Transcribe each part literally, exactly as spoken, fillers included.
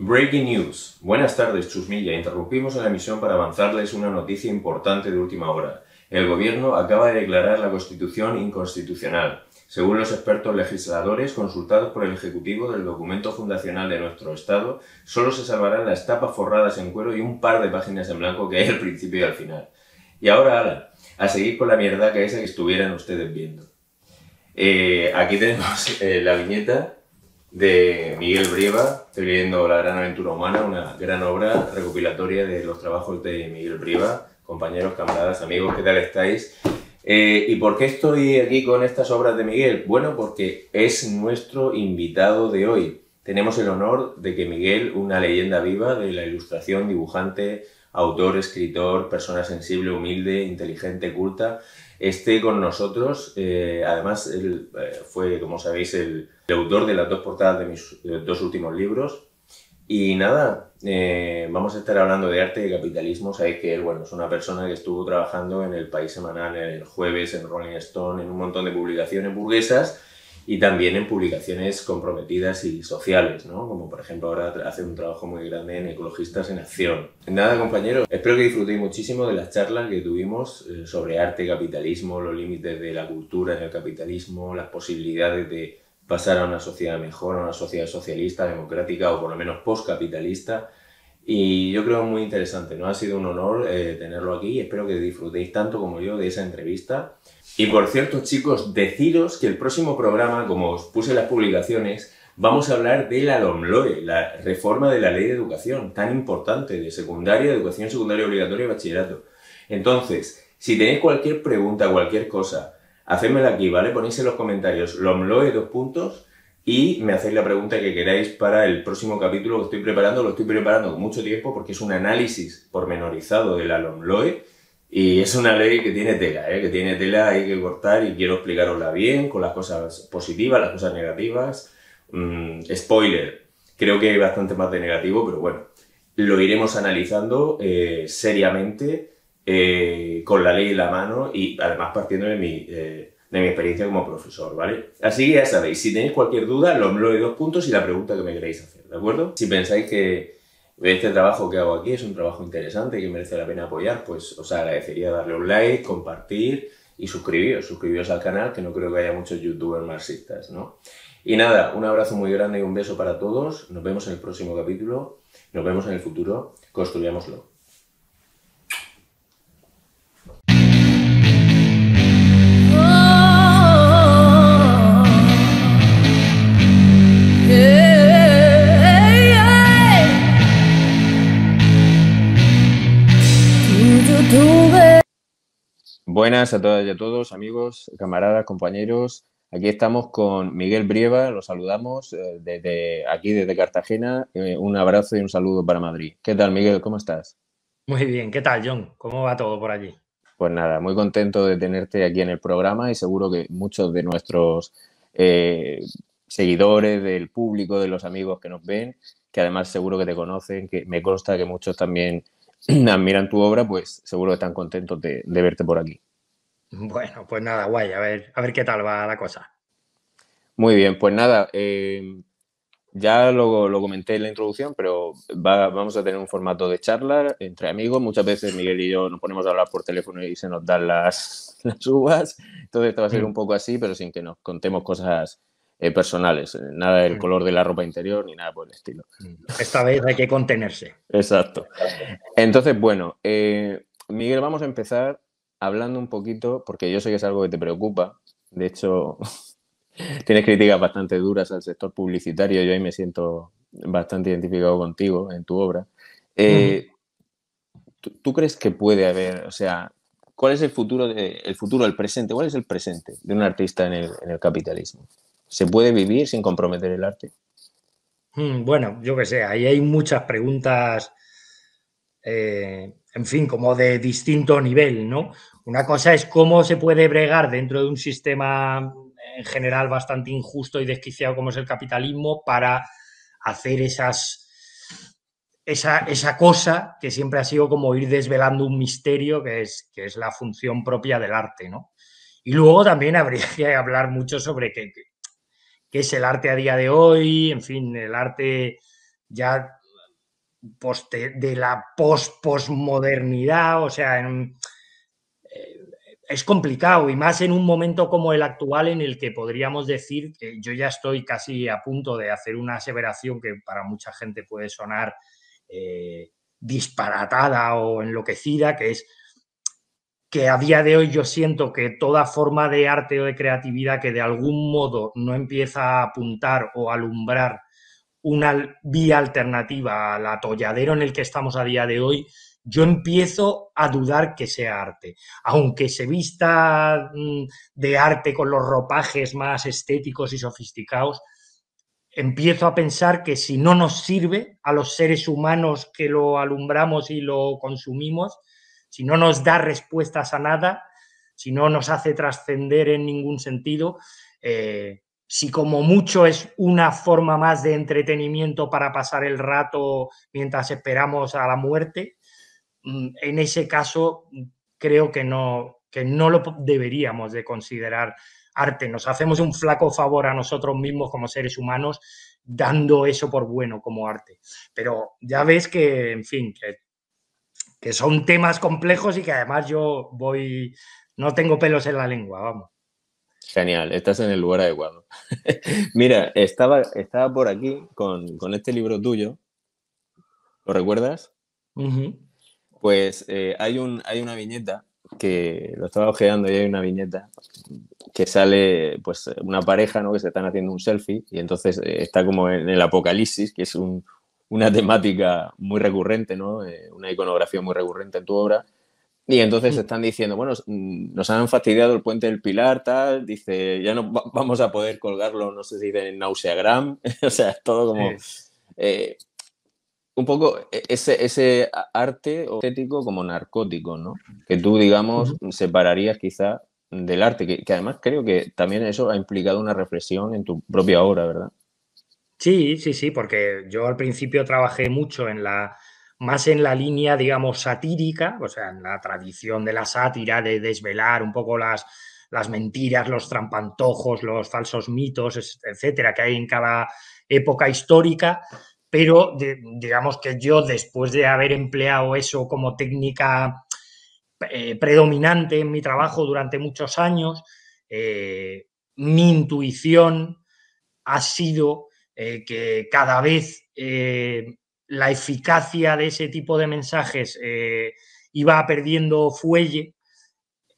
Breaking news. Buenas tardes, Chusmilla. Interrumpimos la emisión para avanzarles una noticia importante de última hora. El gobierno acaba de declarar la Constitución inconstitucional. Según los expertos legisladores consultados por el Ejecutivo del documento fundacional de nuestro Estado, solo se salvarán las tapas forradas en cuero y un par de páginas en blanco que hay al principio y al final. Y ahora, ala, a seguir con la mierda que esa que estuvieran ustedes viendo. Eh, aquí tenemos eh, la viñeta de Miguel Brieva, estoy leyendo La gran aventura humana, una gran obra recopilatoria de los trabajos de Miguel Brieva. Compañeros, camaradas, amigos, ¿qué tal estáis? Eh, ¿Y por qué estoy aquí con estas obras de Miguel? Bueno, porque es nuestro invitado de hoy. Tenemos el honor de que Miguel, una leyenda viva de la ilustración, dibujante, autor, escritor, persona sensible, humilde, inteligente, culta, esté con nosotros. Eh, además, él eh, fue, como sabéis, el, el autor de las dos portadas de mis de dos últimos libros. Y nada, eh, vamos a estar hablando de arte y de capitalismo. Sabéis que él, bueno, es una persona que estuvo trabajando en el País Semanal, en el Jueves, en Rolling Stone, en un montón de publicaciones burguesas y también en publicaciones comprometidas y sociales, ¿no? Como por ejemplo ahora hace un trabajo muy grande en Ecologistas en Acción. Nada, compañeros, espero que disfrutéis muchísimo de las charlas que tuvimos sobre arte y capitalismo, los límites de la cultura en el capitalismo, las posibilidades de pasar a una sociedad mejor, a una sociedad socialista, democrática o por lo menos postcapitalista. Y yo creo muy interesante, ¿no? Ha sido un honor eh, tenerlo aquí y espero que disfrutéis tanto como yo de esa entrevista. Y por cierto, chicos, deciros que el próximo programa, como os puse en las publicaciones, vamos a hablar de la LOMLOE, la reforma de la ley de educación, tan importante, de secundaria, educación secundaria obligatoria y bachillerato. Entonces, si tenéis cualquier pregunta, cualquier cosa, hacedmela aquí, ¿vale? Ponéis en los comentarios LOMLOE dos puntos y me hacéis la pregunta que queráis para el próximo capítulo que estoy preparando. Lo estoy preparando con mucho tiempo porque es un análisis pormenorizado de la LOMLOE. Y es una ley que tiene tela, ¿eh? que tiene tela, hay que cortar y quiero explicarosla bien, con las cosas positivas, las cosas negativas. Mm, spoiler, creo que hay bastante más de negativo, pero bueno, lo iremos analizando eh, seriamente, eh, con la ley en la mano y además partiendo de mi, eh, de mi experiencia como profesor, ¿vale? Así que ya sabéis, si tenéis cualquier duda, LOMLOE dos puntos y la pregunta que me queréis hacer, ¿de acuerdo? Si pensáis que este trabajo que hago aquí es un trabajo interesante que merece la pena apoyar, pues os agradecería darle un like, compartir y suscribiros, suscribiros al canal, que no creo que haya muchos youtubers marxistas, ¿no? Y nada, un abrazo muy grande y un beso para todos, nos vemos en el próximo capítulo, nos vemos en el futuro, construyámoslo. Buenas a todas y a todos, amigos, camaradas, compañeros. Aquí estamos con Miguel Brieva, lo saludamos eh, desde aquí, desde Cartagena. Eh, un abrazo y un saludo para Madrid. ¿Qué tal, Miguel? ¿Cómo estás? Muy bien. ¿Qué tal, John? ¿Cómo va todo por allí? Pues nada, muy contento de tenerte aquí en el programa y seguro que muchos de nuestros eh, seguidores, del público, de los amigos que nos ven, que además seguro que te conocen, que me consta que muchos también admiran tu obra, pues seguro que están contentos de, de verte por aquí. Bueno, pues nada, guay, a ver, a ver qué tal va la cosa. Muy bien, pues nada, eh, ya lo, lo comenté en la introducción, pero va, vamos a tener un formato de charla entre amigos. Muchas veces Miguel y yo nos ponemos a hablar por teléfono y se nos dan las, las uvas. Entonces esto va a ser un poco así, pero sin que nos contemos cosas eh, personales. Nada del color de la ropa interior ni nada por el estilo. Esta vez hay que contenerse. Exacto. Entonces, bueno, eh, Miguel, vamos a empezar hablando un poquito, porque yo sé que es algo que te preocupa. De hecho, tienes críticas bastante duras al sector publicitario. Yo ahí me siento bastante identificado contigo en tu obra. Eh, ¿tú, ¿Tú crees que puede haber, o sea, cuál es el futuro, de, el futuro, el presente? ¿Cuál es el presente de un artista en el, en el capitalismo? ¿Se puede vivir sin comprometer el arte? Bueno, yo qué sé, ahí hay muchas preguntas. Eh... en fin, como de distinto nivel, ¿no? Una cosa es cómo se puede bregar dentro de un sistema en general bastante injusto y desquiciado como es el capitalismo para hacer esas esa, esa cosa que siempre ha sido como ir desvelando un misterio que es, que es la función propia del arte, ¿no? Y luego también habría que hablar mucho sobre qué, qué es el arte a día de hoy, en fin, el arte ya poste, de la post-posmodernidad, o sea, en, eh, es complicado, y más en un momento como el actual en el que podríamos decir que yo ya estoy casi a punto de hacer una aseveración que para mucha gente puede sonar eh, disparatada o enloquecida, que es que a día de hoy yo siento que toda forma de arte o de creatividad que de algún modo no empieza a apuntar o alumbrar una vía alternativa al atolladero en el que estamos a día de hoy, yo empiezo a dudar que sea arte. Aunque se vista de arte con los ropajes más estéticos y sofisticados, empiezo a pensar que si no nos sirve a los seres humanos que lo alumbramos y lo consumimos, si no nos da respuestas a nada, si no nos hace trascender en ningún sentido, eh, si como mucho es una forma más de entretenimiento para pasar el rato mientras esperamos a la muerte, en ese caso creo que no, que no lo deberíamos de considerar arte. Nos hacemos un flaco favor a nosotros mismos como seres humanos dando eso por bueno como arte. Pero ya ves que, en fin, que, que son temas complejos y que además yo voy, no tengo pelos en la lengua, vamos. Genial, estás en el lugar adecuado. Mira, estaba, estaba por aquí con, con este libro tuyo. ¿Lo recuerdas? Uh-huh. Pues eh, hay, un, hay una viñeta que lo estaba ojeando y hay una viñeta que sale pues una pareja, ¿no?, que se están haciendo un selfie y entonces eh, está como en el apocalipsis, que es un, una temática muy recurrente, ¿no? Eh, una iconografía muy recurrente en tu obra. Y entonces están diciendo, bueno, nos han fastidiado el puente del Pilar, tal, dice, ya no vamos a poder colgarlo, no sé si de Nauseagram, o sea, es todo como... Eh, un poco ese, ese arte estético como narcótico, ¿no? Que tú, digamos, separarías quizá del arte, que, que además creo que también eso ha implicado una reflexión en tu propia obra, ¿verdad? Sí, sí, sí, porque yo al principio trabajé mucho en la... más en la línea, digamos, satírica, o sea, en la tradición de la sátira, de desvelar un poco las, las mentiras, los trampantojos, los falsos mitos, etcétera, que hay en cada época histórica, pero de, digamos que yo, después de haber empleado eso como técnica eh, predominante en mi trabajo durante muchos años, eh, mi intuición ha sido eh, que cada vez... Eh, la eficacia de ese tipo de mensajes eh, iba perdiendo fuelle,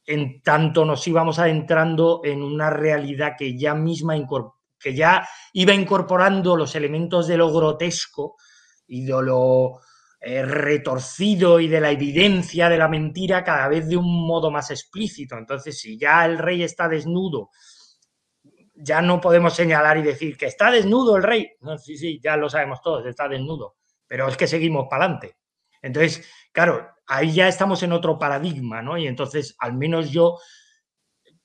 en tanto nos íbamos adentrando en una realidad que ya misma que ya iba incorporando los elementos de lo grotesco y de lo eh, retorcido y de la evidencia de la mentira cada vez de un modo más explícito. Entonces, si ya el rey está desnudo, ya no podemos señalar y decir que está desnudo el rey. No, sí, sí, ya lo sabemos todos, está desnudo. Pero es que seguimos para adelante. Entonces, claro, ahí ya estamos en otro paradigma, ¿no? Y entonces, al menos yo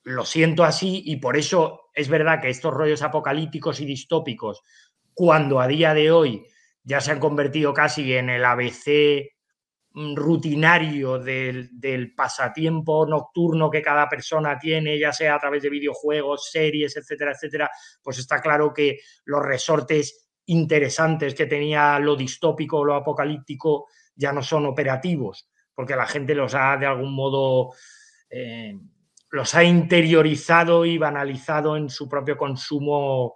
lo siento así, y por eso es verdad que estos rollos apocalípticos y distópicos, cuando a día de hoy ya se han convertido casi en el A B C rutinario del, del pasatiempo nocturno que cada persona tiene, ya sea a través de videojuegos, series, etcétera, etcétera, pues está claro que los resortes interesantes que tenía lo distópico o lo apocalíptico ya no son operativos, porque la gente los ha de algún modo eh, los ha interiorizado y banalizado en su propio consumo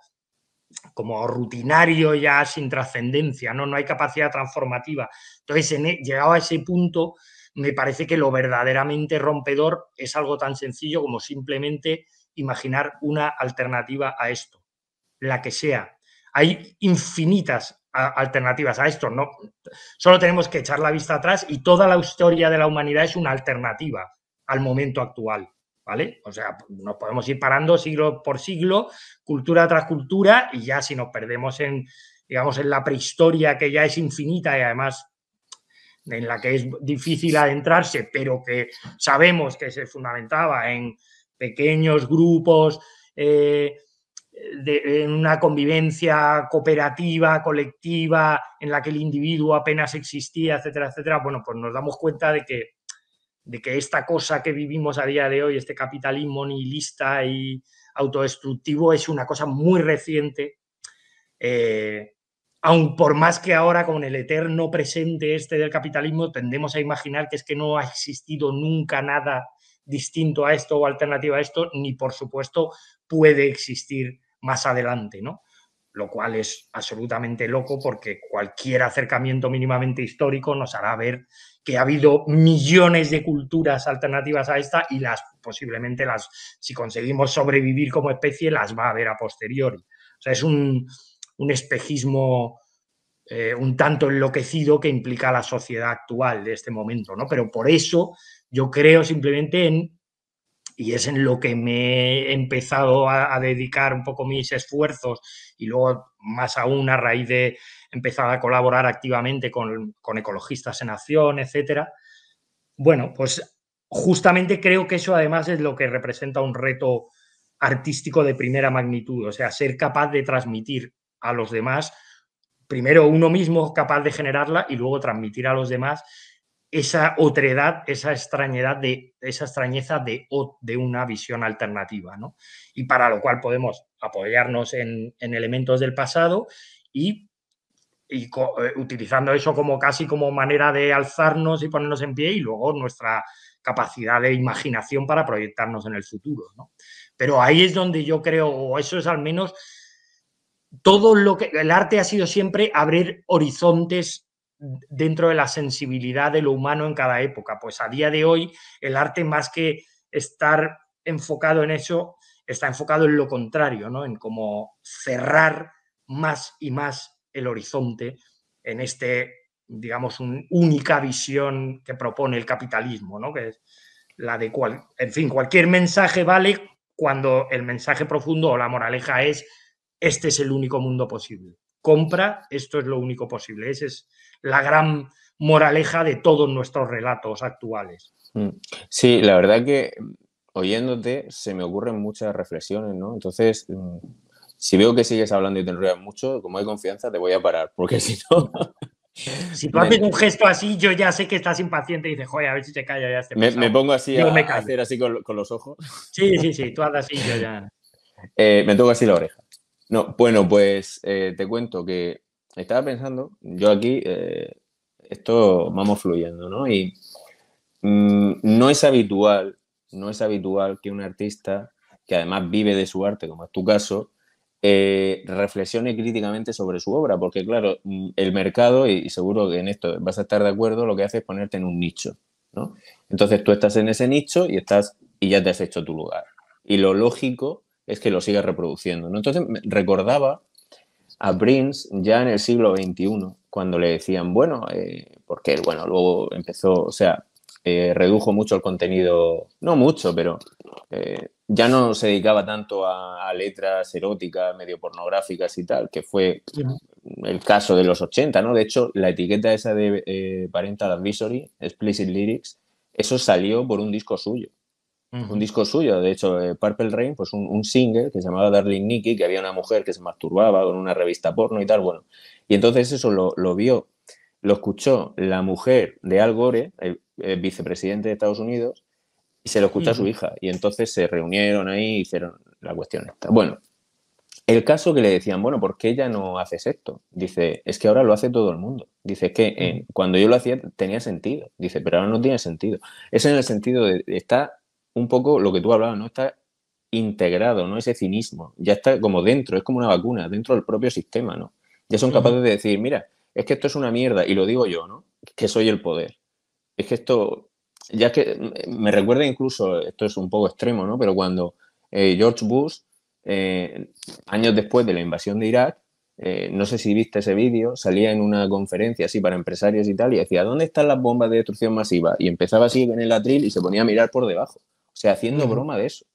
como rutinario, ya sin trascendencia, ¿no? No hay capacidad transformativa. Entonces, en, llegado a ese punto, me parece que lo verdaderamente rompedor es algo tan sencillo como simplemente imaginar una alternativa a esto, la que sea. Hay infinitas alternativas a esto, ¿no? Solo tenemos que echar la vista atrás y toda la historia de la humanidad es una alternativa al momento actual, ¿vale? O sea, nos podemos ir parando siglo por siglo, cultura tras cultura, y ya si nos perdemos en, digamos, en la prehistoria, que ya es infinita y además en la que es difícil adentrarse, pero que sabemos que se fundamentaba en pequeños grupos, eh, de, en una convivencia cooperativa, colectiva, en la que el individuo apenas existía, etcétera, etcétera, bueno, pues nos damos cuenta de que, de que esta cosa que vivimos a día de hoy, este capitalismo nihilista y autodestructivo, es una cosa muy reciente eh, aun por más que ahora con el eterno presente este del capitalismo tendemos a imaginar que es que no ha existido nunca nada distinto a esto o alternativa a esto, ni por supuesto puede existir más adelante, ¿no? Lo cual es absolutamente loco porque cualquier acercamiento mínimamente histórico nos hará ver que ha habido millones de culturas alternativas a esta y las posiblemente las, si conseguimos sobrevivir como especie, las va a haber a posteriori. O sea, es un, un espejismo eh, un tanto enloquecido que implica la sociedad actual de este momento, ¿no? Pero por eso yo creo simplemente en, y es en lo que me he empezado a, a dedicar un poco mis esfuerzos y luego más aún a raíz de empezar a colaborar activamente con, con Ecologistas en Acción, etcétera. Bueno, pues justamente creo que eso además es lo que representa un reto artístico de primera magnitud, o sea, ser capaz de transmitir a los demás, primero uno mismo capaz de generarla y luego transmitir a los demás esa otredad, esa extrañedad de esa extrañeza de, de una visión alternativa, ¿no? Y para lo cual podemos apoyarnos en, en elementos del pasado y, y co, eh, utilizando eso como casi como manera de alzarnos y ponernos en pie y luego nuestra capacidad de imaginación para proyectarnos en el futuro, ¿no? Pero ahí es donde yo creo, o eso es al menos todo lo que el arte ha sido siempre abrir horizontes dentro de la sensibilidad de lo humano en cada época. Pues a día de hoy el arte, más que estar enfocado en eso, está enfocado en lo contrario, ¿no? En cómo cerrar más y más el horizonte en este, digamos, un, única visión que propone el capitalismo, ¿no? Que es la de cual, en fin, cualquier mensaje vale cuando el mensaje profundo o la moraleja es este es el único mundo posible. Compra, esto es lo único posible. Esa es la gran moraleja de todos nuestros relatos actuales. Sí, la verdad que oyéndote se me ocurren muchas reflexiones, ¿no? Entonces, si veo que sigues hablando y te enrollas mucho, como hay confianza, te voy a parar, porque si no... Si tú haces un gesto así, yo ya sé que estás impaciente y dices, joder, a ver si te calla ya este me, me pongo así a, me a hacer así con, con los ojos. Sí, sí, sí, tú haces así, yo ya... Eh, me toco así la oreja. No, bueno, pues eh, te cuento que estaba pensando, yo aquí, eh, esto vamos fluyendo, ¿no? Y mmm, no es habitual, no es habitual que un artista que además vive de su arte, como es tu caso, eh, reflexione críticamente sobre su obra, porque claro, el mercado, y seguro que en esto vas a estar de acuerdo, lo que hace es ponerte en un nicho, ¿no? Entonces tú estás en ese nicho y, estás, y ya te has hecho tu lugar. Y lo lógico es que lo sigas reproduciendo, ¿no? Entonces recordaba a Prince ya en el siglo veintiuno, cuando le decían, bueno, eh, porque él, bueno, luego empezó, o sea, eh, redujo mucho el contenido, no mucho, pero eh, ya no se dedicaba tanto a, a letras eróticas, medio pornográficas y tal, que fue el caso de los ochenta, ¿no? De hecho, la etiqueta esa de eh, Parental Advisory, Explicit Lyrics, eso salió por un disco suyo. Un disco suyo, de hecho, de Purple Rain, pues un, un single que se llamaba Darling Nikki, que había una mujer que se masturbaba con una revista porno y tal, bueno. Y entonces eso lo, lo vio, lo escuchó la mujer de Al Gore, el, el vicepresidente de Estados Unidos, y se lo escuchó uh-huh. a su hija. Y entonces se reunieron ahí y hicieron la cuestión esta. Bueno, el caso que le decían, bueno, ¿por qué ya no haces esto? Dice, es que ahora lo hace todo el mundo. Dice, es que eh, cuando yo lo hacía tenía sentido. Dice, pero ahora no tiene sentido. Es en el sentido de, está... un poco lo que tú hablabas, ¿no? Está integrado, ¿no? Ese cinismo. Ya está como dentro, es como una vacuna, dentro del propio sistema, ¿no? Ya son capaces de decir, mira, es que esto es una mierda, y lo digo yo, ¿no? Que soy el poder. Es que esto, ya es que me recuerda incluso, esto es un poco extremo, ¿no? Pero cuando eh, George Bush, eh, años después de la invasión de Irak, eh, no sé si viste ese vídeo, salía en una conferencia así para empresarios y tal, y decía, ¿dónde están las bombas de destrucción masiva? Y empezaba así en el atril y se ponía a mirar por debajo. O sea, haciendo broma de eso,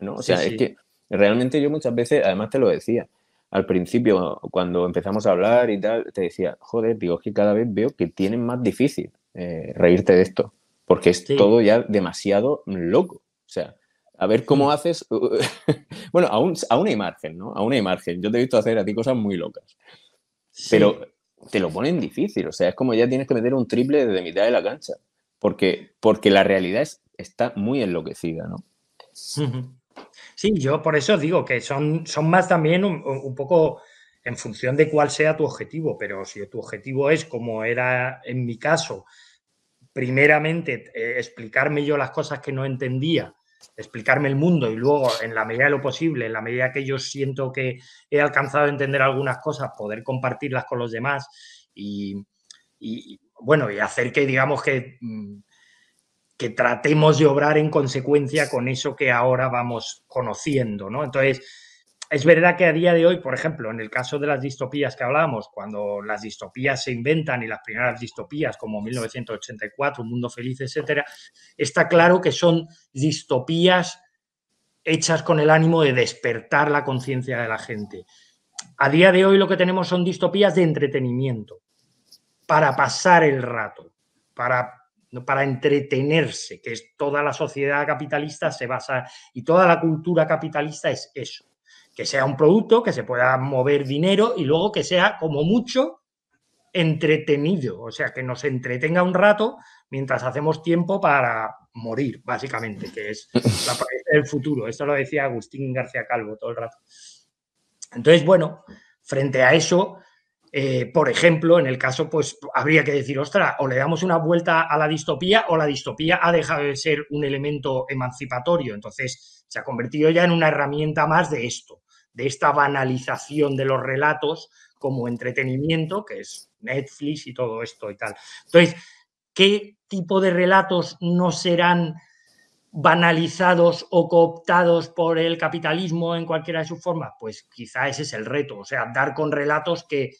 ¿no? O sea, sí, sí. Es que realmente yo muchas veces, además te lo decía, al principio cuando empezamos a hablar y tal, te decía, joder, digo, es que cada vez veo que tienen más difícil eh, reírte de esto, porque es sí. todo ya demasiado loco. O sea, a ver cómo haces... bueno, aún, aún hay margen, ¿no? Aún hay margen. Yo te he visto hacer a ti cosas muy locas, sí. pero te lo ponen difícil. O sea, es como ya tienes que meter un triple desde mitad de la cancha, porque, porque la realidad es... está muy enloquecida, ¿no? Sí, yo por eso digo que son, son más también un, un poco en función de cuál sea tu objetivo, pero si tu objetivo es, como era en mi caso, primeramente eh, explicarme yo las cosas que no entendía, explicarme el mundo y luego, en la medida de lo posible, en la medida que yo siento que he alcanzado a entender algunas cosas, poder compartirlas con los demás y, y bueno, y hacer que, digamos, que, que tratemos de obrar en consecuencia con eso que ahora vamos conociendo, ¿no? Entonces, es verdad que a día de hoy, por ejemplo, en el caso de las distopías que hablábamos, cuando las distopías se inventan y las primeras distopías como mil novecientos ochenta y cuatro, Un mundo feliz, etcétera, está claro que son distopías hechas con el ánimo de despertar la conciencia de la gente. A día de hoy lo que tenemos son distopías de entretenimiento, para pasar el rato, para... para entretenerse, que es toda la sociedad capitalista se basa y toda la cultura capitalista es eso, que sea un producto, que se pueda mover dinero y luego que sea como mucho entretenido, o sea, que nos entretenga un rato mientras hacemos tiempo para morir, básicamente, que es la parte del futuro. Esto lo decía Agustín García Calvo todo el rato. Entonces, bueno, frente a eso... Eh, por ejemplo, en el caso, pues habría que decir, ostras, o le damos una vuelta a la distopía o la distopía ha dejado de ser un elemento emancipatorio. Entonces, se ha convertido ya en una herramienta más de esto, de esta banalización de los relatos como entretenimiento, que es Netflix y todo esto y tal. Entonces, ¿qué tipo de relatos no serán banalizados o cooptados por el capitalismo en cualquiera de sus formas? Pues quizá ese es el reto, o sea, dar con relatos que...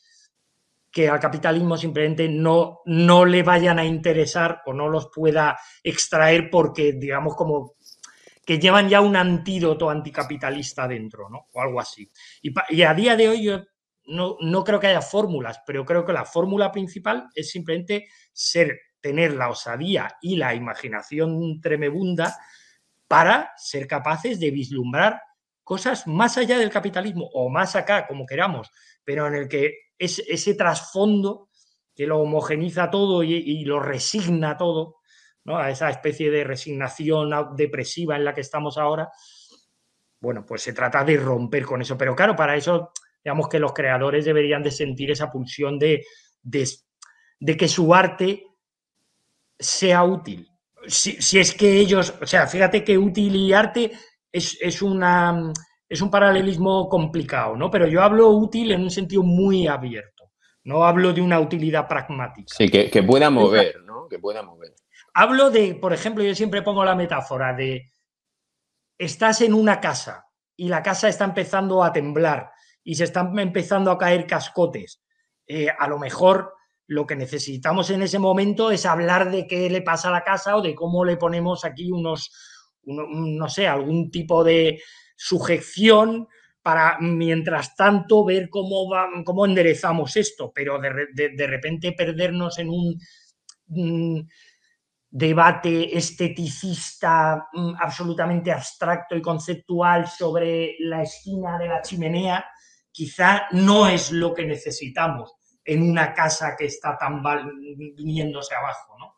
que al capitalismo simplemente no, no le vayan a interesar o no los pueda extraer porque, digamos, como que llevan ya un antídoto anticapitalista dentro, ¿no? O algo así. Y, y a día de hoy yo no, no creo que haya fórmulas, pero creo que la fórmula principal es simplemente ser, tener la osadía y la imaginación tremebunda para ser capaces de vislumbrar cosas más allá del capitalismo o más acá, como queramos, pero en el que Es ese trasfondo que lo homogeniza todo y, y lo resigna todo, ¿no? A esa especie de resignación depresiva en la que estamos ahora. Bueno, pues se trata de romper con eso. Pero claro, para eso, digamos que los creadores deberían de sentir esa pulsión de, de, de que su arte sea útil. Si, si es que ellos, o sea, fíjate que útil y arte es, es una... es un paralelismo complicado, ¿no? Pero yo hablo útil en un sentido muy abierto. No hablo de una utilidad pragmática. Sí, que, que pueda mover, ¿no? Que pueda mover. Hablo de, por ejemplo, yo siempre pongo la metáfora de estás en una casa y la casa está empezando a temblar y se están empezando a caer cascotes. Eh, a lo mejor lo que necesitamos en ese momento es hablar de qué le pasa a la casa o de cómo le ponemos aquí unos, uno, no sé, algún tipo de... sujeción para, mientras tanto, ver cómo, va, cómo enderezamos esto, pero de, de, de repente perdernos en un mm, debate esteticista mm, absolutamente abstracto y conceptual sobre la esquina de la chimenea, quizá no es lo que necesitamos en una casa que está tan viniéndose abajo, ¿no?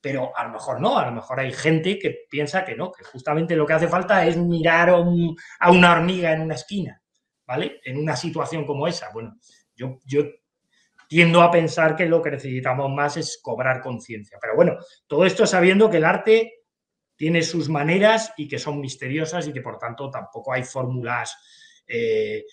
Pero a lo mejor no, a lo mejor hay gente que piensa que no, que justamente lo que hace falta es mirar a, un, a una hormiga en una esquina, ¿vale? En una situación como esa. Bueno, yo, yo tiendo a pensar que lo que necesitamos más es cobrar conciencia. Pero bueno, todo esto sabiendo que el arte tiene sus maneras y que son misteriosas y que, por tanto, tampoco hay fórmulas eh,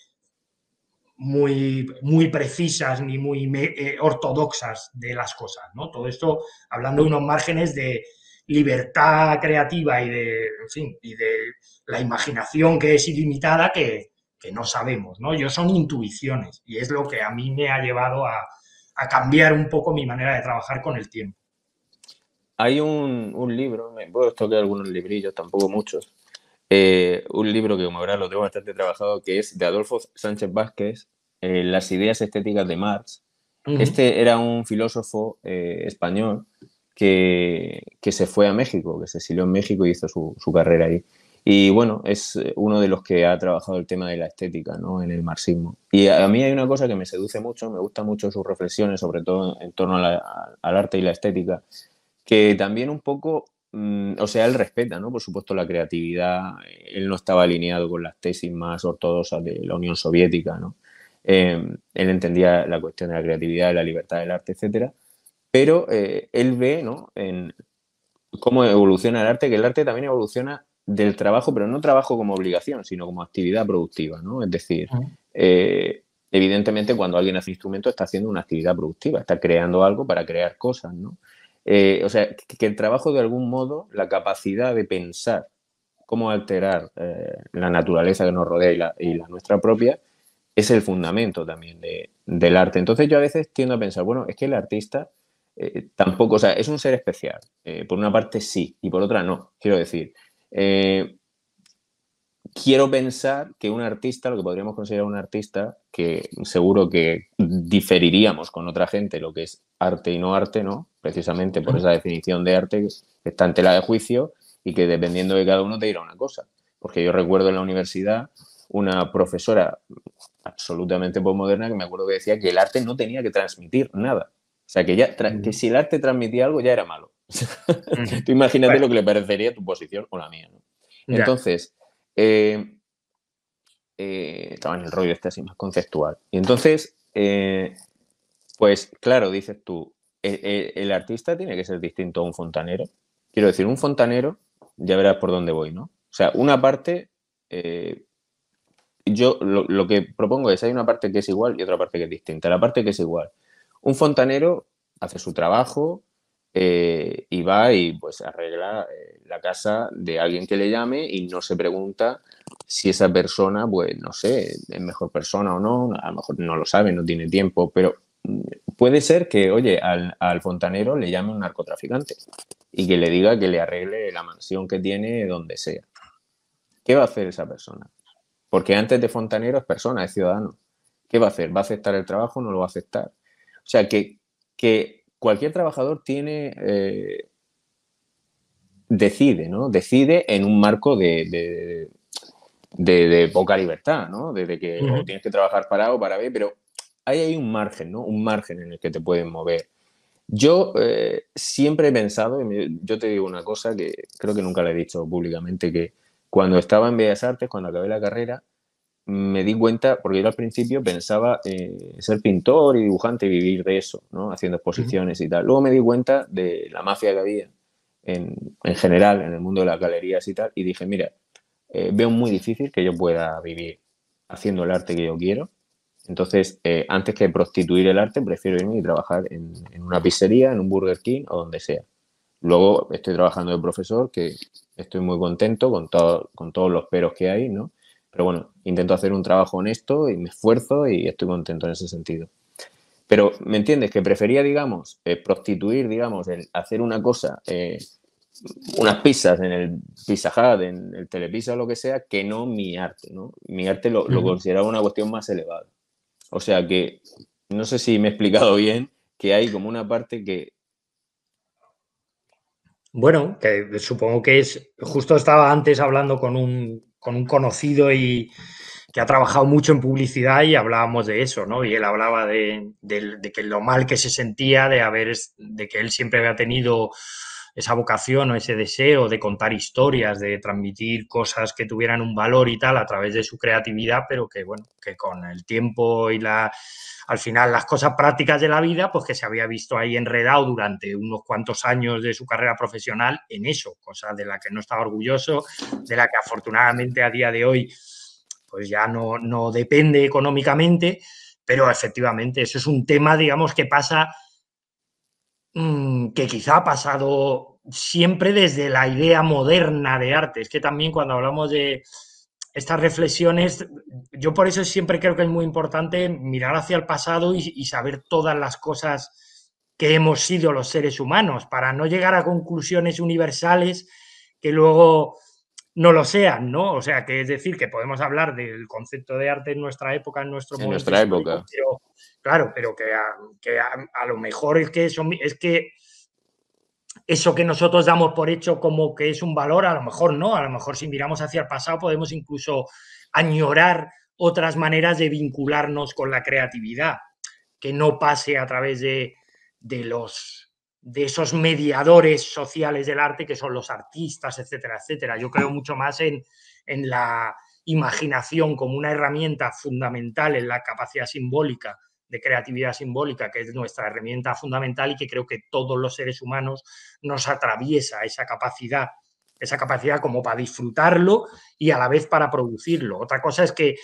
muy, muy precisas ni muy eh, ortodoxas de las cosas, ¿no? Todo esto hablando de unos márgenes de libertad creativa y de, en fin, y de la imaginación que es ilimitada que, que no sabemos, ¿no? Yo son intuiciones y es lo que a mí me ha llevado a, a cambiar un poco mi manera de trabajar con el tiempo. Hay un, un libro, me puedo tocar algunos librillos, tampoco muchos, Eh, un libro que, como verás, lo tengo bastante trabajado, que es de Adolfo Sánchez Vázquez, eh, Las ideas estéticas de Marx. Uh-huh. Este era un filósofo eh, español que, que se fue a México, que se exilió en México y hizo su, su carrera ahí. Y bueno, es uno de los que ha trabajado el tema de la estética, ¿no?, en el marxismo. Y a, a mí hay una cosa que me seduce mucho, me gustan mucho sus reflexiones, sobre todo en torno a la, a, al arte y la estética, que también un poco... O sea, él respeta, ¿no?, por supuesto, la creatividad. Él no estaba alineado con las tesis más ortodoxas de la Unión Soviética, ¿no? Eh, él entendía la cuestión de la creatividad, de la libertad del arte, etcétera. Pero eh, él ve, ¿no?, en cómo evoluciona el arte, que el arte también evoluciona del trabajo, pero no trabajo como obligación, sino como actividad productiva, ¿no? Es decir, eh, evidentemente cuando alguien hace instrumento está haciendo una actividad productiva, está creando algo para crear cosas, ¿no? Eh, o sea, que el trabajo de algún modo, la capacidad de pensar cómo alterar eh, la naturaleza que nos rodea y la, y la nuestra propia, es el fundamento también de, del arte. Entonces yo a veces tiendo a pensar, bueno, es que el artista eh, tampoco, o sea, es un ser especial. Eh, por una parte sí y por otra no, quiero decir. Eh, quiero pensar que un artista, lo que podríamos considerar un artista, que seguro que diferiríamos con otra gente lo que es arte y no arte, ¿no? Precisamente por esa definición de arte que está en tela de juicio y que dependiendo de cada uno te dirá una cosa. Porque yo recuerdo en la universidad una profesora absolutamente posmoderna que me acuerdo que decía que el arte no tenía que transmitir nada. O sea, que, ya que si el arte transmitía algo ya era malo. Tú imagínate bueno. Lo que le parecería tu posición o la mía, ¿no? Entonces, eh, eh, estaba en el rollo este así más conceptual. Y entonces, eh, pues claro, dices tú, el, el, el artista tiene que ser distinto a un fontanero. Quiero decir, un fontanero, ya verás por dónde voy, ¿no? O sea, una parte, eh, yo lo, lo que propongo es, hay una parte que es igual y otra parte que es distinta. La parte que es igual. Un fontanero hace su trabajo, Eh, y va y pues arregla eh, la casa de alguien que le llame y no se pregunta si esa persona, pues no sé, es mejor persona o no, a lo mejor no lo sabe, no tiene tiempo, pero puede ser que, oye, al, al fontanero le llame un narcotraficante y que le diga que le arregle la mansión que tiene donde sea. ¿Qué va a hacer esa persona? Porque antes de fontanero es persona, es ciudadano. ¿Qué va a hacer? ¿Va a aceptar el trabajo o no lo va a aceptar? O sea, que... que cualquier trabajador tiene, eh, decide, ¿no? Decide en un marco de, de, de, de poca libertad, ¿no? Desde que o tienes que trabajar para A o para B, pero ahí hay un margen, ¿no? Un margen en el que te pueden mover. Yo eh, siempre he pensado, yo te digo una cosa que creo que nunca la he dicho públicamente, que cuando estaba en Bellas Artes, cuando acabé la carrera, me di cuenta, porque yo al principio pensaba eh, ser pintor y dibujante y vivir de eso, ¿no? Haciendo exposiciones y tal. Luego me di cuenta de la mafia que había en, en general, en el mundo de las galerías y tal, y dije, mira, eh, veo muy difícil que yo pueda vivir haciendo el arte que yo quiero. Entonces, eh, antes que prostituir el arte, prefiero irme y trabajar en, en una pizzería, en un Burger King o donde sea. Luego estoy trabajando de profesor, que estoy muy contento con, todo, con todos los peros que hay, ¿no? Pero bueno, intento hacer un trabajo honesto y me esfuerzo y estoy contento en ese sentido. Pero, ¿me entiendes? Que prefería, digamos, eh, prostituir, digamos, el hacer una cosa, eh, unas pizzas en el Pizza Hut, en el Telepizza o lo que sea, que no mi arte, ¿no? Mi arte lo, lo consideraba una cuestión más elevada. O sea que, no sé si me he explicado bien, que hay como una parte que... Bueno, que supongo que es... Justo estaba antes hablando con un... con un conocido y que ha trabajado mucho en publicidad y hablábamos de eso, ¿no? Y él hablaba de, de, de que lo mal que se sentía de haber, de que él siempre había tenido esa vocación o ese deseo de contar historias, de transmitir cosas que tuvieran un valor y tal a través de su creatividad, pero que, bueno, que con el tiempo y la... al final las cosas prácticas de la vida, pues que se había visto ahí enredado durante unos cuantos años de su carrera profesional en eso, cosa de la que no estaba orgulloso, de la que afortunadamente a día de hoy pues ya no, no depende económicamente, pero efectivamente eso es un tema, digamos, que pasa, mmm, que quizá ha pasado siempre desde la idea moderna de arte. Es que también cuando hablamos de... estas reflexiones, yo por eso siempre creo que es muy importante mirar hacia el pasado y, y saber todas las cosas que hemos sido los seres humanos para no llegar a conclusiones universales que luego no lo sean, ¿no? O sea, que es decir, que podemos hablar del concepto de arte en nuestra época, en nuestro momento. En nuestra época. Pero, claro, pero que, a, que a, a lo mejor es que, eso, es que eso que nosotros damos por hecho como que es un valor, a lo mejor no, a lo mejor si miramos hacia el pasado podemos incluso añorar otras maneras de vincularnos con la creatividad, que no pase a través de, de, los, de esos mediadores sociales del arte que son los artistas, etcétera, etcétera. Yo creo mucho más en, en, la, imaginación como una herramienta fundamental en la capacidad simbólica, de creatividad simbólica, que es nuestra herramienta fundamental y que creo que todos los seres humanos nos atraviesa esa capacidad, esa capacidad como para disfrutarlo y a la vez para producirlo. Otra cosa es que,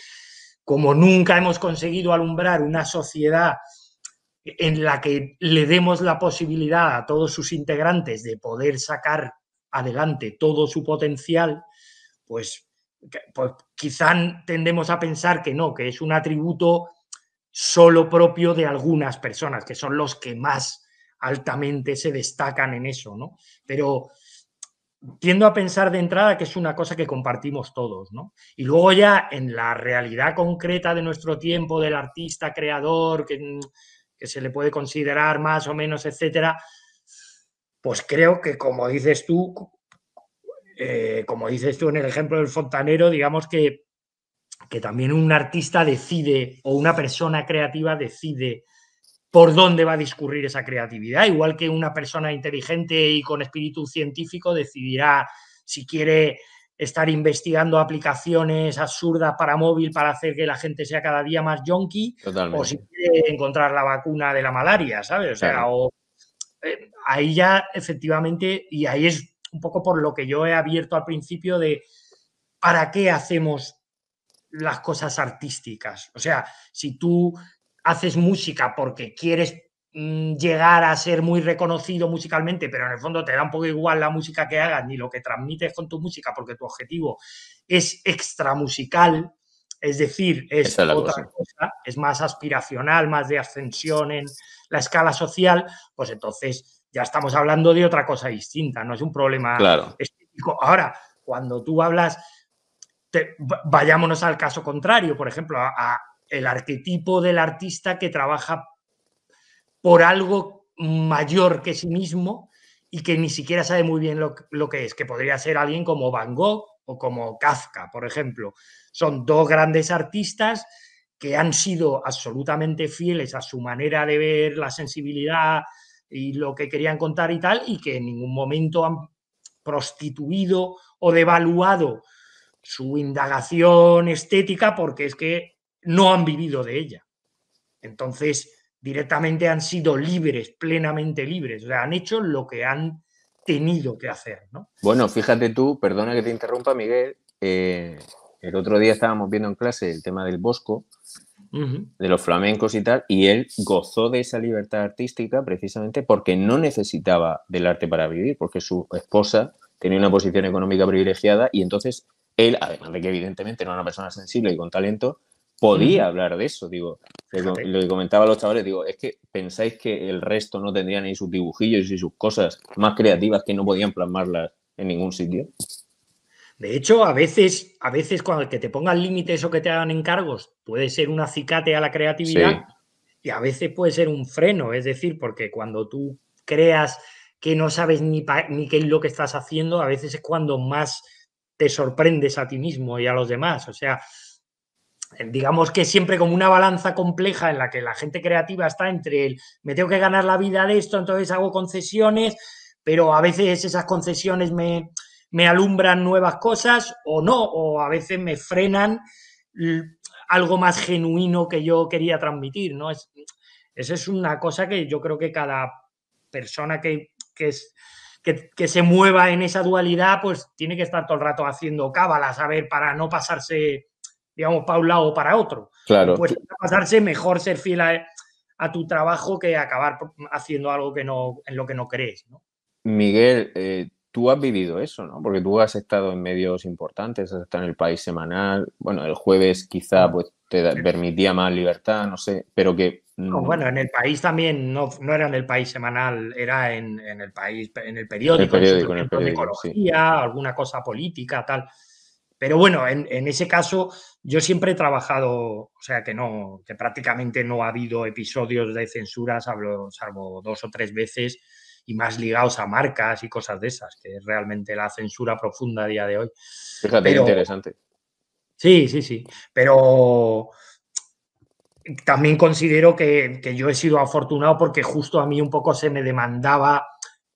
como nunca hemos conseguido alumbrar una sociedad en la que le demos la posibilidad a todos sus integrantes de poder sacar adelante todo su potencial, pues, pues quizá tendemos a pensar que no, que es un atributo solo propio de algunas personas, que son los que más altamente se destacan en eso, ¿no? Pero tiendo a pensar de entrada que es una cosa que compartimos todos, ¿no? Y luego ya en la realidad concreta de nuestro tiempo, del artista creador, que, que se le puede considerar más o menos, etcétera, pues creo que, como dices tú, eh, como dices tú en el ejemplo del fontanero, digamos que, que también un artista decide, o una persona creativa decide por dónde va a discurrir esa creatividad, igual que una persona inteligente y con espíritu científico decidirá si quiere estar investigando aplicaciones absurdas para móvil para hacer que la gente sea cada día más yonki, o si quiere encontrar la vacuna de la malaria, ¿sabes? O sea, claro. o, eh, ahí ya efectivamente, y ahí es un poco por lo que yo he abierto al principio de ¿para qué hacemos las cosas artísticas? O sea, si tú haces música porque quieres llegar a ser muy reconocido musicalmente, pero en el fondo te da un poco igual la música que hagas ni lo que transmites con tu música porque tu objetivo es extramusical, es decir, es otra cosa, es más aspiracional, más de ascensión en la escala social, pues entonces ya estamos hablando de otra cosa distinta, no es un problema específico. Ahora, cuando tú hablas, te, vayámonos al caso contrario, por ejemplo, a, a el arquetipo del artista que trabaja por algo mayor que sí mismo y que ni siquiera sabe muy bien lo, lo que es, que podría ser alguien como Van Gogh o como Kafka, por ejemplo. Son dos grandes artistas que han sido absolutamente fieles a su manera de ver la sensibilidad y lo que querían contar y tal, y que en ningún momento han prostituido o devaluado su indagación estética porque es que no han vivido de ella. Entonces, directamente han sido libres, plenamente libres. O sea, han hecho lo que han tenido que hacer, ¿no? Bueno, fíjate tú, perdona que te interrumpa, Miguel. Eh, el otro día estábamos viendo en clase el tema del Bosco, uh-huh. de los flamencos y tal, y él gozó de esa libertad artística precisamente porque no necesitaba del arte para vivir, porque su esposa tenía una posición económica privilegiada y entonces él, además de que evidentemente era una persona sensible y con talento, podía hablar de eso, digo. Lo, lo que comentaba a los chavales, digo, es que pensáis que el resto no tendría ni sus dibujillos y sus cosas más creativas que no podían plasmarlas en ningún sitio. De hecho, a veces, a veces cuando que te pongan límites o que te hagan encargos puede ser un acicate a la creatividad sí. y a veces puede ser un freno, es decir, porque cuando tú creas que no sabes ni, ni qué es lo que estás haciendo, a veces es cuando más te sorprendes a ti mismo y a los demás, o sea, digamos que siempre como una balanza compleja en la que la gente creativa está entre el me tengo que ganar la vida de esto, entonces hago concesiones, pero a veces esas concesiones me, me alumbran nuevas cosas o no, o a veces me frenan algo más genuino que yo quería transmitir, ¿no? Es, esa es una cosa que yo creo que cada persona que, que es... Que, que se mueva en esa dualidad, pues tiene que estar todo el rato haciendo cábalas, a ver, para no pasarse, digamos, para un lado o para otro. Claro. Pues para pasarse, mejor ser fiel a, a tu trabajo que acabar haciendo algo que no, en lo que no crees, ¿no? Miguel, eh, tú has vivido eso, ¿no? Porque tú has estado en medios importantes, has estado en el País Semanal, bueno, el Jueves quizá pues te da, permitía más libertad, no sé, pero que... No, bueno, en el País también, no, no era en el País Semanal, era en, en el País, en el periódico, el periódico en el periódico, Ecología, sí. alguna cosa política, tal. Pero bueno, en, en ese caso yo siempre he trabajado, o sea que no, que prácticamente no ha habido episodios de censura, salvo, salvo dos o tres veces, y más ligados a marcas y cosas de esas, que es realmente la censura profunda a día de hoy. Fíjate, pero, interesante. Sí, sí, sí, pero... También considero que, que yo he sido afortunado porque justo a mí un poco se me demandaba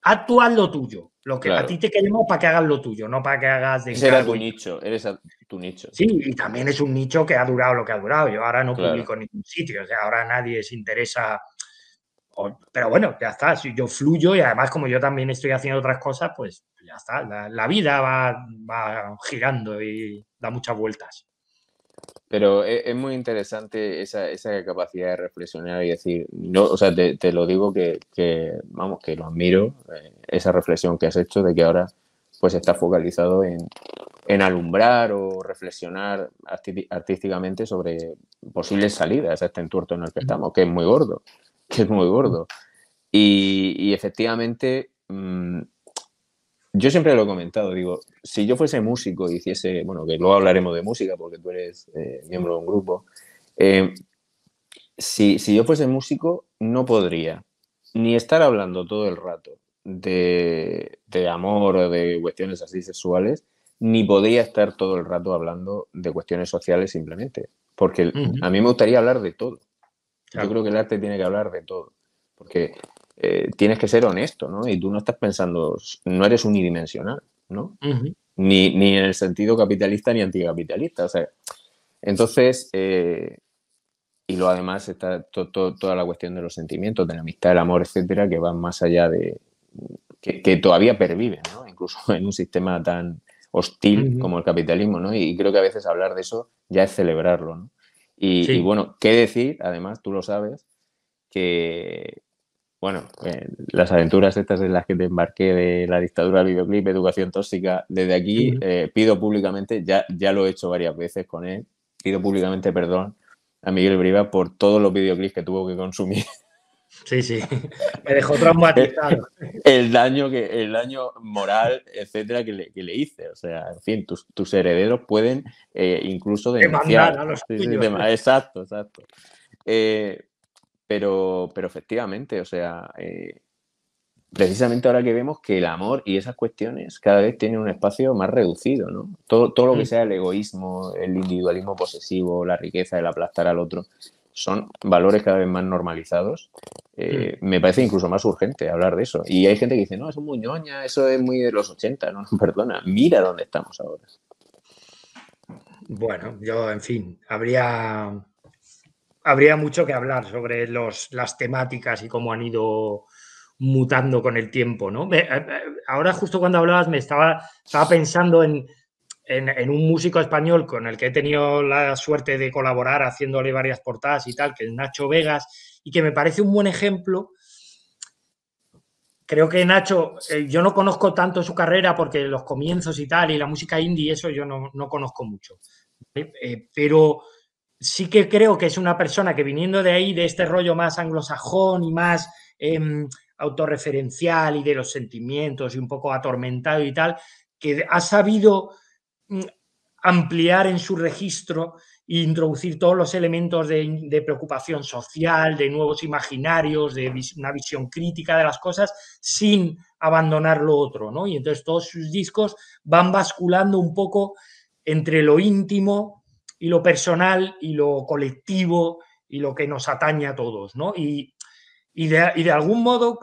actúa lo tuyo, lo que claro. a ti te queremos para que hagas lo tuyo, no para que hagas de... Ese era tu nicho, eres a, tu nicho. Sí, y también es un nicho que ha durado lo que ha durado. Yo ahora no claro. publico en ningún sitio, o sea, ahora nadie se interesa... Pero bueno, ya está, si yo fluyo y además como yo también estoy haciendo otras cosas, pues ya está, la, la vida va, va girando y da muchas vueltas. Pero es, es muy interesante esa, esa capacidad de reflexionar y decir, no, o sea, te, te lo digo que, que, vamos, que lo admiro, eh, esa reflexión que has hecho de que ahora pues estás focalizado en, en alumbrar o reflexionar arti- artísticamente sobre posibles salidas a este entuerno en el que estamos, que es muy gordo. que es muy gordo. Y, y efectivamente, mmm, yo siempre lo he comentado, digo, si yo fuese músico y hiciese, bueno, que luego hablaremos de música porque tú eres eh, miembro de un grupo, eh, si, si yo fuese músico no podría ni estar hablando todo el rato de, de amor o de cuestiones así sexuales, ni podría estar todo el rato hablando de cuestiones sociales simplemente, porque uh-huh. a mí me gustaría hablar de todo. Yo creo que el arte tiene que hablar de todo, porque eh, tienes que ser honesto, ¿no? Y tú no estás pensando, no eres unidimensional, ¿no? Uh-huh. Ni, ni en el sentido capitalista ni anticapitalista, o sea, entonces, eh, y luego además está to, to, toda la cuestión de los sentimientos, de la amistad, el amor, etcétera, que van más allá de, que, que todavía perviven, ¿no? Incluso en un sistema tan hostil uh-huh. como el capitalismo, ¿no? Y creo que a veces hablar de eso ya es celebrarlo, ¿no? Y, sí. y bueno, qué decir, además tú lo sabes, que bueno, eh, las aventuras estas en las que te embarqué de la dictadura del videoclip, educación tóxica, desde aquí uh-huh. eh, pido públicamente, ya, ya lo he hecho varias veces con él, pido públicamente perdón a Miguel Brieva por todos los videoclips que tuvo que consumir. Sí, sí, me dejó traumatizado. el, el, daño que, el daño moral, etcétera, que le, que le hice. O sea, en fin, tus, tus herederos pueden eh, incluso denunciar. A los sí, sí, de, exacto, exacto. Eh, pero, pero efectivamente, o sea, eh, precisamente ahora que vemos que el amor y esas cuestiones cada vez tienen un espacio más reducido, ¿no? Todo, todo lo que sea el egoísmo, el individualismo posesivo, la riqueza, el aplastar al otro... son valores cada vez más normalizados. Eh, me parece incluso más urgente hablar de eso. Y hay gente que dice, no, eso es muy ñoña, eso es muy de los ochenta. No, perdona, mira dónde estamos ahora. Bueno, yo, en fin, habría, habría mucho que hablar sobre los, las temáticas y cómo han ido mutando con el tiempo, ¿no? Ahora, justo cuando hablabas, me estaba, estaba pensando en... En, en un músico español con el que he tenido la suerte de colaborar haciéndole varias portadas y tal, que es Nacho Vegas, y que me parece un buen ejemplo. Creo que Nacho, eh, yo no conozco tanto su carrera porque los comienzos y tal, y la música indie, eso yo no, no conozco mucho. Eh, eh, pero sí que creo que es una persona que viniendo de ahí, de este rollo más anglosajón y más... Eh, autorreferencial y de los sentimientos y un poco atormentado y tal, que ha sabido... ampliar en su registro e introducir todos los elementos de, de preocupación social, de nuevos imaginarios, de vis, una visión crítica de las cosas sin abandonar lo otro, ¿no? Y entonces todos sus discos van basculando un poco entre lo íntimo y lo personal y lo colectivo y lo que nos atañe a todos, ¿no? Y, y, de, y de algún modo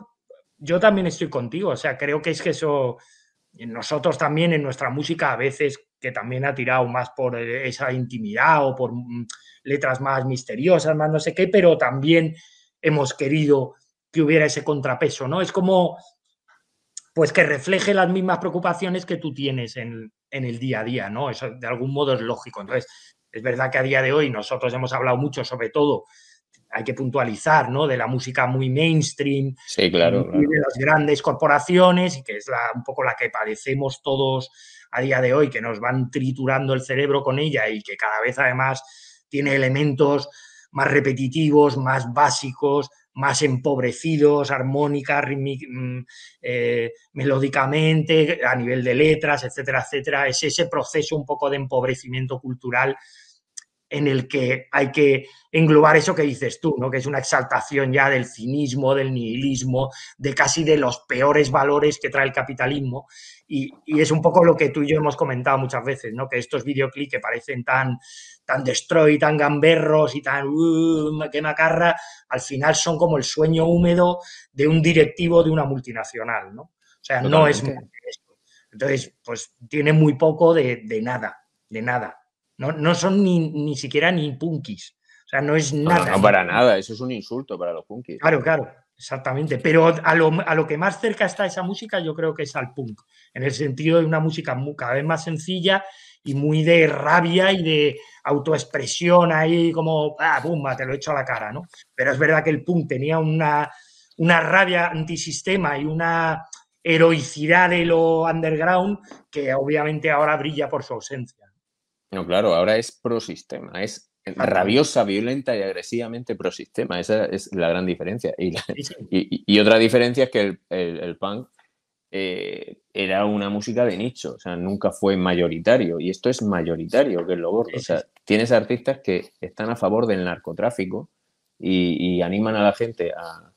yo también estoy contigo, o sea, creo que es que eso... Nosotros también en nuestra música a veces que también ha tirado más por esa intimidad o por letras más misteriosas, más no sé qué, pero también hemos querido que hubiera ese contrapeso, ¿no? Es como pues que refleje las mismas preocupaciones que tú tienes en, en el día a día, ¿no? Eso de algún modo es lógico. Entonces, es verdad que a día de hoy nosotros hemos hablado mucho, sobre todo, hay que puntualizar, ¿no? De la música muy mainstream, sí, claro, claro. Y de las grandes corporaciones, y que es la, un poco la que padecemos todos a día de hoy, que nos van triturando el cerebro con ella y que cada vez además tiene elementos más repetitivos, más básicos, más empobrecidos, armónica, rítmica, eh, melódicamente, a nivel de letras, etcétera, etcétera. Es ese proceso un poco de empobrecimiento cultural en el que hay que englobar eso que dices tú, ¿no? Que es una exaltación ya del cinismo, del nihilismo, de casi de los peores valores que trae el capitalismo. Y, y es un poco lo que tú y yo hemos comentado muchas veces, ¿no? Que estos videoclips que parecen tan, tan destroy, tan gamberros y tan uh, que macarra, al final son como el sueño húmedo de un directivo de una multinacional, ¿no? O sea, totalmente. No es más que eso. Entonces, pues tiene muy poco de, de nada, de nada. No, no son ni, ni siquiera ni punkis. O sea, no es nada. No, no, no para nada. Eso es un insulto para los punkis. Claro, claro. Exactamente. Pero a lo, a lo que más cerca está esa música yo creo que es al punk. En el sentido de una música cada vez más sencilla y muy de rabia y de autoexpresión ahí como, ah, bumba, te lo echo a la cara, ¿no? Pero es verdad que el punk tenía una, una rabia antisistema y una heroicidad de lo underground que obviamente ahora brilla por su ausencia. No, claro, ahora es prosistema, es rabiosa, violenta y agresivamente prosistema. Esa es la gran diferencia. Y, la, sí, sí. y, y otra diferencia es que el, el, el punk eh, era una música de nicho, o sea, nunca fue mayoritario. Y esto es mayoritario, que es lo gordo. Sí, sí. O sea, tienes artistas que están a favor del narcotráfico y, y animan a la gente a,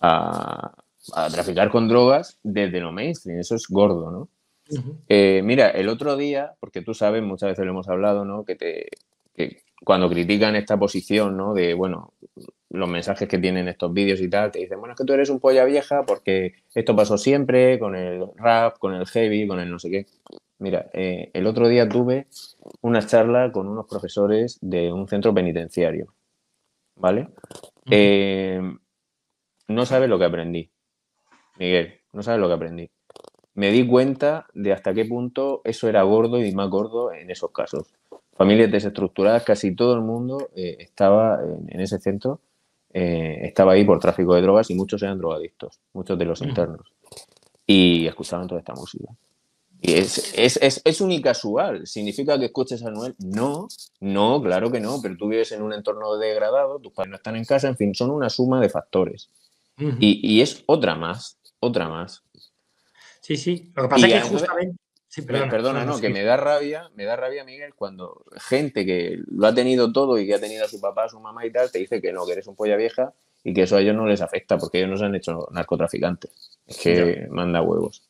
a, a traficar con drogas desde lo mainstream. Eso es gordo, ¿no? Uh-huh. eh, mira, el otro día, porque tú sabes, muchas veces lo hemos hablado, ¿no? Que, te, que cuando critican esta posición, ¿no? De, bueno, los mensajes que tienen estos vídeos y tal, te dicen, bueno, es que tú eres un polla vieja porque esto pasó siempre con el rap, con el heavy, con el no sé qué. Mira, eh, el otro día tuve una charla con unos profesores de un centro penitenciario, ¿vale? Uh-huh. eh, no sabes lo que aprendí, Miguel, no sabes lo que aprendí. Me di cuenta de hasta qué punto eso era gordo y más gordo en esos casos. Familias desestructuradas, casi todo el mundo eh, estaba en, en ese centro, eh, estaba ahí por tráfico de drogas y muchos eran drogadictos, muchos de los internos. Y escuchaban toda esta música. Y es, es, es, es unicasual. ¿Significa que escuches a Noel? No, no, claro que no, pero tú vives en un entorno degradado, tus padres no están en casa, en fin, son una suma de factores. Uh-huh. Y, y es otra más, otra más. Sí, sí. Lo que pasa y es que justamente... Sí, perdona, perdona no, sí. que me da rabia, me da rabia, Miguel, cuando gente que lo ha tenido todo y que ha tenido a su papá, a su mamá y tal, te dice que no, que eres un polla vieja y que eso a ellos no les afecta porque ellos no se han hecho narcotraficantes. Es que no. Manda huevos.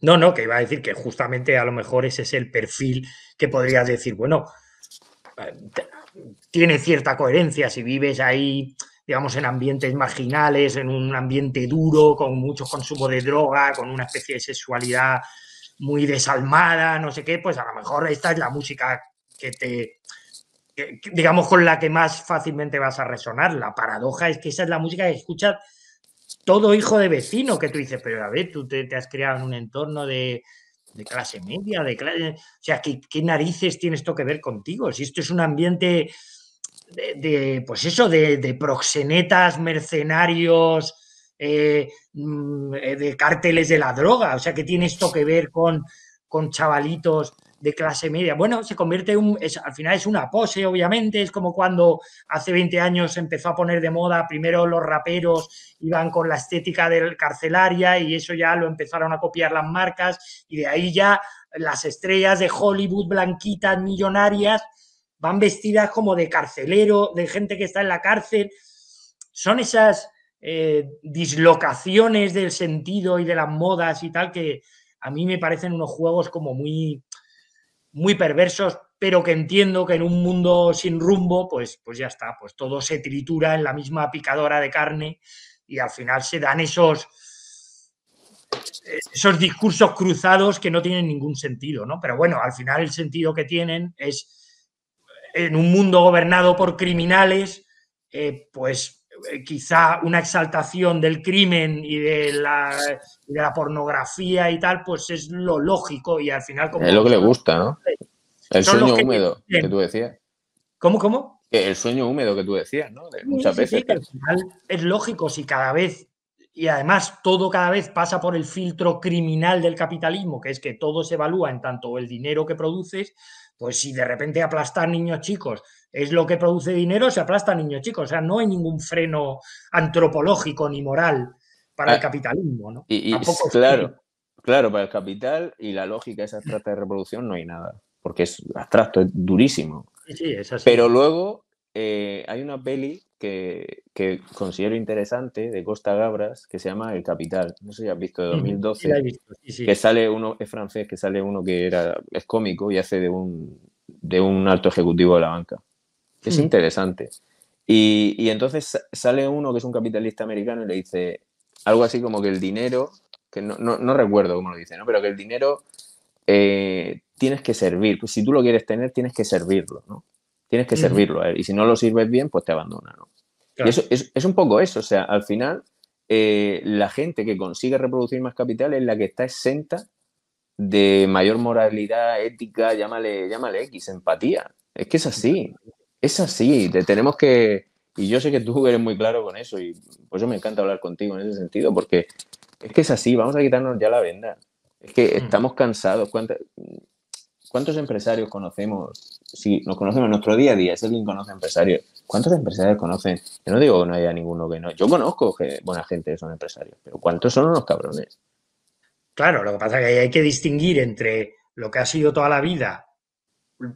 No, no, que iba a decir que justamente a lo mejor ese es el perfil que podrías decir, bueno, tiene cierta coherencia si vives ahí... digamos, en ambientes marginales, en un ambiente duro, con mucho consumo de droga, con una especie de sexualidad muy desalmada, no sé qué, pues a lo mejor esta es la música que te, que, digamos, con la que más fácilmente vas a resonar. La paradoja es que esa es la música que escucha todo hijo de vecino, que tú dices, pero a ver, tú te, te has creado en un entorno de... de clase media, de clase... O sea, ¿qué, qué narices tiene esto que ver contigo? Si esto es un ambiente... De, de, pues eso, de, de proxenetas, mercenarios, eh, de cárteles de la droga. O sea, ¿qué tiene esto que ver con, con chavalitos de clase media? Bueno, se convierte en un... Es, al final es una pose, obviamente. Es como cuando hace veinte años se empezó a poner de moda. Primero los raperos iban con la estética del carcelaria y eso ya lo empezaron a copiar las marcas. Y de ahí ya las estrellas de Hollywood, blanquitas, millonarias... van vestidas como de carcelero, de gente que está en la cárcel. Son esas eh, dislocaciones del sentido y de las modas y tal que a mí me parecen unos juegos como muy, muy perversos, pero que entiendo que en un mundo sin rumbo, pues, pues ya está, pues todo se tritura en la misma picadora de carne y al final se dan esos... esos discursos cruzados que no tienen ningún sentido, ¿no? Pero bueno, al final el sentido que tienen es... en un mundo gobernado por criminales, eh, pues eh, quizá una exaltación del crimen y de, la, de la pornografía y tal, pues es lo lógico y al final... Como es lo que le gusta, ¿no? El sueño húmedo que tú decías. ¿Cómo, cómo? El sueño húmedo que tú decías, ¿no? De muchas sí, sí, veces. Sí, al final es lógico si cada vez... Y además todo cada vez pasa por el filtro criminal del capitalismo, que es que todo se evalúa en tanto el dinero que produces, pues si de repente aplastar niños chicos es lo que produce dinero, se aplastan niños chicos. O sea, no hay ningún freno antropológico ni moral para ah, el capitalismo, ¿no? Y, y, claro, claro, para el capital y la lógica esa abstracta de reproducción no hay nada, porque es abstracto, es durísimo. Sí, sí, es así. Pero luego eh, hay una peli... Que, que considero interesante, de Costa Gabras, que se llama El Capital. No sé si has visto, de dos mil doce. Sí, la he visto, sí, sí. Que sale uno, es francés, que sale uno que era, es cómico y hace de un, de un alto ejecutivo de la banca. Es mm. interesante. Y, y entonces sale uno que es un capitalista americano y le dice algo así como que el dinero que no, no, no recuerdo cómo lo dice, ¿no? Pero que el dinero eh, tienes que servir. Pues si tú lo quieres tener, tienes que servirlo, ¿no? Tienes que uh-huh. servirlo a él. Y si no lo sirves bien, pues te abandona, ¿no? Claro. Y eso es, es un poco eso. O sea, al final, eh, la gente que consigue reproducir más capital es la que está exenta de mayor moralidad, ética, llámale, llámale X, empatía. Es que es así. Es así. Te tenemos que... Y yo sé que tú eres muy claro con eso y pues yo me encanta hablar contigo en ese sentido porque es que es así, vamos a quitarnos ya la venda. Es que estamos cansados. ¿Cuántos, cuántos empresarios conocemos? Si nos conocemos en nuestro día a día, es alguien que conoce empresarios. ¿Cuántos empresarios conocen? Yo no digo que no haya ninguno que no. Yo conozco que buena gente que son empresarios, pero ¿cuántos son unos cabrones? Claro, lo que pasa es que hay que distinguir entre lo que ha sido toda la vida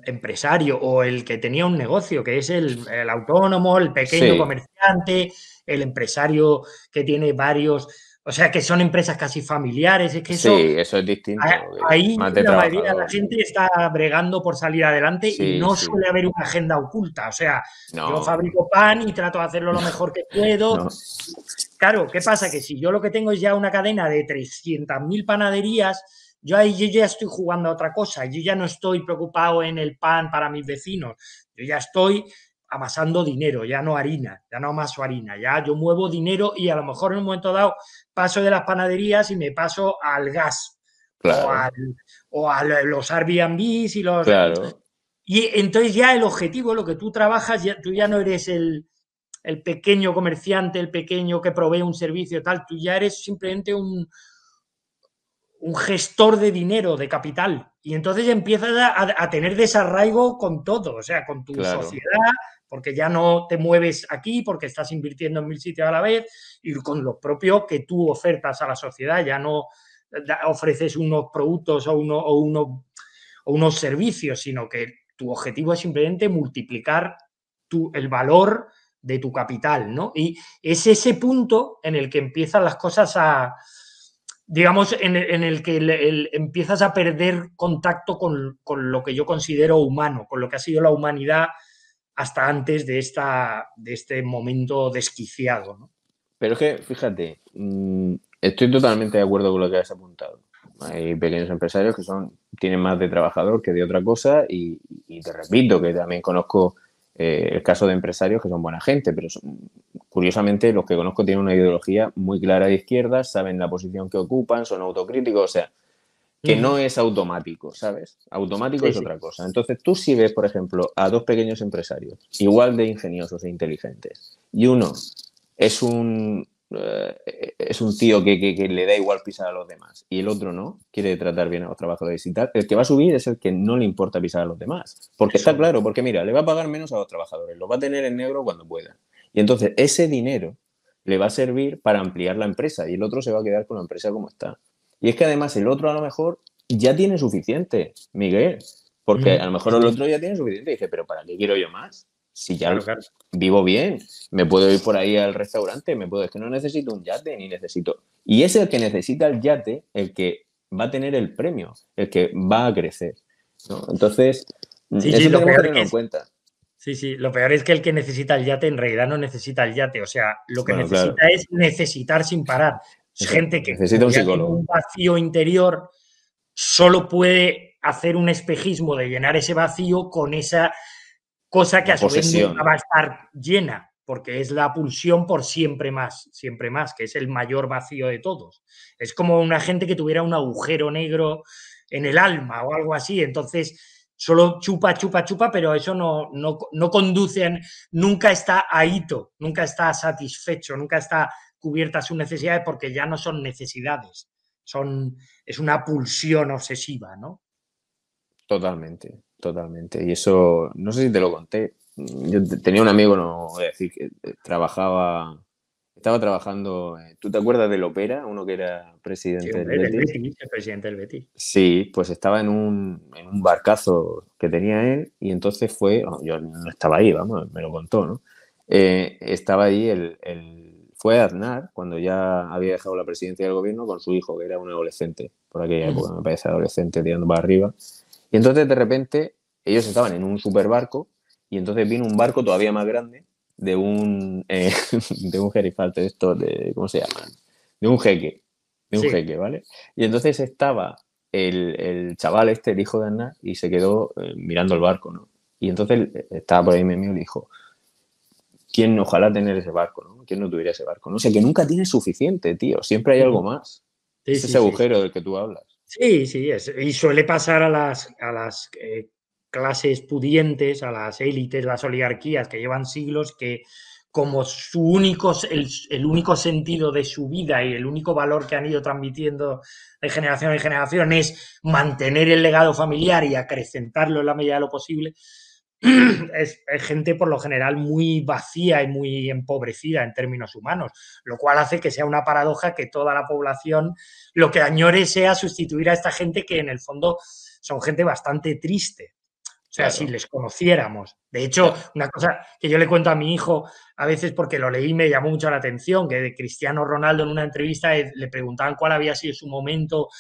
empresario o el que tenía un negocio, que es el, el autónomo, el pequeño sí. comerciante, el empresario que tiene varios, o sea, que son empresas casi familiares. Es que eso, sí, eso es distinto. Ahí la mayoría de la gente está bregando por salir adelante sí, y no sí. suele haber una agenda oculta. O sea, no. yo fabrico pan y trato de hacerlo lo mejor que puedo. No. Claro, ¿qué pasa? Que si yo lo que tengo es ya una cadena de trescientas mil panaderías, yo ahí yo ya estoy jugando a otra cosa, yo ya no estoy preocupado en el pan para mis vecinos, yo ya estoy amasando dinero, ya no harina, ya no amaso harina, ya yo muevo dinero y a lo mejor en un momento dado paso de las panaderías y me paso al gas, claro. o, al, o a los Airbnbs y los... Claro. Y entonces ya el objetivo, lo que tú trabajas, ya, tú ya no eres el, el pequeño comerciante, el pequeño que provee un servicio tal, tú ya eres simplemente un... un gestor de dinero, de capital. Y entonces empiezas a, a tener desarraigo con todo, o sea, con tu claro. sociedad, porque ya no te mueves aquí, porque estás invirtiendo en mil sitios a la vez, y con lo propio que tú ofertas a la sociedad, ya no ofreces unos productos o, uno, o, uno, o unos servicios, sino que tu objetivo es simplemente multiplicar tu, el valor de tu capital, ¿no? Y es ese punto en el que empiezan las cosas a... digamos, en el, en el que el, el, empiezas a perder contacto con, con lo que yo considero humano, con lo que ha sido la humanidad hasta antes de, esta, de este momento desquiciado, ¿no? Pero es que, fíjate, estoy totalmente de acuerdo con lo que has apuntado. Hay pequeños empresarios que son tienen más de trabajador que de otra cosa y, y te repito que también conozco eh, el caso de empresarios que son buena gente, pero son... Curiosamente, los que conozco tienen una ideología muy clara de izquierda, saben la posición que ocupan, son autocríticos, o sea, que no es automático, ¿sabes? Automático sí, es sí. otra cosa. Entonces, tú si ves, por ejemplo, a dos pequeños empresarios, igual de ingeniosos e inteligentes, y uno es un, eh, es un tío que, que, que le da igual pisar a los demás, y el otro no, quiere tratar bien a los trabajadores y tal, el que va a subir es el que no le importa pisar a los demás. Porque está claro, porque mira, le va a pagar menos a los trabajadores, lo va a tener en negro cuando pueda. Y entonces ese dinero le va a servir para ampliar la empresa y el otro se va a quedar con la empresa como está. Y es que además el otro a lo mejor ya tiene suficiente, Miguel, porque a lo mejor el otro ya tiene suficiente. Y dije, pero ¿para qué quiero yo más? Si ya claro, claro. vivo bien, me puedo ir por ahí al restaurante, me puedo, es que no necesito un yate ni necesito... Y es el que necesita el yate, el que va a tener el premio, el que va a crecer, ¿no? Entonces, sí, eso sí, lo tenemos que tener en cuenta. Sí, sí, lo peor es que el que necesita el yate en realidad no necesita el yate, o sea, lo que bueno, necesita claro. es necesitar sin parar. Es gente que necesita un psicólogo. Tiene un vacío interior, solo puede hacer un espejismo de llenar ese vacío con esa cosa que la a su vez va a estar llena, porque es la pulsión por siempre más, siempre más, que es el mayor vacío de todos. Es como una gente que tuviera un agujero negro en el alma o algo así, entonces... Solo chupa, chupa, chupa, pero eso no, no, no conduce, a, nunca está ahito, nunca está satisfecho, nunca está cubierta sus necesidades porque ya no son necesidades, son, es una pulsión obsesiva, ¿no? Totalmente, totalmente. Y eso, no sé si te lo conté, yo tenía un amigo, no voy a decir, que trabajaba, estaba trabajando, ¿tú te acuerdas del Opera? Uno que era presidente, sí, del, del Betis. Betis, el presidente del Betis. Sí, pues estaba en un, en un barcazo que tenía él y entonces fue, oh, yo no estaba ahí, vamos, me lo contó, ¿no? Eh, estaba ahí, el, el, fue Aznar, cuando ya había dejado la presidencia del gobierno, con su hijo, que era un adolescente, por aquella época, me parece adolescente, tirando para arriba. Y entonces, de repente, ellos estaban en un superbarco y entonces vino un barco todavía más grande, de un eh, de un gerifalte de estos, de, ¿cómo se llaman? De un jeque, de un sí. jeque, ¿vale? Y entonces estaba el, el chaval este, el hijo de Aznar, y se quedó eh, mirando el barco, ¿no? Y entonces estaba por ahí mi amigo y le dijo, ¿quién ojalá tener ese barco, no? ¿Quién no tuviera ese barco? No sé, que nunca tiene suficiente, tío. Siempre hay algo más. Sí, es ese sí, agujero sí. del que tú hablas. Sí, sí, es. Y suele pasar a las, a las eh, clases pudientes, a las élites, las oligarquías que llevan siglos que como su único, el, el único sentido de su vida y el único valor que han ido transmitiendo de generación en generación es mantener el legado familiar y acrecentarlo en la medida de lo posible, es, es gente por lo general muy vacía y muy empobrecida en términos humanos, lo cual hace que sea una paradoja que toda la población lo que añore sea sustituir a esta gente que en el fondo son gente bastante triste. O sea, claro. si les conociéramos. De hecho, una cosa que yo le cuento a mi hijo a veces porque lo leí y me llamó mucho la atención, que de Cristiano Ronaldo en una entrevista le preguntaban cuál había sido su momento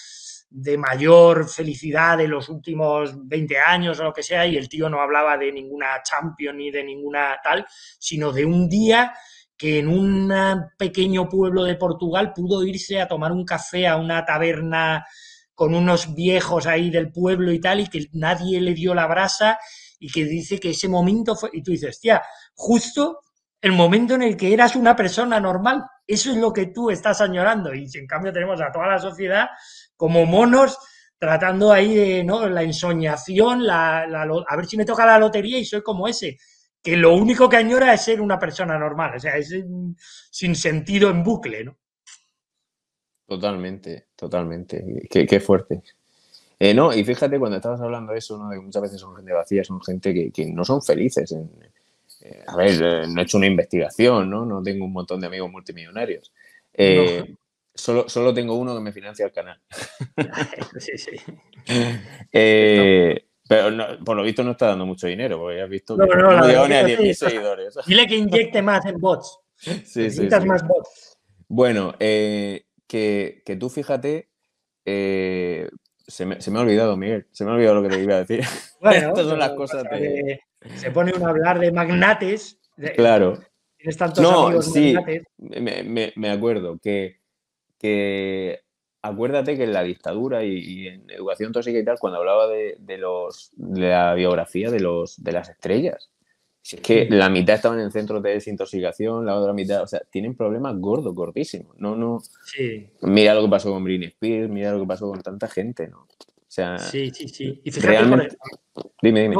de mayor felicidad de los últimos veinte años o lo que sea, y el tío no hablaba de ninguna Champions ni de ninguna tal, sino de un día que en un pequeño pueblo de Portugal pudo irse a tomar un café a una taberna con unos viejos ahí del pueblo y tal, y que nadie le dio la brasa, y que dice que ese momento fue... Y tú dices, tía, justo el momento en el que eras una persona normal, eso es lo que tú estás añorando, y en cambio tenemos a toda la sociedad como monos tratando ahí de, ¿no?, la ensoñación, la, la, a ver si me toca la lotería y soy como ese, que lo único que añora es ser una persona normal, o sea, es sin sentido en bucle, ¿no? Totalmente, totalmente. Qué, qué fuerte. Eh, no, y fíjate, cuando estabas hablando de eso, ¿no?, de que muchas veces son gente vacía, son gente que, que no son felices. En, eh, a ver, eh, no he hecho una investigación, ¿no? No tengo un montón de amigos multimillonarios. Eh, no. solo, solo tengo uno que me financia el canal. Sí, sí. Eh, pero no, por lo visto no está dando mucho dinero, porque ya has visto que no, no, no llegó ni a diez mil seguidores. Dile que inyecte más en bots. Sí, Necesitas sí, sí. más bots. Bueno, eh... Que, que tú fíjate, eh, se, me, se me ha olvidado, Miguel, se me ha olvidado lo que te iba a decir. Bueno, estas son las cosas de... Se pone uno a hablar de magnates. De, claro. Tienes tantos no, amigos sí, magnates. Me, me, me acuerdo que, que... Acuérdate que en la dictadura y, y en educación tóxica y tal, cuando hablaba de, de, los, de la biografía de, los, de las estrellas, si es que la mitad estaban en centros de desintoxicación, la otra mitad, o sea, tienen problemas gordos, gordísimos. No, no. Sí. Mira lo que pasó con Britney Spears, mira lo que pasó con tanta gente, ¿no? O sea, sí, sí, sí. Y fíjate, realmente... por el... dime, dime.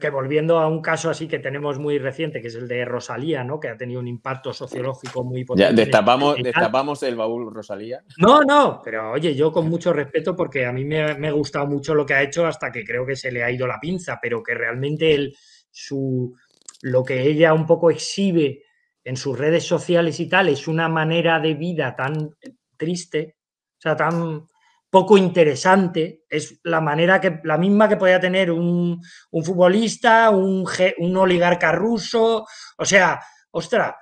Que volviendo a un caso así que tenemos muy reciente, que es el de Rosalía, ¿no? Que ha tenido un impacto sociológico muy potente. Ya, destapamos, destapamos el baúl Rosalía. No, no, pero oye, yo con mucho respeto, porque a mí me, me ha gustado mucho lo que ha hecho hasta que creo que se le ha ido la pinza, pero que realmente el, su... lo que ella un poco exhibe en sus redes sociales y tal es una manera de vida tan triste, o sea, tan poco interesante. Es la manera que, la misma que podía tener un, un futbolista, un, un oligarca ruso. O sea, ostras,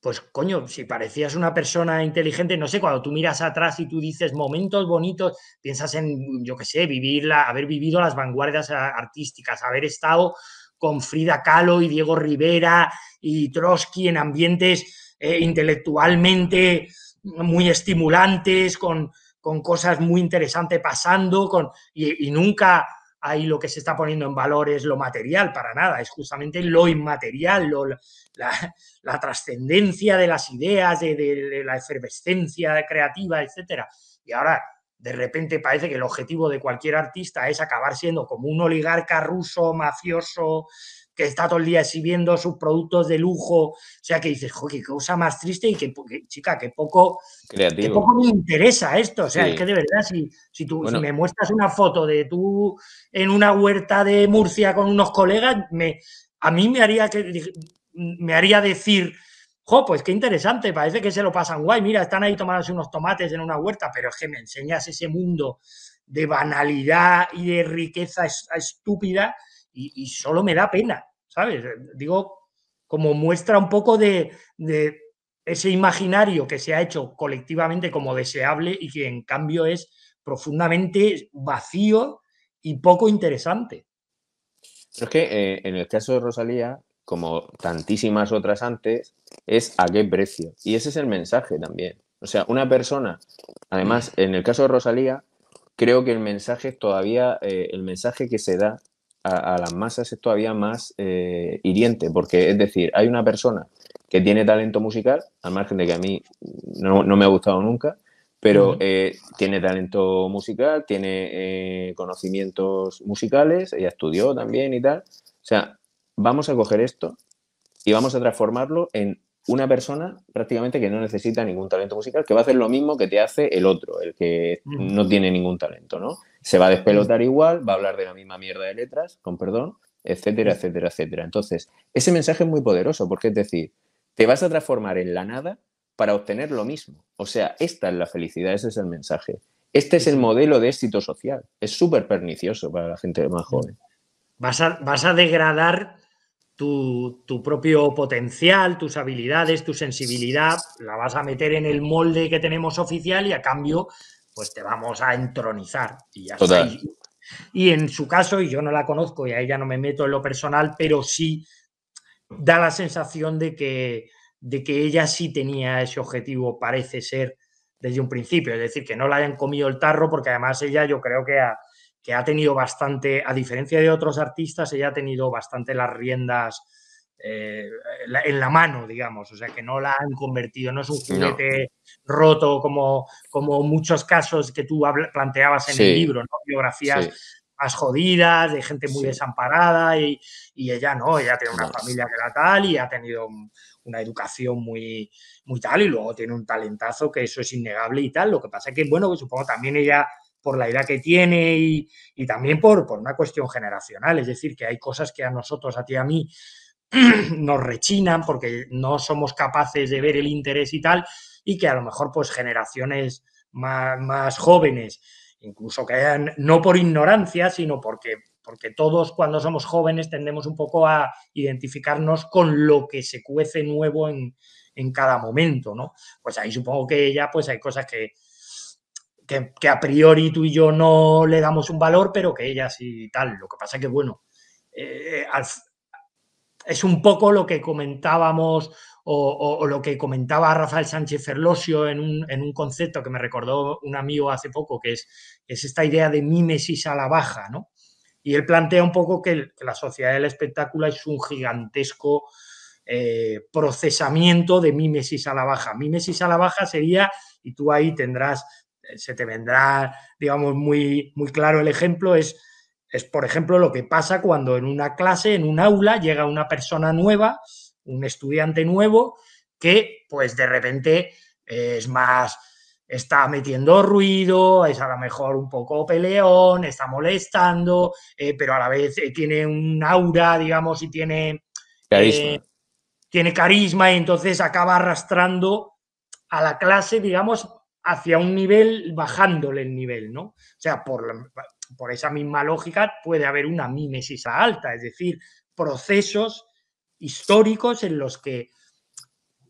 pues coño, si parecías una persona inteligente, no sé, cuando tú miras atrás y tú dices momentos bonitos, piensas en, yo qué sé, vivirla, haber vivido las vanguardias artísticas, haber estado con Frida Kahlo y Diego Rivera y Trotsky en ambientes eh, intelectualmente muy estimulantes, con, con cosas muy interesantes pasando, con, y, y nunca ahí lo que se está poniendo en valor es lo material, para nada, es justamente lo inmaterial, lo, la, la trascendencia de las ideas, de, de, de la efervescencia creativa, etcétera. Y ahora, de repente parece que el objetivo de cualquier artista es acabar siendo como un oligarca ruso, mafioso, que está todo el día exhibiendo sus productos de lujo. O sea, que dices, jo, qué cosa más triste y que, que chica, que poco, que poco me interesa esto. O sea, sí. es que de verdad, si, si tú bueno. si me muestras una foto de tú en una huerta de Murcia con unos colegas, me, a mí me haría, que, me haría decir... Jo, pues qué interesante, parece que se lo pasan guay, mira, están ahí tomándose unos tomates en una huerta, pero es que me enseñas ese mundo de banalidad y de riqueza estúpida y, y solo me da pena, ¿sabes? Digo, como muestra un poco de, de ese imaginario que se ha hecho colectivamente como deseable y que en cambio es profundamente vacío y poco interesante. Pero es que eh, en el caso de Rosalía, como tantísimas otras antes, es a qué precio. Y ese es el mensaje también. O sea, una persona, además, en el caso de Rosalía, creo que el mensaje todavía, eh, el mensaje que se da a, a las masas es todavía más eh, hiriente, porque es decir, hay una persona que tiene talento musical, al margen de que a mí no, no me ha gustado nunca, pero eh, tiene talento musical, tiene eh, conocimientos musicales, ella estudió también y tal. O sea, vamos a coger esto y vamos a transformarlo en una persona prácticamente que no necesita ningún talento musical, que va a hacer lo mismo que te hace el otro, el que no tiene ningún talento, ¿no? Se va a despelotar igual, va a hablar de la misma mierda de letras, con perdón, etcétera, etcétera, etcétera. Entonces, ese mensaje es muy poderoso porque es decir, te vas a transformar en la nada para obtener lo mismo. O sea, esta es la felicidad, ese es el mensaje. Este es el modelo de éxito social. Es súper pernicioso para la gente más joven. Vas a, vas a degradar tu, tu propio potencial, tus habilidades, tu sensibilidad, la vas a meter en el molde que tenemos oficial y a cambio pues te vamos a entronizar. Y ya está. Y en su caso, y yo no la conozco y a ella no me meto en lo personal, pero sí da la sensación de que de que ella sí tenía ese objetivo, parece ser, desde un principio. Es decir, que no la hayan comido el tarro, porque además ella yo creo que ha, que ha tenido bastante, a diferencia de otros artistas, ella ha tenido bastante las riendas eh, en la mano, digamos. O sea, que no la han convertido, no es un juguete no. roto como, como muchos casos que tú planteabas en sí. el libro, ¿no? Biografías... Sí. más jodidas, de gente muy sí. desamparada y, y ella no, ella tiene una no. familia que la tal y ha tenido una educación muy, muy tal y luego tiene un talentazo que eso es innegable y tal, lo que pasa es que, bueno, supongo también ella por la edad que tiene y, y también por, por una cuestión generacional, es decir, que hay cosas que a nosotros, a ti y a mí, nos rechinan porque no somos capaces de ver el interés y tal y que a lo mejor pues generaciones más, más jóvenes incluso que hayan, no por ignorancia, sino porque, porque todos cuando somos jóvenes tendemos un poco a identificarnos con lo que se cuece nuevo en, en cada momento, ¿no? Pues ahí supongo que ella, pues hay cosas que, que, que a priori tú y yo no le damos un valor, pero que ella sí tal. Lo que pasa que, bueno, eh, al, es un poco lo que comentábamos O, o, o lo que comentaba Rafael Sánchez Ferlosio en un, en un concepto que me recordó un amigo hace poco, que es, es esta idea de mímesis a la baja, ¿no? Y él plantea un poco que, el, que la sociedad del espectáculo es un gigantesco eh, procesamiento de mímesis a la baja. Mímesis a la baja sería, y tú ahí tendrás, se te vendrá, digamos, muy, muy claro el ejemplo, es, es, por ejemplo, lo que pasa cuando en una clase, en un aula, llega una persona nueva, un estudiante nuevo que pues de repente es más, está metiendo ruido, es a lo mejor un poco peleón, está molestando, eh, pero a la vez eh, tiene un aura, digamos, y tiene carisma. Eh, tiene carisma y entonces acaba arrastrando a la clase, digamos, hacia un nivel, bajándole el nivel, ¿no? O sea, por, la, por esa misma lógica puede haber una mímesis alta, es decir, procesos históricos en los que,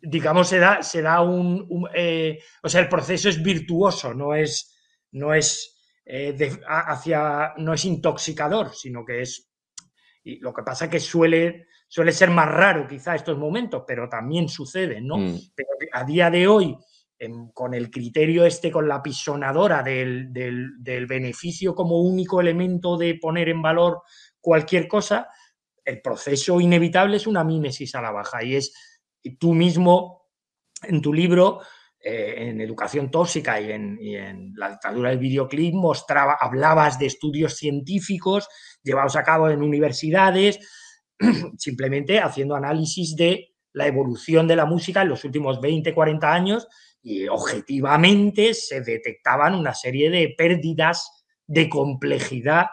digamos, se da, se da un... un eh, o sea, el proceso es virtuoso, no es, no es, eh, de, hacia, no es intoxicador, sino que es... Y lo que pasa es que suele, suele ser más raro quizá estos momentos, pero también sucede, ¿no? Mm. Pero a día de hoy, en, con el criterio este, con la pisonadora del, del, del beneficio como único elemento de poner en valor cualquier cosa... El proceso inevitable es una mímesis a la baja y es tú mismo en tu libro, eh, en Educación Tóxica y en, y en la dictadura del videoclip, mostraba, hablabas de estudios científicos llevados a cabo en universidades, simplemente haciendo análisis de la evolución de la música en los últimos veinte, cuarenta años y objetivamente se detectaban una serie de pérdidas de complejidad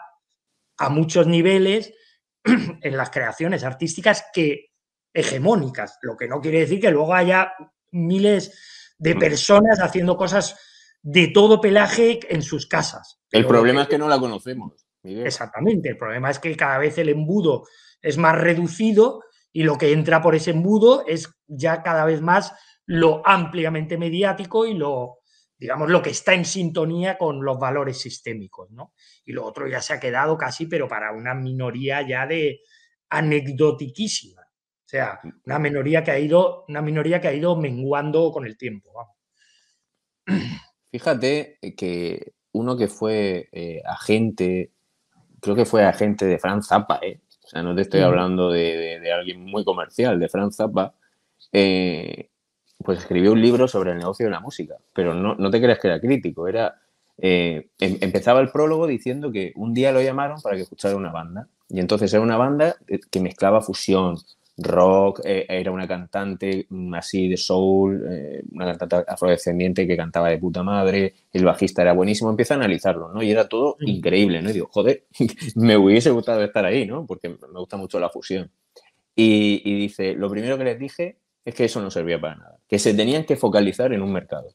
a muchos niveles en las creaciones artísticas que hegemónicas, lo que no quiere decir que luego haya miles de personas haciendo cosas de todo pelaje en sus casas. El problema es que no la conocemos, Miguel. Exactamente, el problema es que cada vez el embudo es más reducido y lo que entra por ese embudo es ya cada vez más lo ampliamente mediático y lo, digamos, lo que está en sintonía con los valores sistémicos, ¿no? Y lo otro ya se ha quedado casi, pero para una minoría ya de anecdotiquísima. O sea, una minoría que ha ido, una minoría que ha ido menguando con el tiempo. ¿No? Fíjate que uno que fue eh, agente, creo que fue agente de Frank Zappa, ¿eh? O sea, no te estoy hablando de, de, de alguien muy comercial, de Frank Zappa, eh, pues escribió un libro sobre el negocio de la música, pero no, no te creas que era crítico, era... Eh, em, empezaba el prólogo diciendo que un día lo llamaron para que escuchara una banda, y entonces era una banda que mezclaba fusión, rock, eh, era una cantante así de soul, eh, una cantante afrodescendiente que cantaba de puta madre, el bajista era buenísimo, empieza a analizarlo, ¿no? Y era todo increíble, ¿no? Y digo, joder, me hubiese gustado estar ahí, ¿no? Porque me gusta mucho la fusión. Y, y dice, lo primero que les dije es que eso no servía para nada, que se tenían que focalizar en un mercado.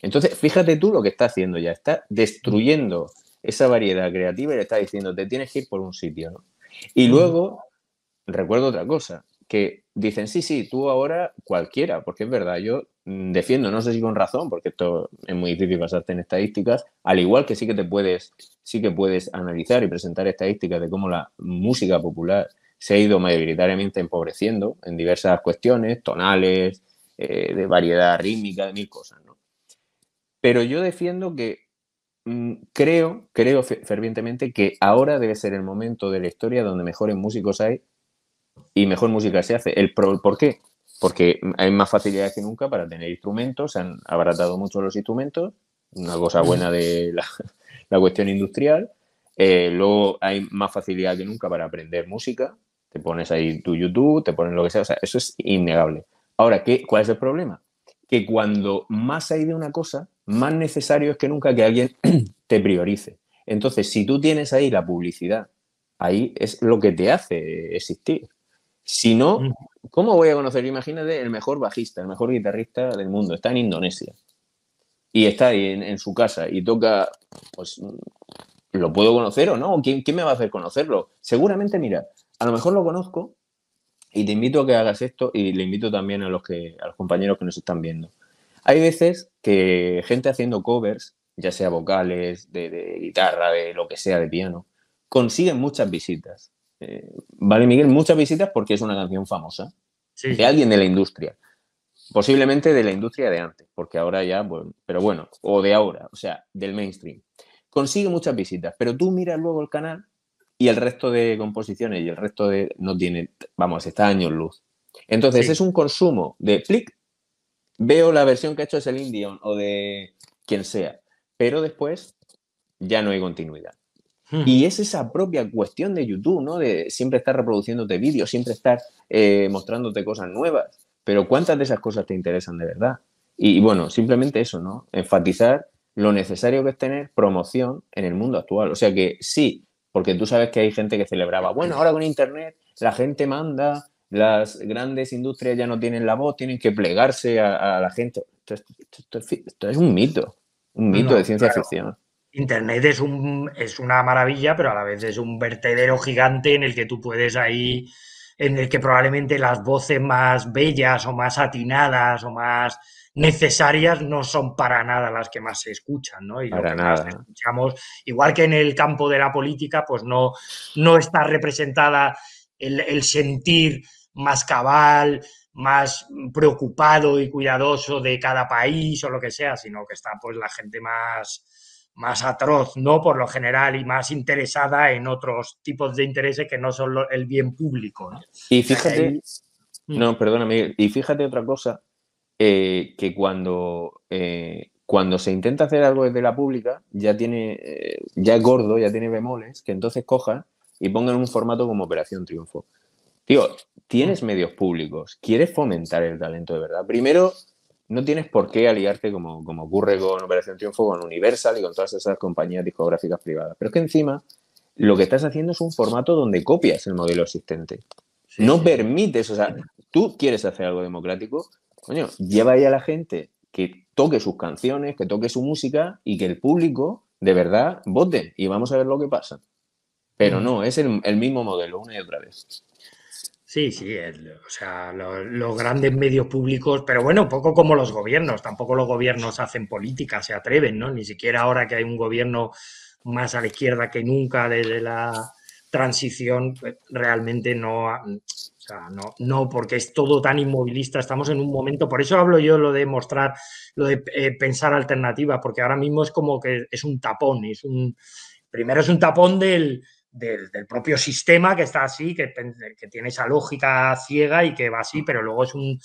Entonces, fíjate tú lo que está haciendo ya. Está destruyendo esa variedad creativa y le está diciendo, te tienes que ir por un sitio, ¿no? Y luego, recuerdo otra cosa, que dicen, sí, sí, tú ahora cualquiera, porque es verdad, yo defiendo, no sé si con razón, porque esto es muy difícil basarte en estadísticas, al igual que sí que te puedes, sí que puedes analizar y presentar estadísticas de cómo la música popular se ha ido mayoritariamente empobreciendo en diversas cuestiones, tonales, eh, de variedad rítmica, de mil cosas, ¿no? Pero yo defiendo que creo, creo fervientemente que ahora debe ser el momento de la historia donde mejores músicos hay y mejor música se hace. El pro, ¿Por qué? Porque hay más facilidades que nunca para tener instrumentos, se han abaratado mucho los instrumentos, una cosa buena de la, la cuestión industrial. Eh, luego hay más facilidad que nunca para aprender música, te pones ahí tu YouTube, te pones lo que sea, o sea, eso es innegable. Ahora, ¿qué, ¿cuál es el problema? Que cuando más hay de una cosa, más necesario es que nunca que alguien te priorice. Entonces, si tú tienes ahí la publicidad, ahí es lo que te hace existir. Si no, ¿cómo voy a conocer? Imagínate el mejor bajista, el mejor guitarrista del mundo. Está en Indonesia y está ahí en, en su casa y toca, pues, ¿lo puedo conocer o no? ¿Quién, quién me va a hacer conocerlo? Seguramente, mira, a lo mejor lo conozco y te invito a que hagas esto y le invito también a los, que, a los compañeros que nos están viendo. Hay veces que gente haciendo covers, ya sea vocales, de, de guitarra, de lo que sea, de piano, consiguen muchas visitas. Eh, vale, Miguel, muchas visitas porque es una canción famosa, sí, de alguien de la industria. Posiblemente de la industria de antes, porque ahora ya, pues, pero bueno, o de ahora, o sea, del mainstream. Consigue muchas visitas, pero tú miras luego el canal y el resto de composiciones y el resto de... no tiene, vamos, está a años luz. Entonces, sí, es un consumo de clic. Veo la versión que ha hecho de Celine Dion o de quien sea, pero después ya no hay continuidad. Hmm. Y es esa propia cuestión de YouTube, ¿no? De siempre estar reproduciéndote vídeos, siempre estar eh, mostrándote cosas nuevas, pero ¿cuántas de esas cosas te interesan de verdad? Y, y bueno, simplemente eso, ¿no? Enfatizar lo necesario que es tener promoción en el mundo actual. O sea que sí, porque tú sabes que hay gente que celebraba, bueno, ahora con Internet la gente manda... Las grandes industrias ya no tienen la voz, tienen que plegarse a, a la gente. Esto, esto, esto, esto es un mito, un mito no, de ciencia claro. ficción. Internet es, un, es una maravilla, pero a la vez es un vertedero gigante en el que tú puedes ahí, en el que probablemente las voces más bellas o más atinadas o más necesarias no son para nada las que más se escuchan, ¿no? Y para lo que nada. Más escuchamos, igual que en el campo de la política, pues no, no está representada el, el sentir más cabal, más preocupado y cuidadoso de cada país o lo que sea, sino que está pues la gente más, más atroz, ¿no? Por lo general, y más interesada en otros tipos de intereses que no son el bien público, ¿no? Y fíjate, ahí... no, perdona, Miguel, y fíjate otra cosa, eh, que cuando, eh, cuando se intenta hacer algo desde la pública, ya tiene, eh, ya es gordo, ya tiene bemoles, que entonces cojan y pongan un formato como Operación Triunfo. Tío, tienes medios públicos, quieres fomentar el talento de verdad. Primero, no tienes por qué aliarte como, como ocurre con Operación Triunfo, con Universal y con todas esas compañías discográficas privadas. Pero es que encima lo que estás haciendo es un formato donde copias el modelo existente. Sí, no sí. permites, o sea, tú quieres hacer algo democrático, coño, lleva ahí a la gente que toque sus canciones, que toque su música y que el público de verdad vote y vamos a ver lo que pasa. Pero no, es el, el mismo modelo una y otra vez. Sí, sí, el, o sea, los, los grandes medios públicos, pero bueno, un poco como los gobiernos, tampoco los gobiernos hacen política, se atreven, ¿no? Ni siquiera ahora que hay un gobierno más a la izquierda que nunca desde la transición, realmente no, O sea, no, no, porque es todo tan inmovilista, estamos en un momento, por eso hablo yo lo de mostrar, lo de eh, pensar alternativas, porque ahora mismo es como que es un tapón, es un primero es un tapón del, del, del propio sistema que está así, que, que tiene esa lógica ciega y que va así, pero luego es un,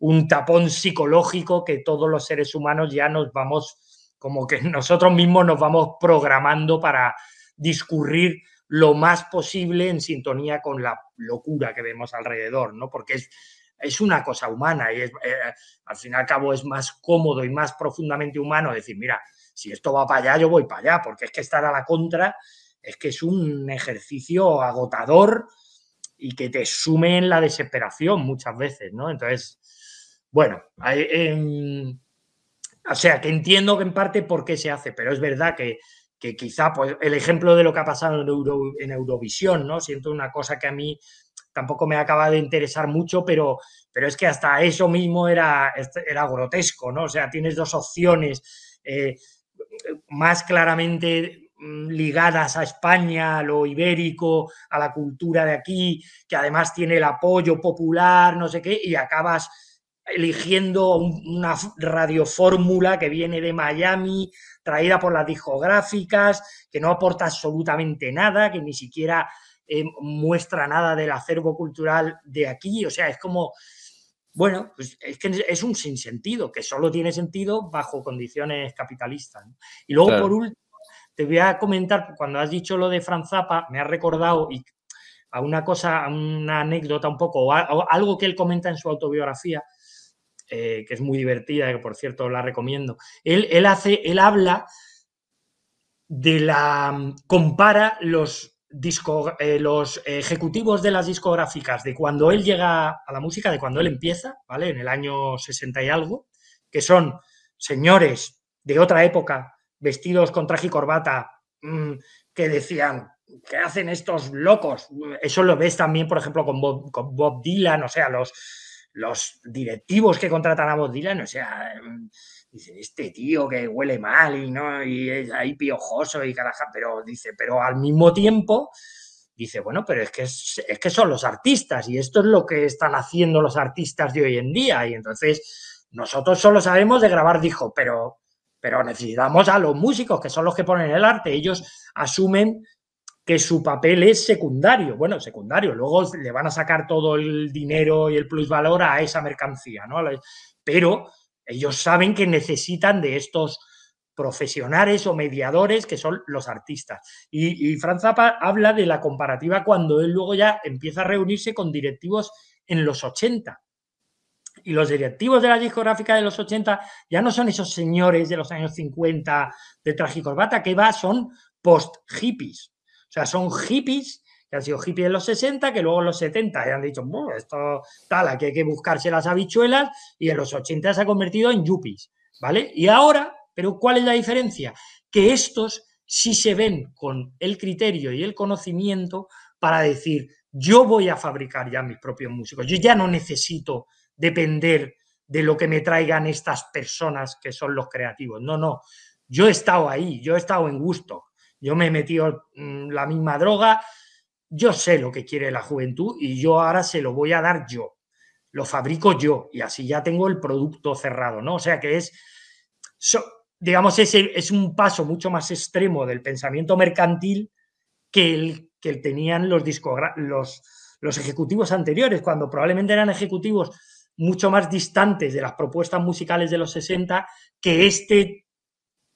un tapón psicológico que todos los seres humanos ya nos vamos, como que nosotros mismos nos vamos programando para discurrir lo más posible en sintonía con la locura que vemos alrededor, ¿no? Porque es, es una cosa humana y es, eh, al fin y al cabo es más cómodo y más profundamente humano decir, mira, si esto va para allá, yo voy para allá, porque es que estar a la contra es que es un ejercicio agotador y que te sume en la desesperación muchas veces, ¿no? Entonces, bueno, eh, eh, o sea, que entiendo que en parte por qué se hace, pero es verdad que que quizá, pues, el ejemplo de lo que ha pasado en, Euro, en Eurovisión, ¿no? Siento una cosa que a mí tampoco me acaba de interesar mucho, pero, pero es que hasta eso mismo era, era grotesco, ¿no? O sea, tienes dos opciones eh, más claramente ligadas a España, a lo ibérico, a la cultura de aquí, que además tiene el apoyo popular, no sé qué, y acabas eligiendo una radiofórmula que viene de Miami, traída por las discográficas, que no aporta absolutamente nada, que ni siquiera eh, muestra nada del acervo cultural de aquí. O sea, es como, bueno, pues es que es un sinsentido, que solo tiene sentido bajo condiciones capitalistas, ¿no? Y luego, claro, por último, te voy a comentar, cuando has dicho lo de Frank Zappa, me has recordado y a una cosa, a una anécdota un poco, o a, o algo que él comenta en su autobiografía, Eh, que es muy divertida, que por cierto la recomiendo. Él, él, hace, él habla de la... compara los, disco, eh, los ejecutivos de las discográficas de cuando él llega a la música, de cuando él empieza, ¿vale? En el año sesenta y algo, que son señores de otra época, vestidos con traje y corbata, mmm, que decían, ¿qué hacen estos locos? Eso lo ves también, por ejemplo, con Bob, con Bob Dylan, o sea, los... los directivos que contratan a Bob Dylan, o sea, dicen, este tío que huele mal y no y es ahí piojoso y caraja, pero dice, pero al mismo tiempo, dice, bueno, pero es que, es, es que son los artistas y esto es lo que están haciendo los artistas de hoy en día y entonces nosotros solo sabemos de grabar discos, pero, pero necesitamos a los músicos que son los que ponen el arte, ellos asumen que su papel es secundario, bueno, secundario, luego le van a sacar todo el dinero y el plusvalor a esa mercancía, ¿no? Pero ellos saben que necesitan de estos profesionales o mediadores que son los artistas. Y, y Frank Zappa habla de la comparativa cuando él luego ya empieza a reunirse con directivos en los ochenta. Y los directivos de la discográfica de los ochenta ya no son esos señores de los años cincuenta de traje y corbata, que va, son post-hippies. O sea, son hippies, que han sido hippies en los sesenta, que luego en los setenta han dicho, esto tal, aquí hay que buscarse las habichuelas, y en los ochenta se ha convertido en yuppies, ¿vale? Y ahora, pero ¿cuál es la diferencia? Que estos sí se ven con el criterio y el conocimiento para decir, yo voy a fabricar ya mis propios músicos, yo ya no necesito depender de lo que me traigan estas personas que son los creativos. No, no, yo he estado ahí, yo he estado en gusto. Yo me he metido la misma droga, yo sé lo que quiere la juventud y yo ahora se lo voy a dar yo, lo fabrico yo y así ya tengo el producto cerrado, ¿no? O sea que es, digamos, es, es un paso mucho más extremo del pensamiento mercantil que el que tenían los, los, los ejecutivos anteriores, cuando probablemente eran ejecutivos mucho más distantes de las propuestas musicales de los sesenta que este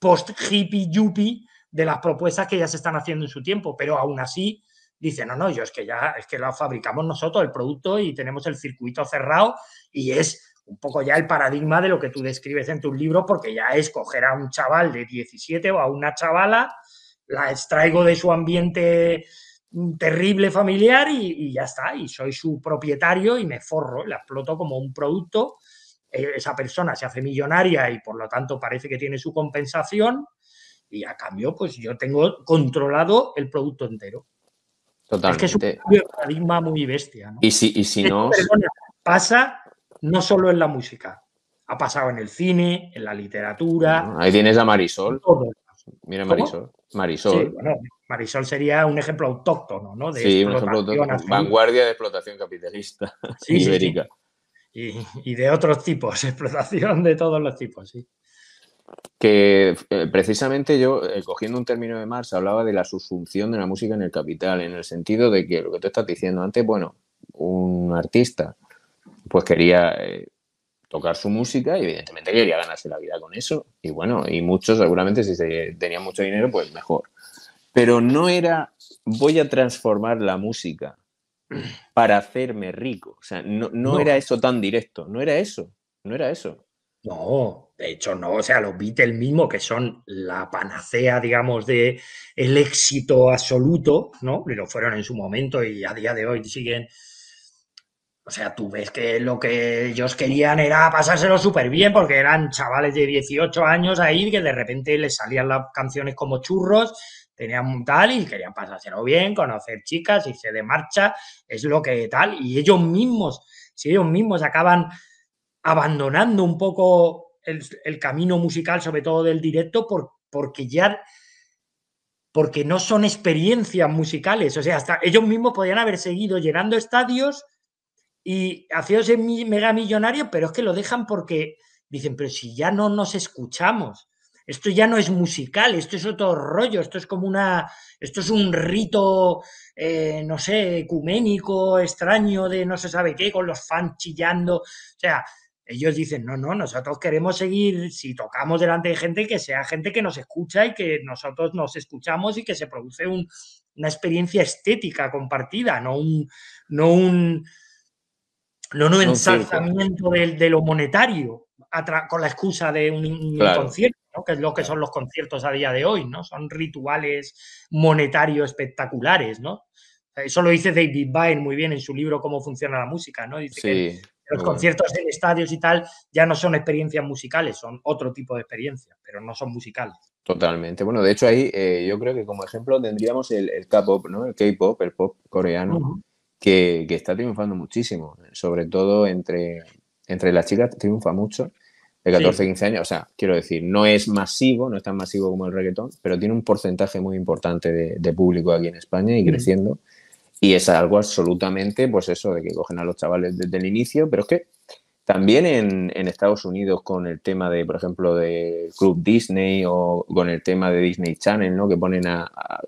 post-hippie yuppie de las propuestas que ya se están haciendo en su tiempo, pero aún así dicen, no, no, yo es que ya, es que lo fabricamos nosotros el producto y tenemos el circuito cerrado y es un poco ya el paradigma de lo que tú describes en tus libros, porque ya es coger a un chaval de diecisiete o a una chavala, la extraigo de su ambiente terrible familiar y, y ya está, y soy su propietario y me forro, la exploto como un producto, esa persona se hace millonaria y por lo tanto parece que tiene su compensación. Y a cambio, pues yo tengo controlado el producto entero. Totalmente. Es que es un paradigma muy bestia, ¿no? Y si, y si no... Perdona, pasa no solo en la música. Ha pasado en el cine, en la literatura... Ahí tienes a Marisol. Mira Marisol. ¿Cómo? Marisol. Sí, bueno, Marisol sería un ejemplo autóctono, ¿no? De sí, un ejemplo autóctono, así. Vanguardia de explotación capitalista sí, ibérica. Sí, sí. Y, y de otros tipos, explotación de todos los tipos, sí. Que eh, precisamente yo, eh, cogiendo un término de Marx, hablaba de la subsunción de la música en el capital, en el sentido de que lo que tú estás diciendo antes, bueno, un artista pues quería eh, tocar su música y evidentemente quería ganarse la vida con eso, y bueno, y muchos seguramente si se tenían mucho dinero pues mejor, pero no era voy a transformar la música para hacerme rico, o sea, no, no, no. era eso tan directo, no era eso, no era eso. No, de hecho no, o sea, los Beatles mismos, que son la panacea, digamos, de el éxito absoluto, ¿no? Y lo fueron en su momento y a día de hoy siguen. O sea, tú ves que lo que ellos querían era pasárselo súper bien porque eran chavales de dieciocho años ahí que de repente les salían las canciones como churros, tenían tal y querían pasárselo bien, conocer chicas, irse de marcha, es lo que tal. Y ellos mismos, si ellos mismos acaban abandonando un poco el, el camino musical, sobre todo del directo, por, porque ya porque no son experiencias musicales. O sea, hasta ellos mismos podían haber seguido llenando estadios y haciéndose mega millonarios, pero es que lo dejan porque dicen, pero si ya no nos escuchamos, esto ya no es musical, esto es otro rollo, esto es como una, esto es un rito, eh, no sé, ecuménico, extraño, de no se sabe qué, con los fans chillando, o sea... Ellos dicen, no, no, nosotros queremos seguir, si tocamos delante de gente, que sea gente que nos escucha y que nosotros nos escuchamos y que se produce un, una experiencia estética compartida, no un, no un, no un ensalzamiento de, de lo monetario con la excusa de un, un claro. concierto, ¿no? Que es lo que son los conciertos a día de hoy, ¿no? Son rituales monetarios espectaculares, ¿no? Eso lo dice David Byrne muy bien en su libro Cómo funciona la música, ¿no? Dice sí. que los conciertos en estadios y tal ya no son experiencias musicales, son otro tipo de experiencias, pero no son musicales. Totalmente. Bueno, de hecho ahí eh, yo creo que como ejemplo tendríamos el, el K-pop, ¿no? El K-pop, el pop coreano, uh-huh. que, que está triunfando muchísimo, sobre todo entre, entre las chicas triunfa mucho, de catorce a quince años. O sea, quiero decir, no es masivo, no es tan masivo como el reggaetón, pero tiene un porcentaje muy importante de, de público aquí en España y uh-huh. creciendo. Y es algo absolutamente, pues eso, de que cogen a los chavales desde el inicio, pero es que también en, en Estados Unidos con el tema de, por ejemplo, de Club Disney o con el tema de Disney Channel, ¿no? Que ponen a, a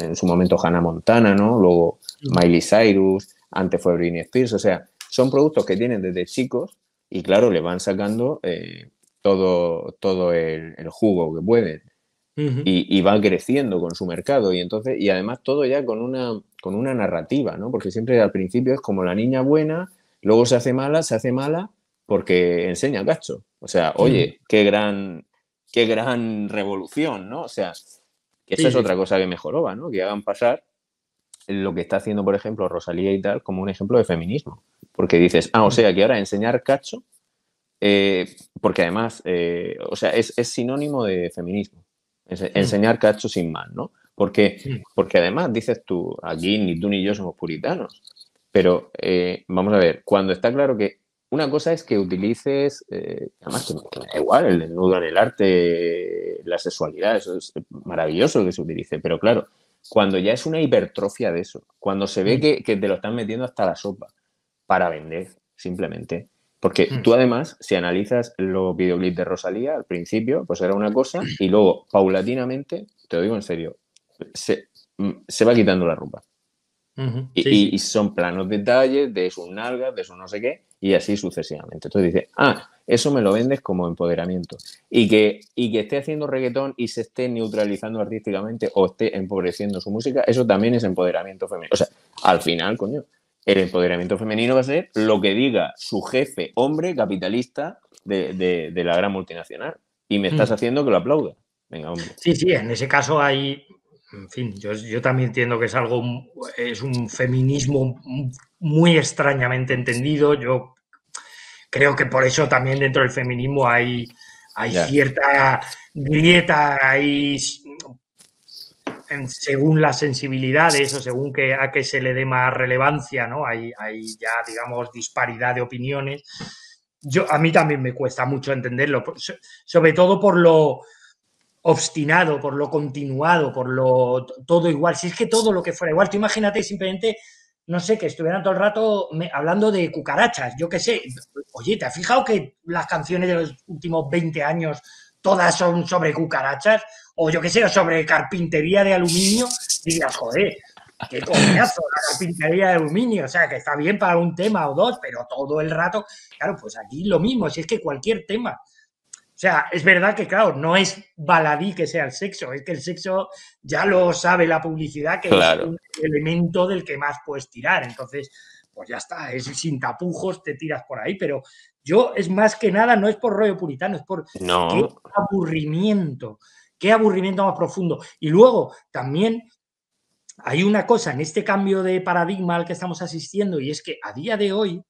en su momento Hannah Montana, ¿no? Luego Miley Cyrus, antes fue Britney Spears, o sea, son productos que tienen desde chicos y claro, le van sacando eh, todo, todo el, el jugo que pueden. Y, y va creciendo con su mercado y entonces y además todo ya con una con una narrativa, ¿no? Porque siempre al principio es como la niña buena, luego se hace mala, se hace mala porque enseña cacho. O sea, oye, qué gran qué gran revolución, ¿no? O sea, que esa sí, es sí. otra cosa que mejoraba, ¿no? Que hagan pasar lo que está haciendo, por ejemplo, Rosalía y tal, como un ejemplo de feminismo. Porque dices, ah, o sea, que ahora enseñar cacho, eh, porque además, eh, o sea, es, es sinónimo de feminismo. Enseñar cacho sin más, ¿no? Porque, porque además, dices tú, aquí ni tú ni yo somos puritanos, pero eh, vamos a ver, cuando está claro que una cosa es que utilices, eh, además que me, que me da igual, el desnudo en el arte, la sexualidad, eso es maravilloso que se utilice, pero claro, cuando ya es una hipertrofia de eso, cuando se ve que, que te lo están metiendo hasta la sopa para vender, simplemente. Porque tú, además, si analizas los videoclips de Rosalía, al principio, pues era una cosa, y luego, paulatinamente, te lo digo en serio, se, se va quitando la ropa. Uh-huh, sí, y, sí. y son planos detalles de sus nalgas, de su no sé qué, y así sucesivamente. Entonces dices, ah, eso me lo vendes como empoderamiento. Y que, y que esté haciendo reggaetón y se esté neutralizando artísticamente o esté empobreciendo su música, eso también es empoderamiento femenino. O sea, al final, coño. El empoderamiento femenino va a ser lo que diga su jefe, hombre, capitalista de, de, de la gran multinacional. Y me estás haciendo que lo aplauda. Venga, hombre. Sí, sí, en ese caso hay... En fin, yo, yo también entiendo que es algo... Es un feminismo muy extrañamente entendido. Yo creo que por eso también dentro del feminismo hay, hay cierta grieta, hay... según las sensibilidades o según que, a qué se le dé más relevancia, ¿no? Hay, hay ya, digamos, disparidad de opiniones. Yo, a mí también me cuesta mucho entenderlo, sobre todo por lo obstinado, por lo continuado, por lo todo igual. Si es que todo lo que fuera igual, tú imagínate simplemente, no sé, que estuvieran todo el rato me, hablando de cucarachas, yo qué sé. Oye, ¿te has fijado que las canciones de los últimos veinte años todas son sobre cucarachas? O yo qué sé, sobre carpintería de aluminio. Digas, joder, qué coñazo la carpintería de aluminio. O sea, que está bien para un tema o dos, pero todo el rato... Claro, pues aquí lo mismo, si es que cualquier tema... O sea, es verdad que, claro, no es baladí que sea el sexo, es que el sexo ya lo sabe la publicidad, que claro, es un elemento del que más puedes tirar. Entonces, pues ya está, es sin tapujos, te tiras por ahí. Pero yo, es más que nada, no es por rollo puritano, es por no. qué aburrimiento, qué aburrimiento más profundo. Y luego, también hay una cosa en este cambio de paradigma al que estamos asistiendo, y es que a día de hoy,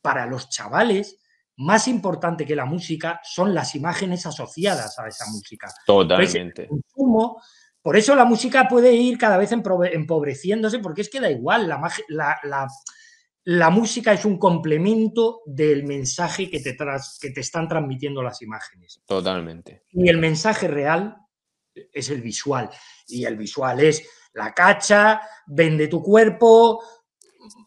para los chavales, más importante que la música son las imágenes asociadas a esa música. Totalmente. Consumo, por eso la música puede ir cada vez empobreciéndose, porque es que da igual, la, la, la, la música es un complemento del mensaje que te, tras, que te están transmitiendo las imágenes. Totalmente. Y el mensaje real es el visual, y el visual es la cacha, vende tu cuerpo.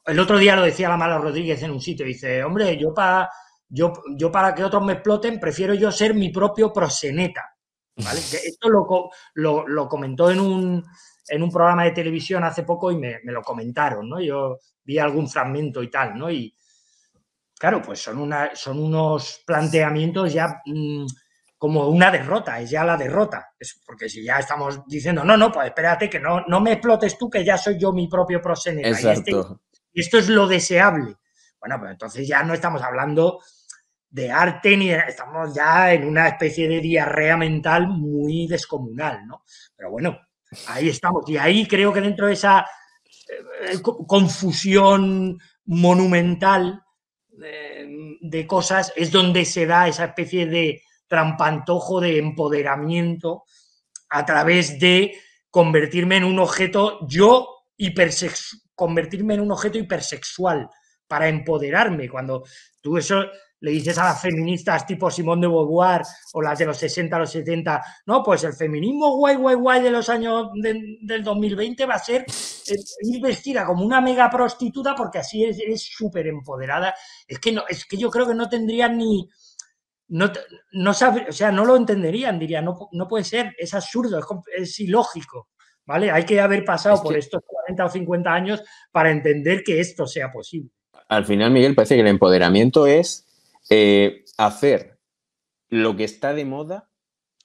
El otro día lo decía la Mala Rodríguez en un sitio, dice, hombre, yo para... Yo, yo para que otros me exploten, prefiero yo ser mi propio proseneta, ¿vale? Esto lo, lo, lo comentó en un, en un programa de televisión hace poco y me, me lo comentaron, ¿no? Yo vi algún fragmento y tal, ¿no? Y claro, pues son, una, son unos planteamientos ya mmm, como una derrota, es ya la derrota. Es porque si ya estamos diciendo, no, no, pues espérate, que no, no me explotes tú, que ya soy yo mi propio proseneta. Exacto. Y este, esto es lo deseable. Bueno, pues entonces ya no estamos hablando de arte, ni de, estamos ya en una especie de diarrea mental muy descomunal, ¿no? Pero bueno, ahí estamos, y ahí creo que dentro de esa eh, confusión monumental eh, de cosas es donde se da esa especie de trampantojo de empoderamiento a través de convertirme en un objeto yo hipersexual, convertirme en un objeto hipersexual para empoderarme. Cuando tú eso le dices a las feministas tipo Simone de Beauvoir o las de los sesenta, los setenta, no, pues el feminismo guay, guay, guay de los años de, del dos mil veinte va a ser eh, ir vestida como una mega prostituta porque así eres súper empoderada. Es que no, es que yo creo que no tendrían ni... No, no sabe, o sea, no lo entenderían, diría, no, no puede ser, es absurdo, es, es ilógico, ¿vale? Hay que haber pasado es por que... estos cuarenta o cincuenta años para entender que esto sea posible. Al final, Miguel, parece que el empoderamiento es eh, hacer lo que está de moda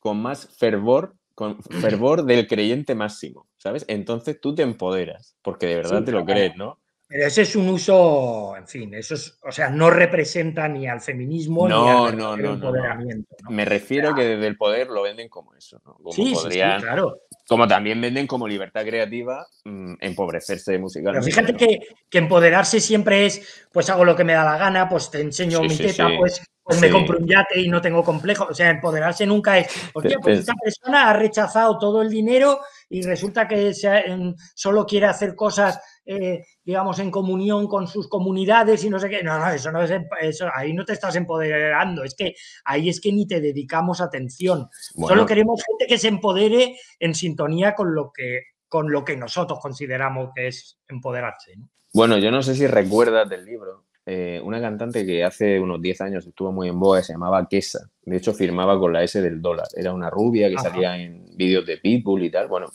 con más fervor, con fervor del creyente máximo, ¿sabes? Entonces tú te empoderas, porque de verdad sí, te lo claro. crees, ¿no? Pero ese es un uso, en fin, eso es, o sea, no representa ni al feminismo no, ni al no, no, empoderamiento. No, no. ¿no? Me refiero claro. a que desde el poder lo venden como eso, ¿no? Como sí, podrían, sí, sí, claro. Como también venden como libertad creativa, mmm, empobrecerse musicalmente. Pero fíjate ¿no? que, que empoderarse siempre es, pues hago lo que me da la gana, pues te enseño sí, mi sí, teta, sí. pues, pues sí. me compro un yate y no tengo complejo. O sea, empoderarse nunca es, hostia, pues esta persona ha rechazado todo el dinero y resulta que se, en, solo quiere hacer cosas... Eh, digamos, en comunión con sus comunidades y no sé qué. No, no, eso no es, eso, ahí no te estás empoderando, es que ahí es que ni te dedicamos atención. Bueno. Solo queremos gente que se empodere en sintonía con lo que, con lo que nosotros consideramos que es empoderarse, ¿no? Bueno, yo no sé si recuerdas del libro, eh, una cantante que hace unos diez años estuvo muy en boga, se llamaba Kesa, de hecho firmaba con la S del dólar, era una rubia que Ajá. salía en vídeos de Pitbull y tal. Bueno,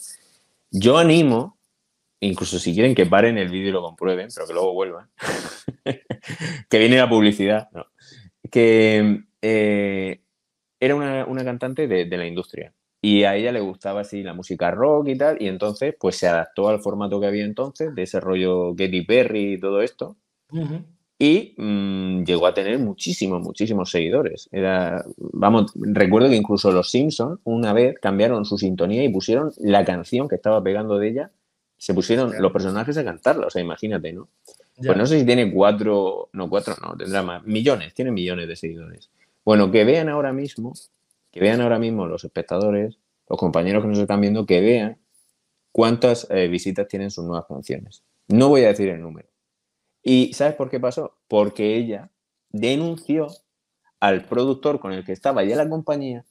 yo animo, incluso si quieren que paren el vídeo y lo comprueben, pero que luego vuelvan, que viene la publicidad, no. que eh, era una, una cantante de, de la industria y a ella le gustaba así la música rock y tal, y entonces pues se adaptó al formato que había entonces, de ese rollo Katy Perry y todo esto, uh-huh. y mmm, llegó a tener muchísimos, muchísimos seguidores. Era, vamos, recuerdo que incluso los Simpsons una vez cambiaron su sintonía y pusieron la canción que estaba pegando de ella. Se pusieron los personajes a cantarla, o sea, imagínate, ¿no? Ya. Pues no sé si tiene cuatro, no cuatro, no, tendrá más, millones, tiene millones de seguidores. Bueno, que vean ahora mismo, que vean ahora mismo los espectadores, los compañeros que nos están viendo, que vean cuántas eh, visitas tienen sus nuevas canciones. No voy a decir el número. ¿Y sabes por qué pasó? Porque ella denunció al productor con el que estaba ya la compañía,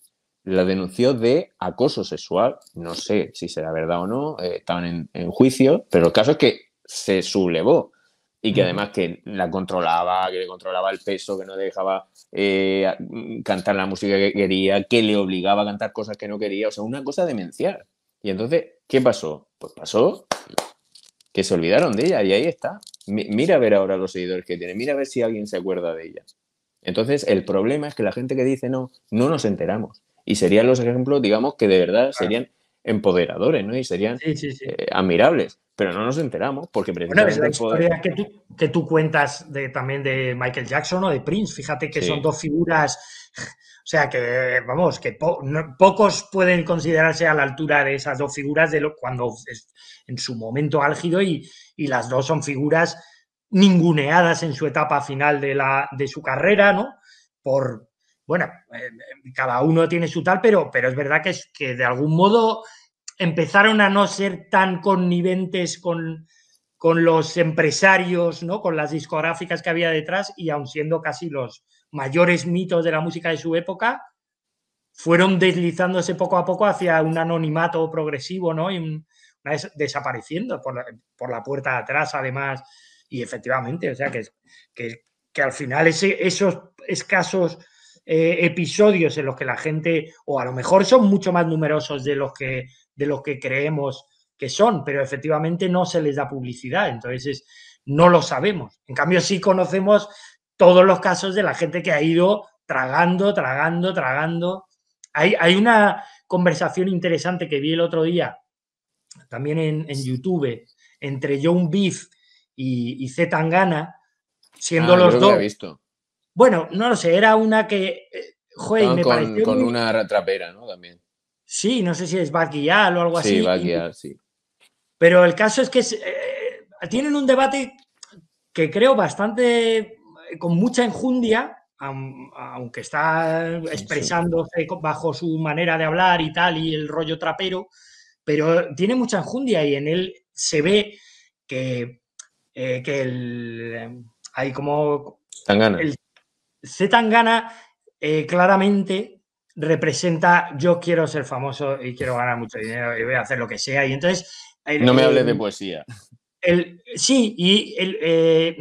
la denunció de acoso sexual. No sé si será verdad o no, eh, estaban en, en juicio, pero el caso es que se sublevó y que además que la controlaba, que le controlaba el peso, que no le dejaba eh, cantar la música que quería, que le obligaba a cantar cosas que no quería, o sea, una cosa demencial. Y entonces, ¿qué pasó? Pues pasó que se olvidaron de ella y ahí está. Mira a ver ahora los seguidores que tiene, mira a ver si alguien se acuerda de ella. Entonces, el problema es que la gente que dice no, no nos enteramos. Y serían los ejemplos, digamos, que de verdad serían empoderadores, ¿no? Y serían sí, sí, sí. Eh, admirables. Pero no nos enteramos porque precisamente... Bueno, es la historia que tú, que tú cuentas de, también de Michael Jackson o de Prince. Fíjate que sí. son dos figuras... O sea, que vamos, que po no, pocos pueden considerarse a la altura de esas dos figuras de lo, cuando es, en su momento álgido y, y las dos son figuras ninguneadas en su etapa final de, la, de su carrera, ¿no? Por, bueno, eh, cada uno tiene su tal, pero, pero es verdad que, es, que de algún modo empezaron a no ser tan conniventes con, con los empresarios, ¿no? Con las discográficas que había detrás y aun siendo casi los... mayores mitos de la música de su época, fueron deslizándose poco a poco hacia un anonimato progresivo, ¿no? Y un, una des desapareciendo por la, por la puerta de atrás, además. Y efectivamente, o sea, que, que, que al final ese, esos escasos eh, episodios en los que la gente, o a lo mejor son mucho más numerosos de los que, de los que creemos que son, pero efectivamente no se les da publicidad, entonces no lo sabemos. En cambio, sí conocemos... todos los casos de la gente que ha ido tragando, tragando, tragando. Hay, hay una conversación interesante que vi el otro día, también en, en YouTube, entre Yung Beef y, y Z Tangana, siendo ah, los creo dos... Que la he visto. Bueno, no lo sé, era una que... Joder, me con, pareció con muy... una trapera, ¿no? También. Sí, no sé si es Bad Gyal o algo sí, así. Sí, Bad Gyal, sí. Pero el caso es que es, eh, tienen un debate que creo bastante... con mucha enjundia, aunque está expresándose bajo su manera de hablar y tal, y el rollo trapero, pero tiene mucha enjundia y en él se ve que, eh, que el, hay como... Tangana. El Z Tangana eh, claramente representa yo quiero ser famoso y quiero ganar mucho dinero y voy a hacer lo que sea y entonces... El, no me hables de poesía. El, sí, y el, eh,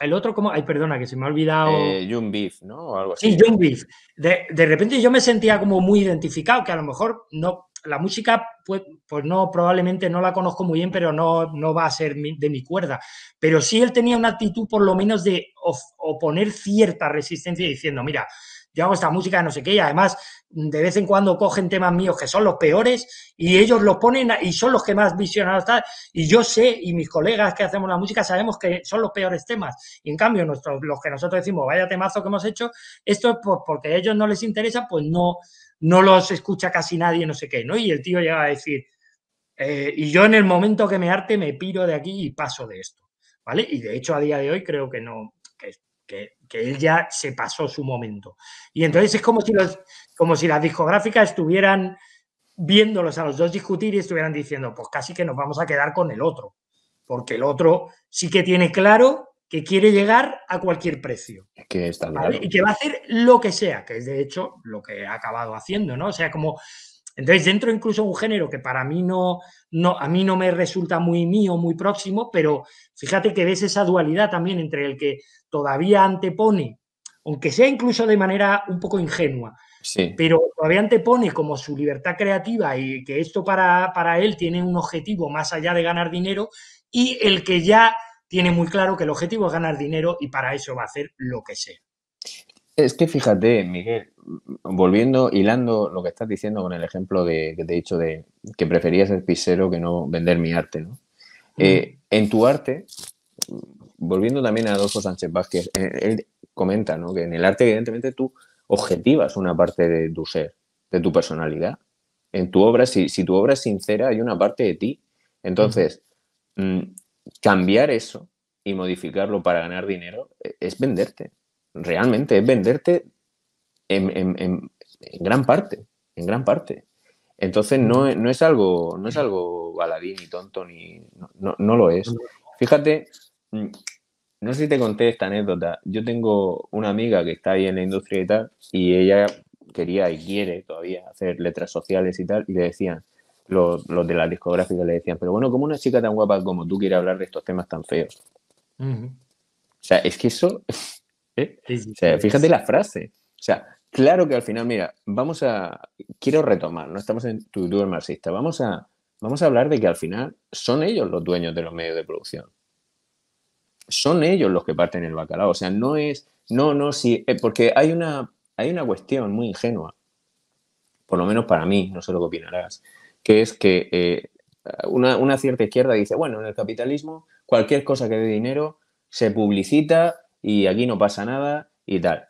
el otro, como ay, perdona, que se me ha olvidado. Eh, Yung Beef, ¿no? O algo así. Sí, Yung Beef. De, de repente yo me sentía como muy identificado, que a lo mejor no, la música, pues, pues no, probablemente no la conozco muy bien, pero no, no va a ser mi, de mi cuerda. Pero sí él tenía una actitud, por lo menos, de of, oponer cierta resistencia diciendo, mira, yo hago esta música, no sé qué, y además de vez en cuando cogen temas míos que son los peores y ellos los ponen y son los que más visionados están. Y yo sé, y mis colegas que hacemos la música sabemos que son los peores temas. Y en cambio, nuestros, los que nosotros decimos, vaya temazo que hemos hecho, esto es por, porque a ellos no les interesa, pues no, no los escucha casi nadie, no sé qué, ¿no? Y el tío llega a decir, eh, y yo en el momento que me harte me piro de aquí y paso de esto, ¿vale? Y de hecho a día de hoy creo que no... Que, Que, que él ya se pasó su momento. Y entonces es como si, los, como si las discográficas estuvieran viéndolos a los dos discutir y estuvieran diciendo, pues casi que nos vamos a quedar con el otro, porque el otro sí que tiene claro que quiere llegar a cualquier precio. Es que está claro. ¿Vale? Y que va a hacer lo que sea, que es de hecho lo que ha acabado haciendo, ¿no? O sea, como... Entonces, dentro incluso de un género que para mí no, no, a mí no me resulta muy mío, muy próximo, pero fíjate que ves esa dualidad también entre el que todavía antepone, aunque sea incluso de manera un poco ingenua, sí. pero todavía antepone como su libertad creativa y que esto para, para él tiene un objetivo más allá de ganar dinero y el que ya tiene muy claro que el objetivo es ganar dinero y para eso va a hacer lo que sea. Es que fíjate, Miguel, volviendo, hilando lo que estás diciendo con el ejemplo de, que te he dicho de que prefería ser pisero que no vender mi arte, ¿no? Eh, en tu arte, volviendo también a Adolfo Sánchez Vázquez, él comenta, ¿no? Que en el arte evidentemente tú objetivas una parte de tu ser, de tu personalidad. En tu obra, si, si tu obra es sincera, hay una parte de ti. Entonces, uh-huh. cambiar eso y modificarlo para ganar dinero es venderte. Realmente es venderte en, en, en, en gran parte, en gran parte. Entonces no, no es algo, no es algo baladí ni tonto ni no, no, no lo es. Fíjate, no sé si te conté esta anécdota. Yo tengo una amiga que está ahí en la industria y tal, y ella quería y quiere todavía hacer letras sociales y tal, y le decían, los, los de la discográfica le decían, pero bueno, ¿cómo una chica tan guapa como tú quiere hablar de estos temas tan feos? Uh-huh. O sea, es que eso... ¿eh? O sea, fíjate la frase. O sea, claro que al final, mira, vamos a... Quiero retomar, no estamos en tu youtuber marxista, vamos a, vamos a hablar de que al final son ellos los dueños de los medios de producción. Son ellos los que parten el bacalao. O sea, no es... No, no, sí, porque hay una, hay una cuestión muy ingenua, por lo menos para mí, no sé lo que opinarás, que es que eh, una, una cierta izquierda dice, bueno, en el capitalismo cualquier cosa que dé dinero se publicita y aquí no pasa nada y tal.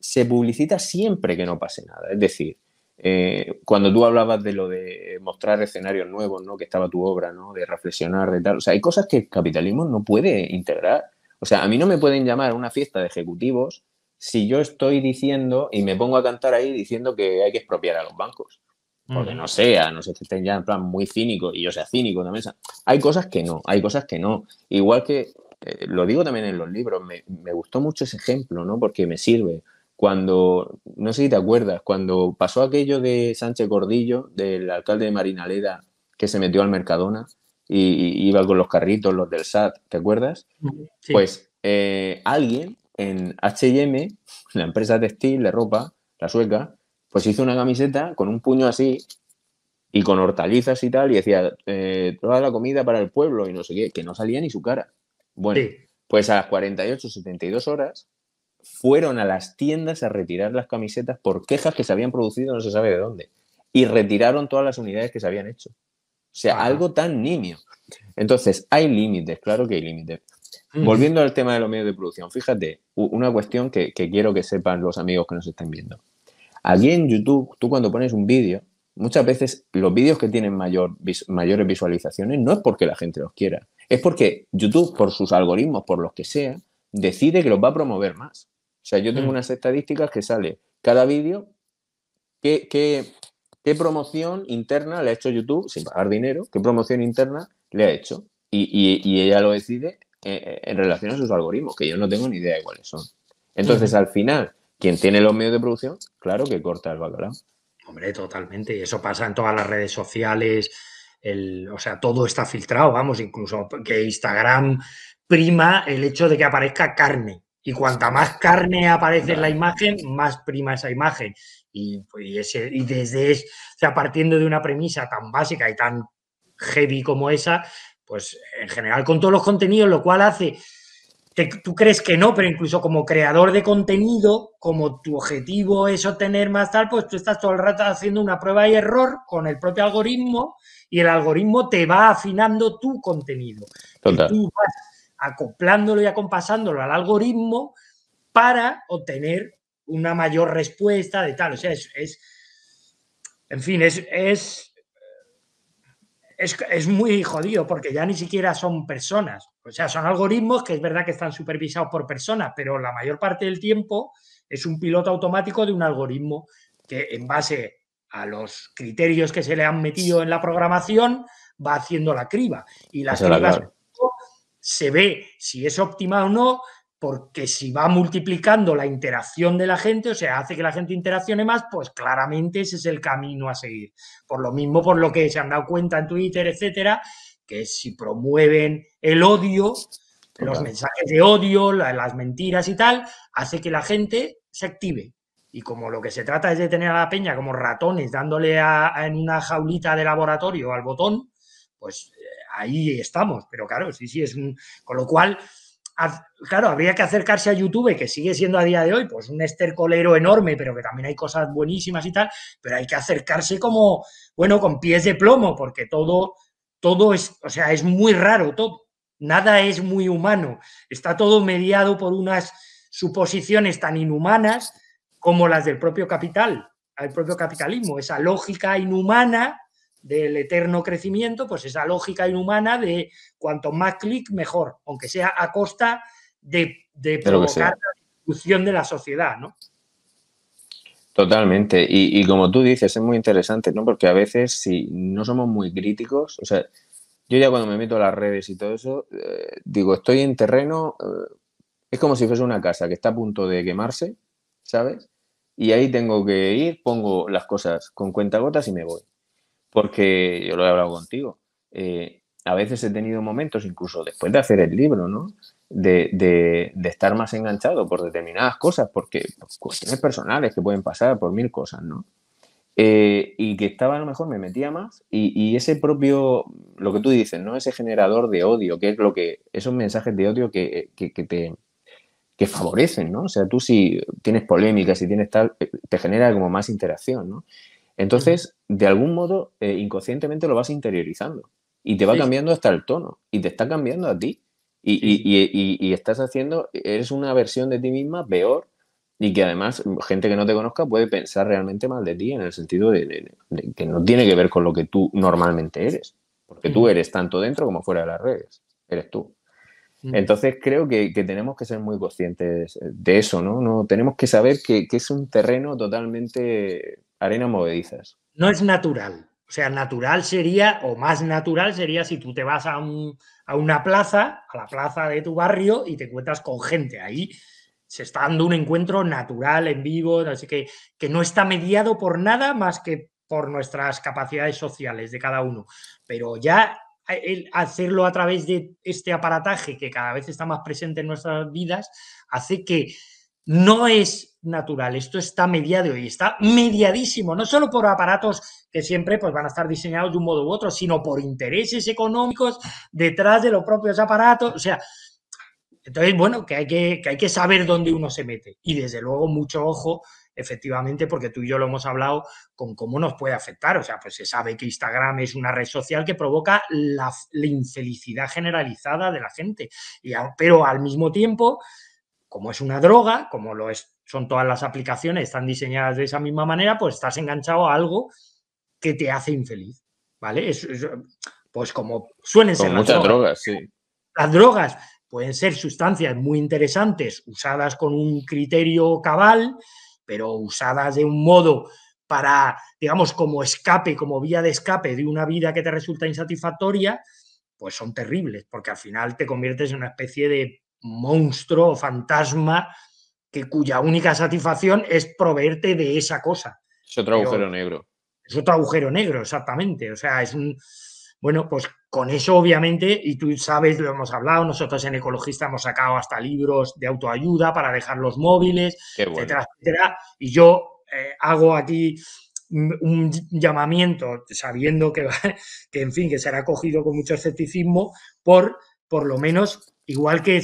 Se publicita siempre que no pase nada. Es decir, eh, cuando tú hablabas de lo de mostrar escenarios nuevos, ¿no? Que estaba tu obra, ¿no? De reflexionar, de tal. O sea, hay cosas que el capitalismo no puede integrar. O sea, a mí no me pueden llamar a una fiesta de ejecutivos si yo estoy diciendo y me pongo a cantar ahí diciendo que hay que expropiar a los bancos. Porque no sea, no sé, que estén ya en plan muy cínicos y yo sea cínico también. Hay cosas que no, hay cosas que no. Igual que, eh, lo digo también en los libros, me, me gustó mucho ese ejemplo, ¿no? Porque me sirve. Cuando, no sé si te acuerdas, cuando pasó aquello de Sánchez Gordillo, del alcalde de Marinaleda, que se metió al Mercadona, y iba con los carritos, los del S A T, ¿te acuerdas? Sí. Pues eh, alguien en H y M, la empresa textil de ropa, la sueca, pues hizo una camiseta con un puño así y con hortalizas y tal, y decía, eh, toda la comida para el pueblo y no sé qué, que no salía ni su cara. Bueno, sí. Pues a las cuarenta y ocho, setenta y dos horas fueron a las tiendas a retirar las camisetas por quejas que se habían producido no se sabe de dónde, y retiraron todas las unidades que se habían hecho. O sea, ah. algo tan nimio. Entonces, hay límites, claro que hay límites. Mm. Volviendo al tema de los medios de producción, fíjate, una cuestión que, que quiero que sepan los amigos que nos estén viendo. Aquí en YouTube, tú cuando pones un vídeo, muchas veces los vídeos que tienen mayor, vis, mayores visualizaciones no es porque la gente los quiera, es porque YouTube, por sus algoritmos, por los que sea, decide que los va a promover más. O sea, yo tengo mm. unas estadísticas que sale cada vídeo que... que ¿Qué promoción interna le ha hecho YouTube, sin pagar dinero, qué promoción interna le ha hecho? Y, y, y ella lo decide en, en relación a sus algoritmos, que yo no tengo ni idea de cuáles son. Entonces, uh-huh. al final, quien tiene los medios de producción, claro que corta el bacalao. Hombre, totalmente. Y eso pasa en todas las redes sociales. El, o sea, todo está filtrado, vamos, incluso que Instagram prima el hecho de que aparezca carne. Y cuanta más carne aparece claro. en la imagen, más prima esa imagen. Y, y, ese, y desde, o sea, partiendo de una premisa tan básica y tan heavy como esa, pues en general con todos los contenidos, lo cual hace, te, tú crees que no, pero incluso como creador de contenido, como tu objetivo es obtener más tal, pues tú estás todo el rato haciendo una prueba y error con el propio algoritmo y el algoritmo te va afinando tu contenido. Total. Y tú vas acoplándolo y acompasándolo al algoritmo para obtener una mayor respuesta de tal, o sea, es, es en fin, es es, es es muy jodido porque ya ni siquiera son personas, o sea, son algoritmos que es verdad que están supervisados por personas, pero la mayor parte del tiempo es un piloto automático de un algoritmo que en base a los criterios que se le han metido en la programación va haciendo la criba y las cribas se ve si es óptima o no, porque si va multiplicando la interacción de la gente, o sea, hace que la gente interaccione más, pues claramente ese es el camino a seguir. Por lo mismo, por lo que se han dado cuenta en Twitter, etcétera, que si promueven el odio, claro. los mensajes de odio, las mentiras y tal, hace que la gente se active. Y como lo que se trata es de tener a la peña como ratones dándole a, a, en una jaulita de laboratorio al botón, pues ahí estamos. Pero claro, sí, sí, es un... Con lo cual... Claro, habría que acercarse a YouTube, que sigue siendo a día de hoy pues un estercolero enorme, pero que también hay cosas buenísimas y tal, pero hay que acercarse como, bueno, con pies de plomo, porque todo, todo es, o sea, es muy raro todo, nada es muy humano, está todo mediado por unas suposiciones tan inhumanas como las del propio capital, el propio capitalismo, esa lógica inhumana del eterno crecimiento, pues esa lógica inhumana de cuanto más clic mejor, aunque sea a costa de, de provocar la destrucción de la sociedad, ¿no? Totalmente, y, y como tú dices, es muy interesante, ¿no? Porque a veces si no somos muy críticos, o sea, yo ya cuando me meto a las redes y todo eso, eh, digo, estoy en terreno, eh, es como si fuese una casa que está a punto de quemarse, ¿sabes? y ahí tengo que ir, pongo las cosas con cuentagotas y me voy. Porque yo lo he hablado contigo. Eh, a veces he tenido momentos, incluso después de hacer el libro, ¿no? De, de, de estar más enganchado por determinadas cosas, porque pues, cuestiones personales que pueden pasar por mil cosas, ¿no? Eh, y que estaba, a lo mejor me metía más y, y ese propio, lo que tú dices, ¿no? Ese generador de odio, que es lo que, esos mensajes de odio que, que, que te que favorecen, ¿no? O sea, tú si tienes polémicas, si tienes tal, te genera como más interacción, ¿no? Entonces, de algún modo, eh, inconscientemente lo vas interiorizando. Y te va sí. cambiando hasta el tono. Y te está cambiando a ti. Y, sí, sí. Y, y, y estás haciendo... Eres una versión de ti misma peor. Y que además, gente que no te conozca puede pensar realmente mal de ti. En el sentido de, de, de que no tiene que ver con lo que tú normalmente eres. Porque mm. tú eres tanto dentro como fuera de las redes. Eres tú. Mm. Entonces creo que, que tenemos que ser muy conscientes de eso, ¿no? no Tenemos que saber que, que es un terreno totalmente... Arena movedizas. No es natural. O sea, natural sería, o más natural sería si tú te vas a, un, a una plaza, a la plaza de tu barrio y te encuentras con gente. Ahí se está dando un encuentro natural, en vivo, así que, que no está mediado por nada más que por nuestras capacidades sociales de cada uno. Pero ya el hacerlo a través de este aparataje que cada vez está más presente en nuestras vidas hace que no es natural, esto está mediado y está mediadísimo, no solo por aparatos que siempre pues, van a estar diseñados de un modo u otro, sino por intereses económicos detrás de los propios aparatos, o sea, entonces, bueno, que hay que, que hay que saber dónde uno se mete y desde luego mucho ojo, efectivamente, porque tú y yo lo hemos hablado con cómo nos puede afectar, o sea, pues se sabe que Instagram es una red social que provoca la, la infelicidad generalizada de la gente, y, pero al mismo tiempo... Como es una droga, como lo es, son todas las aplicaciones, están diseñadas de esa misma manera, pues estás enganchado a algo que te hace infeliz, ¿vale? Es, es, pues como suelen ser las drogas. drogas sí. Las drogas pueden ser sustancias muy interesantes, usadas con un criterio cabal, pero usadas de un modo para, digamos, como escape, como vía de escape de una vida que te resulta insatisfactoria, pues son terribles, porque al final te conviertes en una especie de monstruo o fantasma que cuya única satisfacción es proveerte de esa cosa. Es otro Pero, agujero negro. Es otro agujero negro, exactamente. O sea, es un... Bueno, pues con eso obviamente, y tú sabes, lo hemos hablado, nosotros en Ecologista hemos sacado hasta libros de autoayuda para dejar los móviles, bueno. etcétera, etcétera. Y yo eh, hago aquí un llamamiento, sabiendo que, que, en fin, que será cogido con mucho escepticismo por, por lo menos... Igual que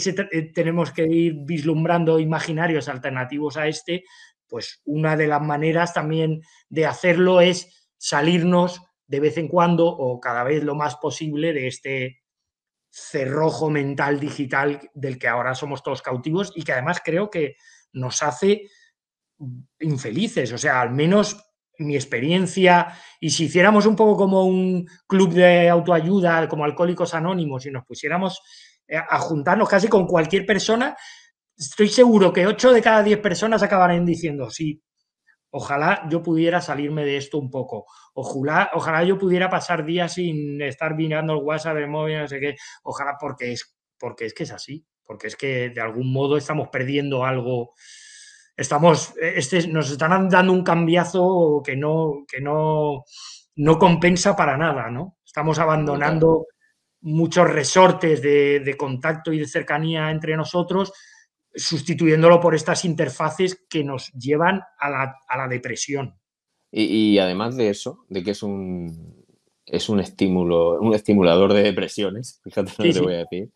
tenemos que ir vislumbrando imaginarios alternativos a este, pues una de las maneras también de hacerlo es salirnos de vez en cuando o cada vez lo más posible de este cerrojo mental digital del que ahora somos todos cautivos y que además creo que nos hace infelices. O sea, al menos mi experiencia, y si hiciéramos un poco como un club de autoayuda, como Alcohólicos Anónimos, y nos pusiéramos... a juntarnos casi con cualquier persona, estoy seguro que ocho de cada diez personas acabarán diciendo, sí, ojalá yo pudiera salirme de esto un poco, ojalá, ojalá yo pudiera pasar días sin estar mirando el WhatsApp, el móvil, no sé qué, ojalá porque es, porque es que es así, porque es que de algún modo estamos perdiendo algo, estamos, este, nos están dando un cambiazo que no, que no, no compensa para nada, ¿no? Estamos abandonando... muchos resortes de, de contacto y de cercanía entre nosotros, sustituyéndolo por estas interfaces que nos llevan a la, a la depresión. Y, y además de eso, de que es un, es un estímulo, un estimulador de depresiones, fíjate lo que te voy a decir,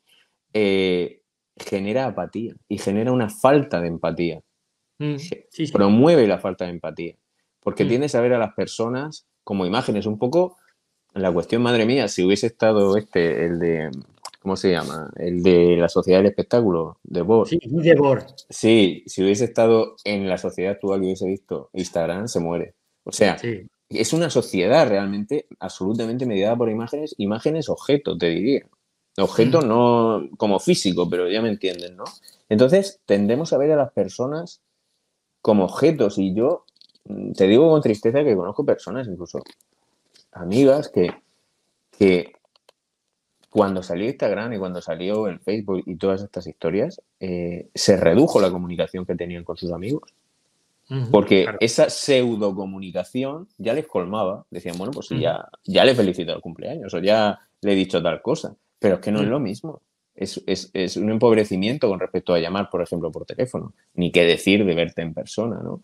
eh, genera apatía y genera una falta de empatía. Mm, sí, sí. Promueve la falta de empatía, porque mm. tiendes a ver a las personas como imágenes un poco... La cuestión, madre mía, si hubiese estado este, el de, ¿cómo se llama? El de la Sociedad del Espectáculo, de Bob. Sí, de Bob. Sí, si hubiese estado en la sociedad actual y hubiese visto Instagram, se muere. O sea, sí. Es una sociedad realmente absolutamente mediada por imágenes, imágenes objeto, te diría. Objeto mm. no como físico, pero ya me entienden, ¿no? Entonces, tendemos a ver a las personas como objetos y yo te digo con tristeza que conozco personas incluso... amigas que, que cuando salió Instagram y cuando salió el Facebook y todas estas historias, eh, se redujo la comunicación que tenían con sus amigos. Uh-huh, porque claro, esa pseudocomunicación ya les colmaba. Decían, bueno, pues uh-huh, ya, ya le felicito el cumpleaños o ya le he dicho tal cosa. Pero es que no uh-huh, es lo mismo. Es, es, es un empobrecimiento con respecto a llamar, por ejemplo, por teléfono. Ni qué decir de verte en persona, ¿no?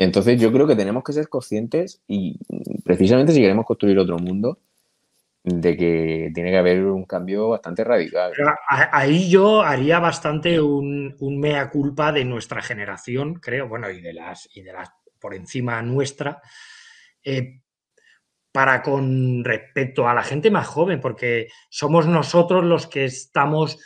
Entonces yo creo que tenemos que ser conscientes y precisamente si queremos construir otro mundo, de que tiene que haber un cambio bastante radical. Pero ahí yo haría bastante un, un mea culpa de nuestra generación, creo, bueno, y de las, y de las por encima nuestra, eh, para con respecto a la gente más joven, porque somos nosotros los que estamos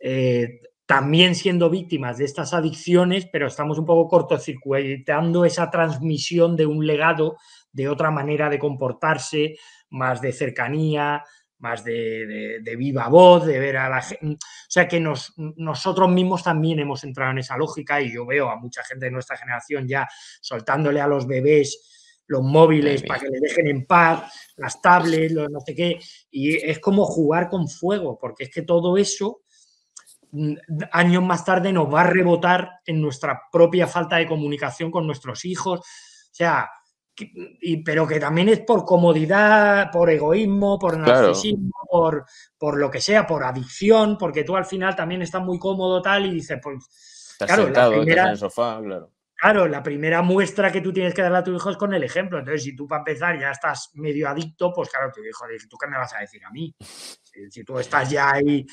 eh, también siendo víctimas de estas adicciones, pero estamos un poco cortocircuitando esa transmisión de un legado, de otra manera de comportarse, más de cercanía, más de, de, de viva voz, de ver a la gente. O sea que nos, nosotros mismos también hemos entrado en esa lógica y yo veo a mucha gente de nuestra generación ya soltándole a los bebés los móviles para que les dejen en paz, las tablets, los no sé qué. Y es como jugar con fuego, porque es que todo eso años más tarde nos va a rebotar en nuestra propia falta de comunicación con nuestros hijos. O sea... Y, pero que también es por comodidad, por egoísmo, por narcisismo, claro, por, por lo que sea, por adicción, porque tú al final también estás muy cómodo tal y dices, pues... Te has claro, sentado, la primera, te has en el sofá, claro. Claro, la primera muestra que tú tienes que darle a tu hijo es con el ejemplo. Entonces, si tú para empezar ya estás medio adicto, pues claro, tu hijo dice, ¿tú qué me vas a decir a mí? Si, si tú estás ya ahí...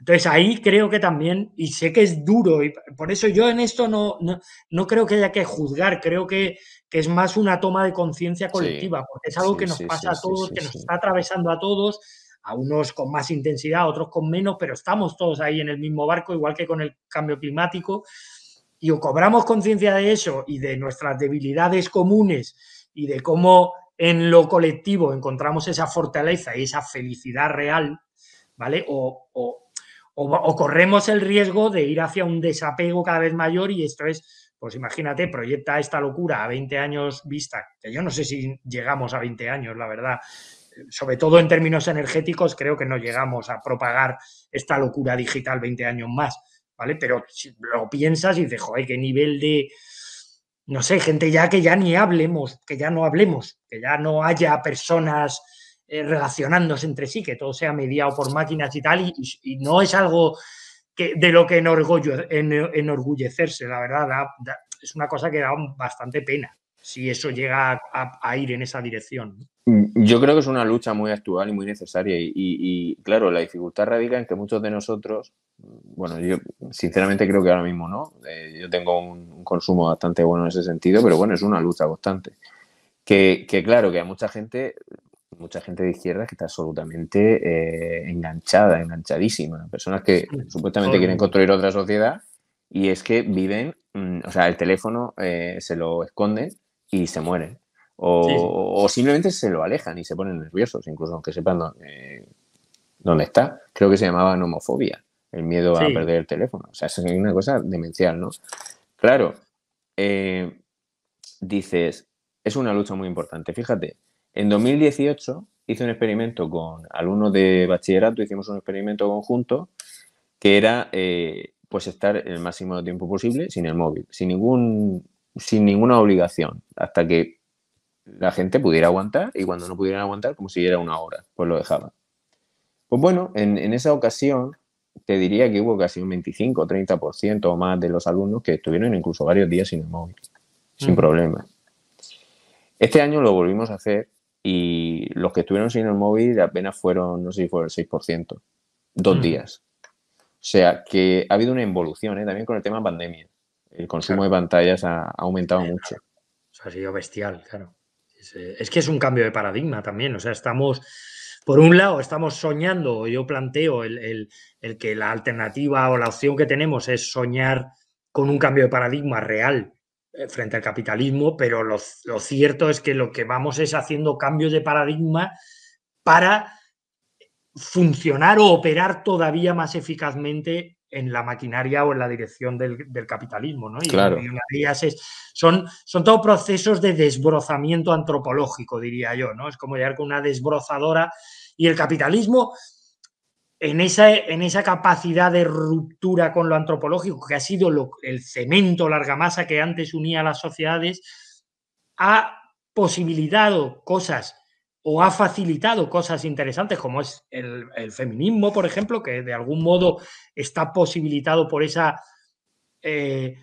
Entonces, ahí creo que también, y sé que es duro, y por eso yo en esto no, no, no creo que haya que juzgar, creo que, que es más una toma de conciencia colectiva, sí, porque es algo sí, que nos sí, pasa sí, a todos, sí, que sí, nos sí. está atravesando a todos, a unos con más intensidad, a otros con menos, pero estamos todos ahí en el mismo barco, igual que con el cambio climático, y o cobramos conciencia de eso y de nuestras debilidades comunes y de cómo en lo colectivo encontramos esa fortaleza y esa felicidad real, ¿vale? O... o O, o corremos el riesgo de ir hacia un desapego cada vez mayor y esto es, pues imagínate, proyecta esta locura a veinte años vista, que yo no sé si llegamos a veinte años, la verdad, sobre todo en términos energéticos creo que no llegamos a propagar esta locura digital veinte años más, ¿vale? Pero si lo piensas y dices, joder, qué nivel de, no sé, gente ya que ya ni hablemos, que ya no hablemos, que ya no haya personas... relacionándose entre sí, que todo sea mediado por máquinas y tal, y, y no es algo que, de lo que enorgullecerse, la verdad, da, da, es una cosa que da bastante pena si eso llega a, a, a ir en esa dirección. Yo creo que es una lucha muy actual y muy necesaria y, y, y claro, la dificultad radica en que muchos de nosotros, bueno, yo sinceramente creo que ahora mismo no, eh, yo tengo un, un consumo bastante bueno en ese sentido, pero bueno, es una lucha constante, que, que claro, que a mucha gente... mucha gente de izquierda que está absolutamente eh, enganchada, enganchadísima. Personas que supuestamente quieren construir otra sociedad y es que viven, mm, o sea, el teléfono eh, se lo esconden y se mueren. O, sí, sí. o simplemente se lo alejan y se ponen nerviosos, incluso aunque sepan dónde, eh, dónde está. Creo que se llamaba nomofobia, el miedo sí. a perder el teléfono. O sea, es una cosa demencial, ¿no? Claro, eh, dices, es una lucha muy importante. Fíjate, en dos mil dieciocho hice un experimento con alumnos de bachillerato, hicimos un experimento conjunto que era eh, pues estar el máximo de tiempo posible sin el móvil, sin ningún sin ninguna obligación, hasta que la gente pudiera aguantar y cuando no pudieran aguantar, como si era una hora, pues lo dejaba. Pues bueno, en, en esa ocasión te diría que hubo casi un veinticinco o treinta por ciento o más de los alumnos que estuvieron incluso varios días sin el móvil, mm. sin problema. Este año lo volvimos a hacer y los que estuvieron sin el móvil apenas fueron, no sé si fue el seis por ciento, dos mm. días. O sea, que ha habido una involución, ¿eh? También con el tema pandemia. El consumo claro. de pantallas ha, ha aumentado claro. mucho. O sea, ha sido bestial, claro. Es, es que es un cambio de paradigma también. O sea, estamos, por un lado, estamos soñando, yo planteo el, el, el que la alternativa o la opción que tenemos es soñar con un cambio de paradigma real frente al capitalismo, pero lo, lo cierto es que lo que vamos es haciendo cambios de paradigma para funcionar o operar todavía más eficazmente en la maquinaria o en la dirección del, del capitalismo, ¿no? Y claro. una de ellas es, son, son todos procesos de desbrozamiento antropológico, diría yo, ¿no? Es como llegar con una desbrozadora y el capitalismo... en esa, en esa capacidad de ruptura con lo antropológico, que ha sido lo, el cemento, larga masa que antes unía a las sociedades, ha posibilitado cosas o ha facilitado cosas interesantes, como es el, el feminismo, por ejemplo, que de algún modo está posibilitado por esa eh,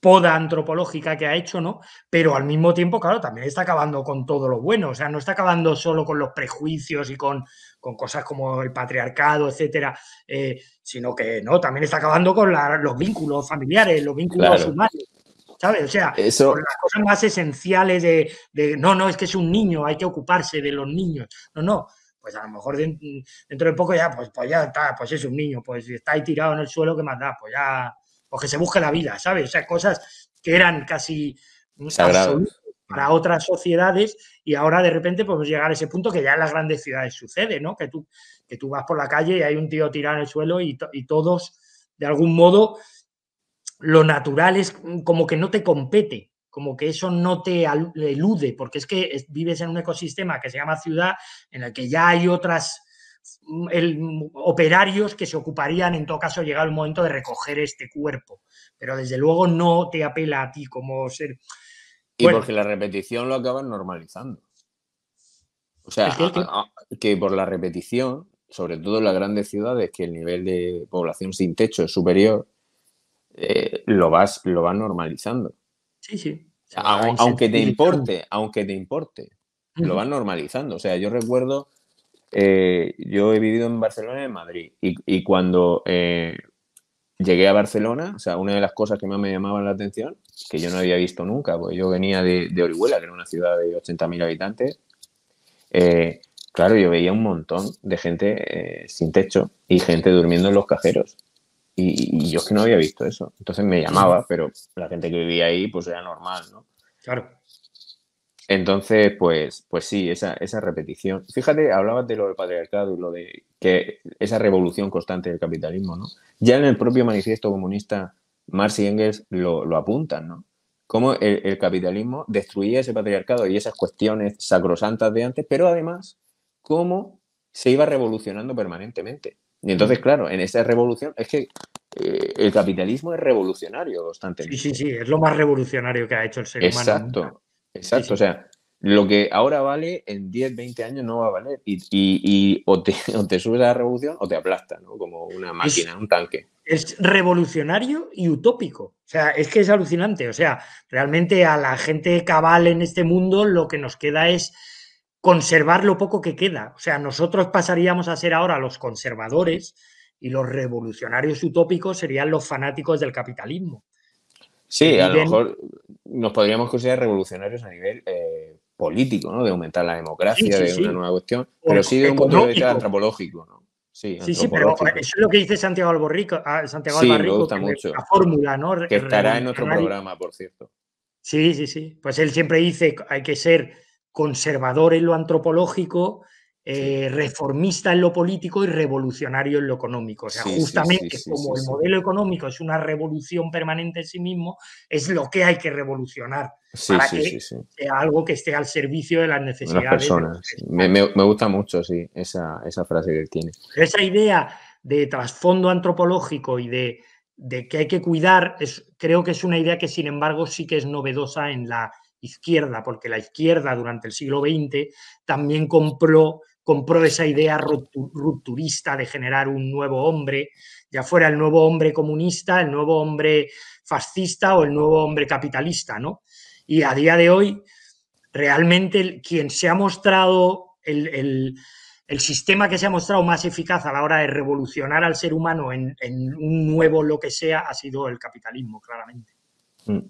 poda antropológica que ha hecho, ¿no? Pero al mismo tiempo, claro, también está acabando con todo lo bueno, o sea, no está acabando solo con los prejuicios y con, con cosas como el patriarcado, etcétera, eh, sino que, ¿no?, también está acabando con la, los vínculos familiares, los vínculos claro. humanos. ¿Sabes? O sea, eso... las cosas más esenciales de, de, no, no, es que es un niño, hay que ocuparse de los niños. No, no, pues a lo mejor dentro de poco ya, pues, pues ya está, pues es un niño, pues está ahí tirado en el suelo, ¿qué más da? Pues ya, pues que se busque la vida, ¿sabes? O sea, cosas que eran casi absolutas para otras sociedades y ahora de repente podemos llegar a ese punto que ya en las grandes ciudades sucede, ¿no? Que tú, que tú vas por la calle y hay un tío tirado en el suelo y, to y todos, de algún modo... lo natural es como que no te compete, como que eso no te elude, porque es que vives en un ecosistema que se llama ciudad, en el que ya hay otras el, operarios que se ocuparían, en todo caso, llegado el momento de recoger este cuerpo. Pero desde luego no te apela a ti como ser... Bueno, y porque la repetición lo acaban normalizando. O sea, es que, es que... A, a, que por la repetición, sobre todo en las grandes ciudades, que el nivel de población sin techo es superior, Eh, lo vas lo vas normalizando. Sí, sí. A, aunque te importe, aunque te importe, uh-huh. lo vas normalizando. O sea, yo recuerdo, eh, yo he vivido en Barcelona y en Madrid, y, y cuando eh, llegué a Barcelona, o sea, una de las cosas que más me llamaban la atención, que yo no había visto nunca, porque yo venía de, de Orihuela, que era una ciudad de ochenta mil habitantes, eh, claro, yo veía un montón de gente eh, sin techo y gente durmiendo en los cajeros. Y, y yo es que no había visto eso. Entonces me llamaba, pero la gente que vivía ahí pues era normal, ¿no? Claro. Entonces, pues, pues sí, esa, esa repetición. Fíjate, hablabas de lo del patriarcado y lo de que esa revolución constante del capitalismo, ¿no? Ya en el propio manifiesto comunista Marx y Engels lo, lo apuntan, ¿no? Cómo el, el capitalismo destruía ese patriarcado y esas cuestiones sacrosantas de antes, pero además cómo se iba revolucionando permanentemente. Y entonces, claro, en esa revolución, es que eh, el capitalismo es revolucionario constantemente. Sí, sí, sí, es lo más revolucionario que ha hecho el ser humano. Exacto, exacto. Sí, sí. O sea, lo que ahora vale en diez, veinte años no va a valer. Y, y, y o, te, o te subes a la revolución o te aplasta, ¿no? Como una máquina, es, un tanque. Es revolucionario y utópico. O sea, es que es alucinante. O sea, realmente a la gente cabal en este mundo lo que nos queda es... conservar lo poco que queda. O sea, nosotros pasaríamos a ser ahora los conservadores y los revolucionarios utópicos serían los fanáticos del capitalismo. Sí, a lo mejor nos podríamos considerar revolucionarios a nivel eh, político, ¿no? De aumentar la democracia, sí, sí, de sí. una nueva cuestión, pero sí de un punto de vista antropológico, ¿no? Sí, sí, sí, pero eso es lo que dice Santiago Alba Rico, Santiago Alba Rico, sí, me gusta mucho. La fórmula, ¿no? Que estará en nuestro programa, por cierto. Sí, sí, sí. Pues él siempre dice que hay que ser conservador en lo antropológico, eh, reformista en lo político y revolucionario en lo económico. O sea, sí, justamente sí, sí, sí, como sí, sí. el modelo económico es una revolución permanente en sí mismo, es lo que hay que revolucionar sí, para sí, que sí, sí. sea algo que esté al servicio de las necesidades. Las personas. De me, me, me gusta mucho, sí, esa, esa frase que tiene. Esa idea de trasfondo antropológico y de, de que hay que cuidar, es, creo que es una idea que, sin embargo, sí que es novedosa en la izquierda, porque la izquierda durante el siglo veinte también compró, compró esa idea rupturista de generar un nuevo hombre, ya fuera el nuevo hombre comunista, el nuevo hombre fascista o el nuevo hombre capitalista, ¿no? Y a día de hoy, realmente quien se ha mostrado, el, el, el sistema que se ha mostrado más eficaz a la hora de revolucionar al ser humano en, en un nuevo lo que sea, ha sido el capitalismo, claramente. O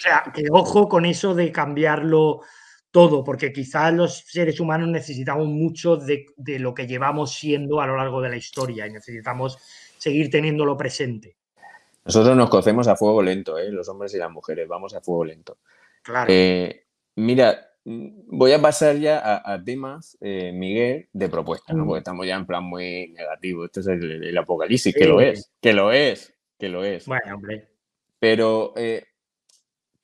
sea, que ojo con eso de cambiarlo todo, porque quizás los seres humanos necesitamos mucho de, de lo que llevamos siendo a lo largo de la historia y necesitamos seguir teniéndolo presente. Nosotros nos cocemos a fuego lento, ¿eh? Los hombres y las mujeres, vamos a fuego lento. Claro. Eh, mira, voy a pasar ya a, a temas, eh, Miguel, de propuesta, ¿no? Porque estamos ya en plan muy negativo. Este es el, el apocalipsis, sí. que lo es, que lo es, que lo es. Bueno, hombre. Pero... Eh,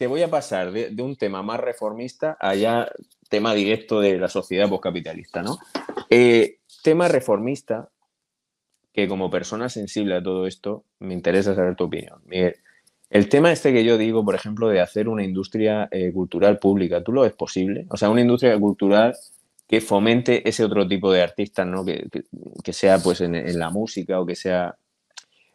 te voy a pasar de, de un tema más reformista a ya tema directo de la sociedad postcapitalista, ¿no? Eh, tema reformista, que como persona sensible a todo esto, me interesa saber tu opinión. Miguel, el tema este que yo digo, por ejemplo, de hacer una industria eh, cultural pública, ¿tú lo ves posible? O sea, una industria cultural que fomente ese otro tipo de artistas, ¿no? Que, que, que sea pues en, en la música o que sea...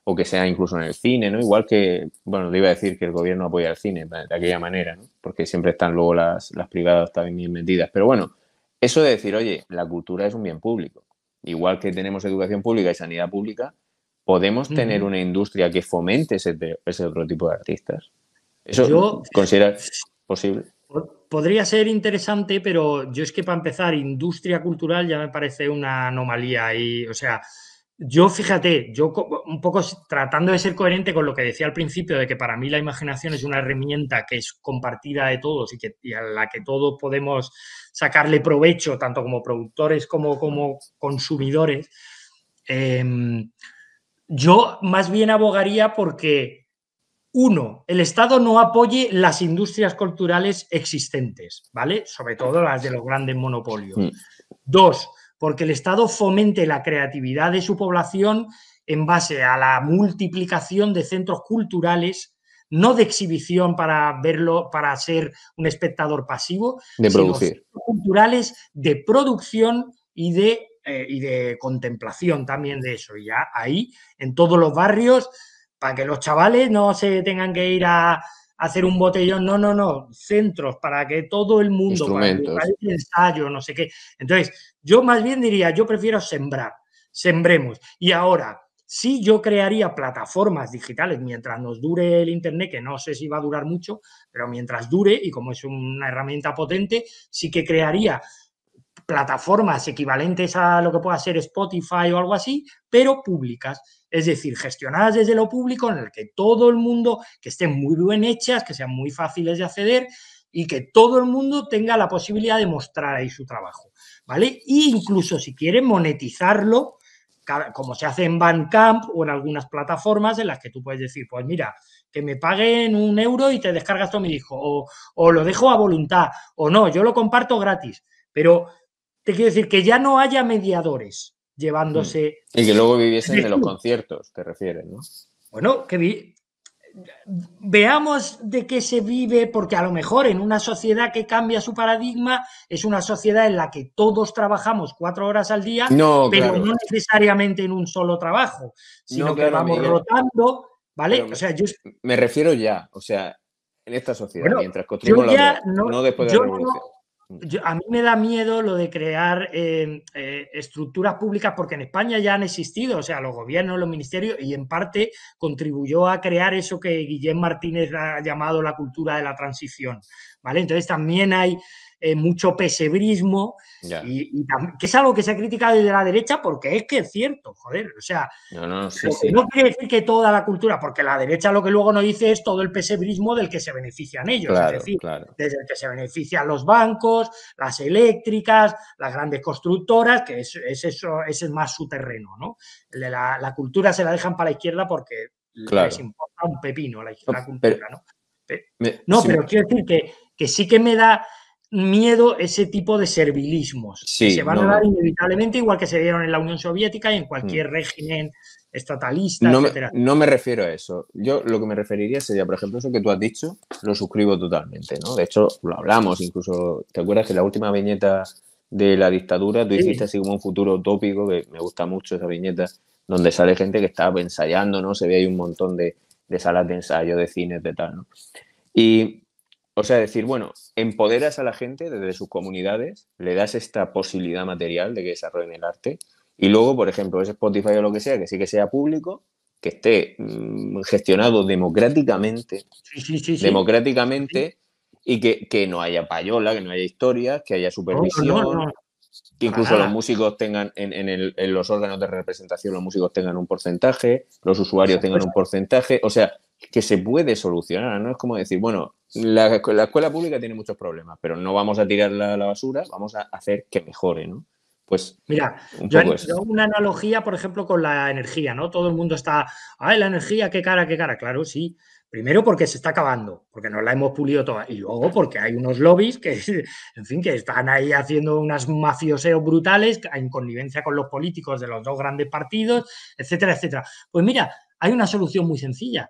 o que sea incluso en el cine, ¿no? Igual que, bueno, te iba a decir que el gobierno apoya el cine de aquella manera, ¿no? Porque siempre están luego las, las privadas también metidas. Pero bueno, eso de decir, oye, la cultura es un bien público. Igual que tenemos educación pública y sanidad pública, podemos mm. tener una industria que fomente ese, ese otro tipo de artistas. ¿Eso yo, consideras posible? Podría ser interesante, pero yo es que para empezar, industria cultural ya me parece una anomalía y, o sea... Yo, fíjate, yo un poco tratando de ser coherente con lo que decía al principio de que para mí la imaginación es una herramienta que es compartida de todos y, que, y a la que todos podemos sacarle provecho, tanto como productores como como consumidores, eh, yo más bien abogaría porque, uno, el Estado no apoye las industrias culturales existentes, ¿vale? Sobre todo las de los grandes monopolios. Sí. Dos, porque el Estado fomente la creatividad de su población en base a la multiplicación de centros culturales, no de exhibición para verlo, para ser un espectador pasivo, de producir. Sino centros culturales de producción y de, eh, y de contemplación también de eso. Y ya ahí, en todos los barrios, para que los chavales no se tengan que ir a hacer un botellón, no, no, no, centros para que todo el mundo, para que haya un ensayo, no sé qué. Entonces, yo más bien diría, yo prefiero sembrar, sembremos. Y ahora, sí yo crearía plataformas digitales mientras nos dure el Internet, que no sé si va a durar mucho, pero mientras dure, y como es una herramienta potente, sí que crearía plataformas equivalentes a lo que pueda ser Spotify o algo así, pero públicas. Es decir, gestionadas desde lo público, en el que todo el mundo, que estén muy bien hechas, que sean muy fáciles de acceder y que todo el mundo tenga la posibilidad de mostrar ahí su trabajo, ¿vale? E incluso si quieren monetizarlo, como se hace en Bandcamp o en algunas plataformas en las que tú puedes decir, pues mira, que me paguen un euro y te descargas todo mi disco, o, o lo dejo a voluntad, o no, yo lo comparto gratis, pero... Te quiero decir que ya no haya mediadores llevándose... Y que luego viviesen de los conciertos, te refieres, ¿no? Bueno, que vi... veamos de qué se vive, porque a lo mejor en una sociedad que cambia su paradigma es una sociedad en la que todos trabajamos cuatro horas al día, no, pero claro. no necesariamente en un solo trabajo, sino no, claro, que vamos Miguel. rotando, ¿vale? Pero o sea, yo... Me refiero ya, o sea, en esta sociedad, bueno, mientras construimos la no, no después de la revolución. No, Yo, a mí me da miedo lo de crear eh, eh, estructuras públicas porque en España ya han existido, o sea, los gobiernos, los ministerios, y en parte contribuyó a crear eso que Guillem Martínez ha llamado la cultura de la transición, ¿vale? Entonces también hay eh, mucho pesebrismo yeah. y, y tam- que es algo que se ha criticado desde la derecha porque es que es cierto, joder, o sea, no, no, sí, sí. no quiere decir que toda la cultura, porque la derecha lo que luego nos dice es todo el pesebrismo del que se benefician ellos, claro, es decir, claro. desde el que se benefician los bancos, las eléctricas, las grandes constructoras, que es, es eso, ese es más su terreno, ¿no? La, la cultura se la dejan para la izquierda porque claro. les importa un pepino la, la cultura, pero, ¿no? Me, no, si pero me... quiero decir que, que sí que me da miedo ese tipo de servilismos. Sí, que se van no, a dar inevitablemente, igual que se dieron en la Unión Soviética y en cualquier no, régimen estatalista, no etcétera. Me, no me refiero a eso. Yo lo que me referiría sería, por ejemplo, eso que tú has dicho, lo suscribo totalmente, ¿no? De hecho, lo hablamos, incluso, ¿te acuerdas que la última viñeta de la dictadura, tú sí. hiciste así como un futuro utópico, que me gusta mucho esa viñeta, donde sale gente que estaba ensayando, ¿no? Se ve ahí un montón de, de salas de ensayo, de cines, de tal, ¿no? Y... O sea, decir, bueno, empoderas a la gente desde sus comunidades, le das esta posibilidad material de que desarrollen el arte y luego, por ejemplo, ese Spotify o lo que sea, que sí que sea público, que esté mmm, gestionado democráticamente, sí, sí, sí, sí. democráticamente sí. y que, que no haya payola, que no haya historias, que haya supervisión, no, no, no. que incluso los músicos tengan, en, en, el, en los órganos de representación los músicos tengan un porcentaje, los usuarios tengan un porcentaje, o sea... que se puede solucionar, ¿no? Es como decir, bueno, la, la escuela pública tiene muchos problemas, pero no vamos a tirarla a la basura, vamos a hacer que mejore, ¿no? Pues, mira, un yo poco hago una analogía, por ejemplo, con la energía, ¿no? Todo el mundo está, ay, la energía, qué cara, qué cara. Claro, sí. Primero porque se está acabando, porque nos la hemos pulido toda. Y luego porque hay unos lobbies que, en fin, que están ahí haciendo unos mafioseos brutales en connivencia con los políticos de los dos grandes partidos, etcétera, etcétera. Pues mira, hay una solución muy sencilla.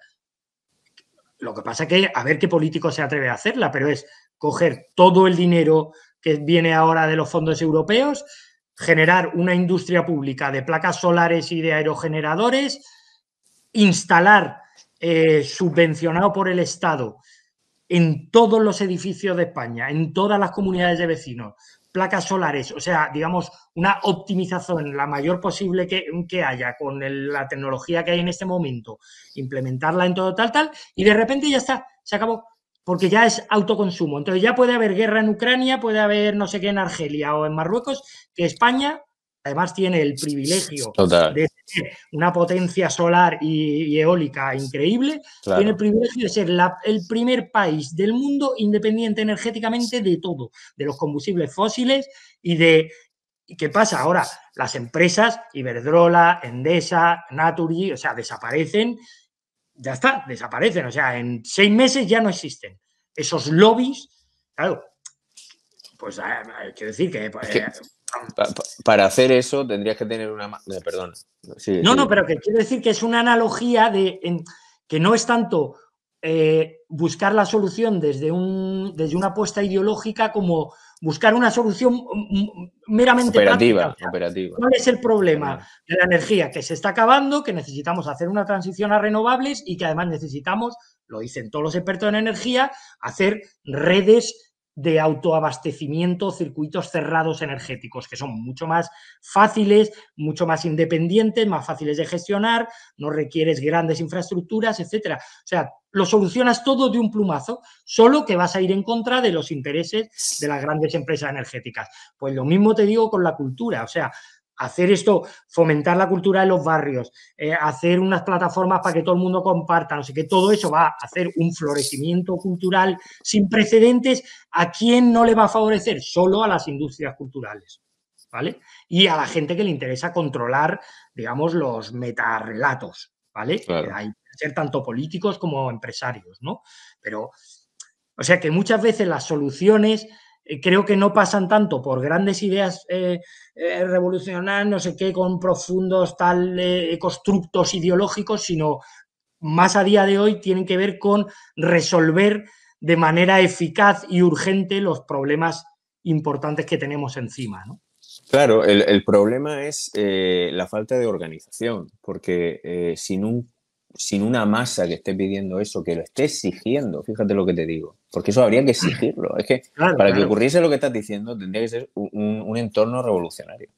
Lo que pasa es que a ver qué político se atreve a hacerla, pero es coger todo el dinero que viene ahora de los fondos europeos, generar una industria pública de placas solares y de aerogeneradores, instalar eh, subvencionado por el Estado en todos los edificios de España, en todas las comunidades de vecinos, placas solares, o sea, digamos, una optimización la mayor posible que, que haya con el, la tecnología que hay en este momento, implementarla en todo tal, tal, y de repente ya está, se acabó. Porque ya es autoconsumo. Entonces ya puede haber guerra en Ucrania, puede haber no sé qué en Argelia o en Marruecos, que España además tiene el privilegio Total. de ser una potencia solar y, y eólica increíble, claro. Tiene el privilegio de ser la, el primer país del mundo independiente energéticamente de todo, de los combustibles fósiles y de... ¿Y qué pasa ahora? Las empresas Iberdrola, Endesa, Naturgy, o sea, desaparecen. Ya está, desaparecen, o sea, en seis meses ya no existen. Esos lobbies, claro, pues eh, quiero decir que... Eh, es que pa, pa, para hacer eso tendrías que tener una... Eh, perdón. Sí, no, sí. no, pero que quiero decir que es una analogía de en, que no es tanto eh, buscar la solución desde, un, desde una apuesta ideológica como buscar una solución meramente operativa, práctica. Operativa. ¿Cuál es el problema de la energía? Que se está acabando, que necesitamos hacer una transición a renovables y que además necesitamos, lo dicen todos los expertos en energía, hacer redes de autoabastecimiento, circuitos cerrados energéticos, que son mucho más fáciles, mucho más independientes, más fáciles de gestionar, no requieres grandes infraestructuras, etcétera. O sea, lo solucionas todo de un plumazo, solo que vas a ir en contra de los intereses de las grandes empresas energéticas. Pues lo mismo te digo con la cultura, o sea, hacer esto, fomentar la cultura de los barrios, eh, hacer unas plataformas para que todo el mundo comparta, no sé qué, todo eso va a hacer un florecimiento cultural sin precedentes. ¿A quién no le va a favorecer? Solo a las industrias culturales, ¿vale? Y a la gente que le interesa controlar, digamos, los metarrelatos, ¿vale? Claro. Hay que ser tanto políticos como empresarios, ¿no? Pero, o sea, que muchas veces las soluciones... creo que no pasan tanto por grandes ideas eh, eh, revolucionarias, no sé qué, con profundos tal eh, constructos ideológicos, sino más a día de hoy tienen que ver con resolver de manera eficaz y urgente los problemas importantes que tenemos encima, ¿no? Claro, el, el problema es eh, la falta de organización, porque eh, sin un sin una masa que esté pidiendo eso, que lo esté exigiendo, fíjate lo que te digo, porque eso habría que exigirlo. Es que claro, para claro. que ocurriese lo que estás diciendo tendría que ser un, un, un entorno revolucionario.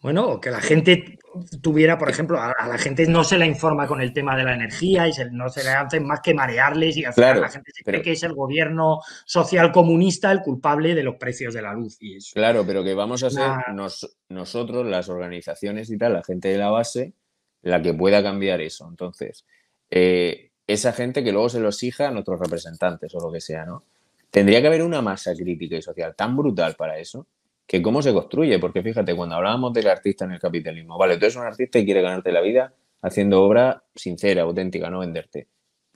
Bueno, o que la gente tuviera, por ejemplo, a, a la gente no se la informa con el tema de la energía y se, no se le hace más que marearles y al final claro, la gente se cree pero, que es el gobierno social comunista el culpable de los precios de la luz. Y eso. Claro, pero que vamos a ser nah. nos, nosotros, las organizaciones y tal, la gente de la base, la que pueda cambiar eso. Entonces, eh, esa gente que luego se lo exija a nuestros representantes o lo que sea, ¿no? Tendría que haber una masa crítica y social tan brutal para eso que cómo se construye. Porque fíjate, cuando hablábamos del artista en el capitalismo, vale, tú eres un artista y quieres ganarte la vida haciendo obra sincera, auténtica, no venderte.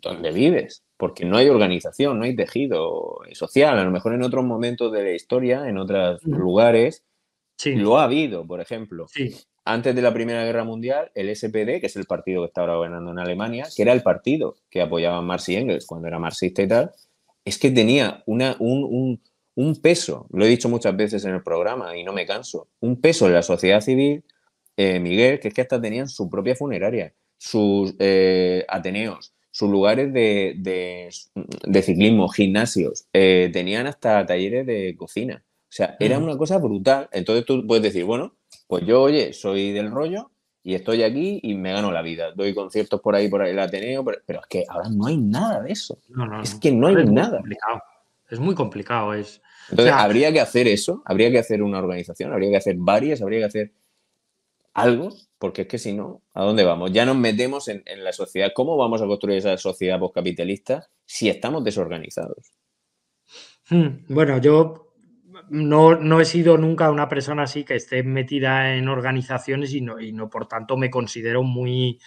¿Dónde vives? Porque no hay organización, no hay tejido social. A lo mejor en otros momentos de la historia, en otros lugares, sí. lo ha habido, por ejemplo. Sí. Antes de la Primera Guerra Mundial, el S P D, que es el partido que está ahora gobernando en Alemania, que era el partido que apoyaba Marx y Engels cuando era marxista y tal, es que tenía una, un, un, un peso, lo he dicho muchas veces en el programa y no me canso, un peso en la sociedad civil, eh, Miguel, que es que hasta tenían su propia funeraria, sus eh, ateneos, sus lugares de, de, de ciclismo, gimnasios, eh, tenían hasta talleres de cocina. O sea, era una cosa brutal. Entonces tú puedes decir, bueno, pues yo, oye, soy del rollo y estoy aquí y me gano la vida. Doy conciertos por ahí, por el Ateneo, pero, pero es que ahora no hay nada de eso. No, no, es que no hay es nada. Complicado. Es muy complicado. Es... Entonces, o sea, habría que hacer eso, habría que hacer una organización, habría que hacer varias, habría que hacer algo, porque es que si no, ¿a dónde vamos? Ya nos metemos en, en la sociedad. ¿Cómo vamos a construir esa sociedad postcapitalista si estamos desorganizados? Bueno, yo... no, no he sido nunca una persona así que esté metida en organizaciones y no, y no por tanto me considero muy...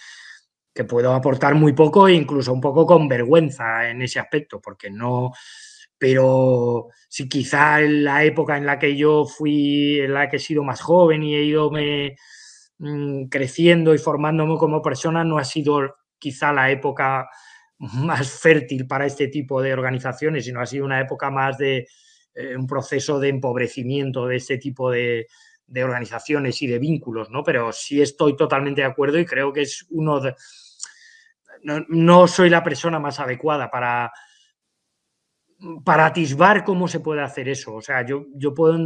que puedo aportar muy poco e incluso un poco con vergüenza en ese aspecto, porque no... Pero si quizá en la época en la que yo fui, en la que he sido más joven y he ido me, mmm, creciendo y formándome como persona, no ha sido quizá la época más fértil para este tipo de organizaciones, sino ha sido una época más de eh, un proceso de empobrecimiento de este tipo de, de organizaciones y de vínculos, ¿no? Pero sí estoy totalmente de acuerdo y creo que es uno de... No, no soy la persona más adecuada para... para atisbar cómo se puede hacer eso. O sea, yo, yo puedo...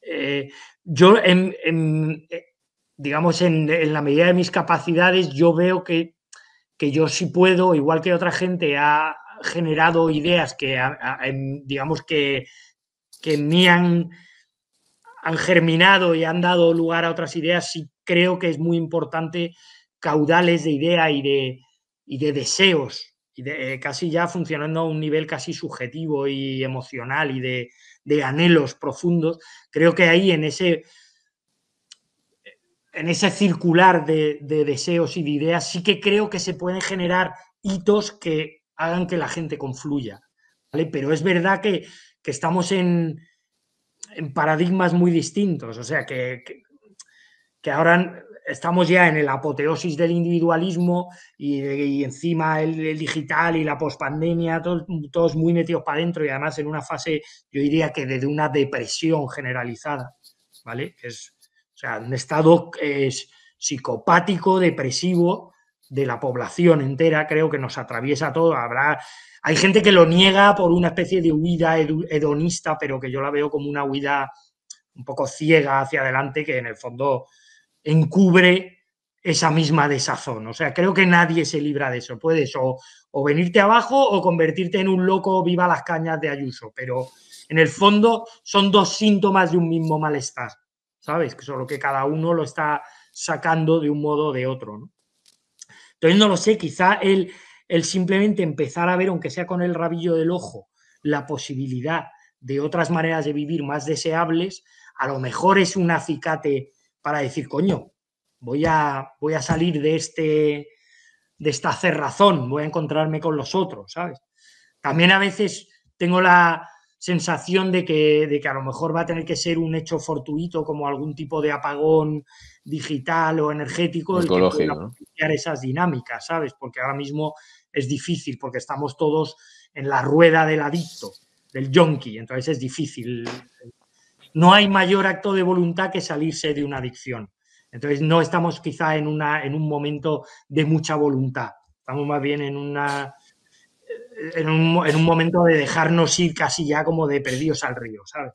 Eh, yo, en, en, digamos, en, en la medida de mis capacidades, yo veo que, que yo sí puedo, igual que otra gente ha generado ideas que, a, a, digamos, que, que en mí han, han germinado y han dado lugar a otras ideas, sí creo que es muy importante caudales de idea y de, y de deseos, y de, casi ya funcionando a un nivel casi subjetivo y emocional y de, de anhelos profundos. Creo que ahí en ese, en ese circular de, de deseos y de ideas sí que creo que se pueden generar hitos que hagan que la gente confluya, ¿vale? Pero es verdad que, que estamos en, en paradigmas muy distintos, o sea que, que, que ahora... Estamos ya en el apoteosis del individualismo y, y encima el, el digital y la pospandemia, todos, todos muy metidos para adentro y además en una fase, yo diría que desde una depresión generalizada, ¿vale? Es, o sea, un estado es, psicopático, depresivo de la población entera, creo que nos atraviesa todo. Habrá, hay gente que lo niega por una especie de huida hedonista, pero que yo la veo como una huida un poco ciega hacia adelante que en el fondo... encubre esa misma desazón. O sea, creo que nadie se libra de eso. Puedes o, o venirte abajo o convertirte en un loco viva las cañas de Ayuso, pero en el fondo son dos síntomas de un mismo malestar, ¿sabes? Solo que cada uno lo está sacando de un modo o de otro, ¿no? Entonces, no lo sé, quizá el, el simplemente empezar a ver, aunque sea con el rabillo del ojo, la posibilidad de otras maneras de vivir más deseables, a lo mejor es un acicate para decir, coño, voy a, voy a salir de, este, de esta cerrazón, voy a encontrarme con los otros, ¿sabes? También a veces tengo la sensación de que, de que a lo mejor va a tener que ser un hecho fortuito, como algún tipo de apagón digital o energético, el que pueda potenciar esas dinámicas, ¿sabes? Porque ahora mismo es difícil, porque estamos todos en la rueda del adicto, del yonki, entonces es difícil... No hay mayor acto de voluntad que salirse de una adicción. Entonces, no estamos quizá en, una, en un momento de mucha voluntad. Estamos más bien en, una, en, un, en un momento de dejarnos ir casi ya como de perdidos al río, ¿sabes?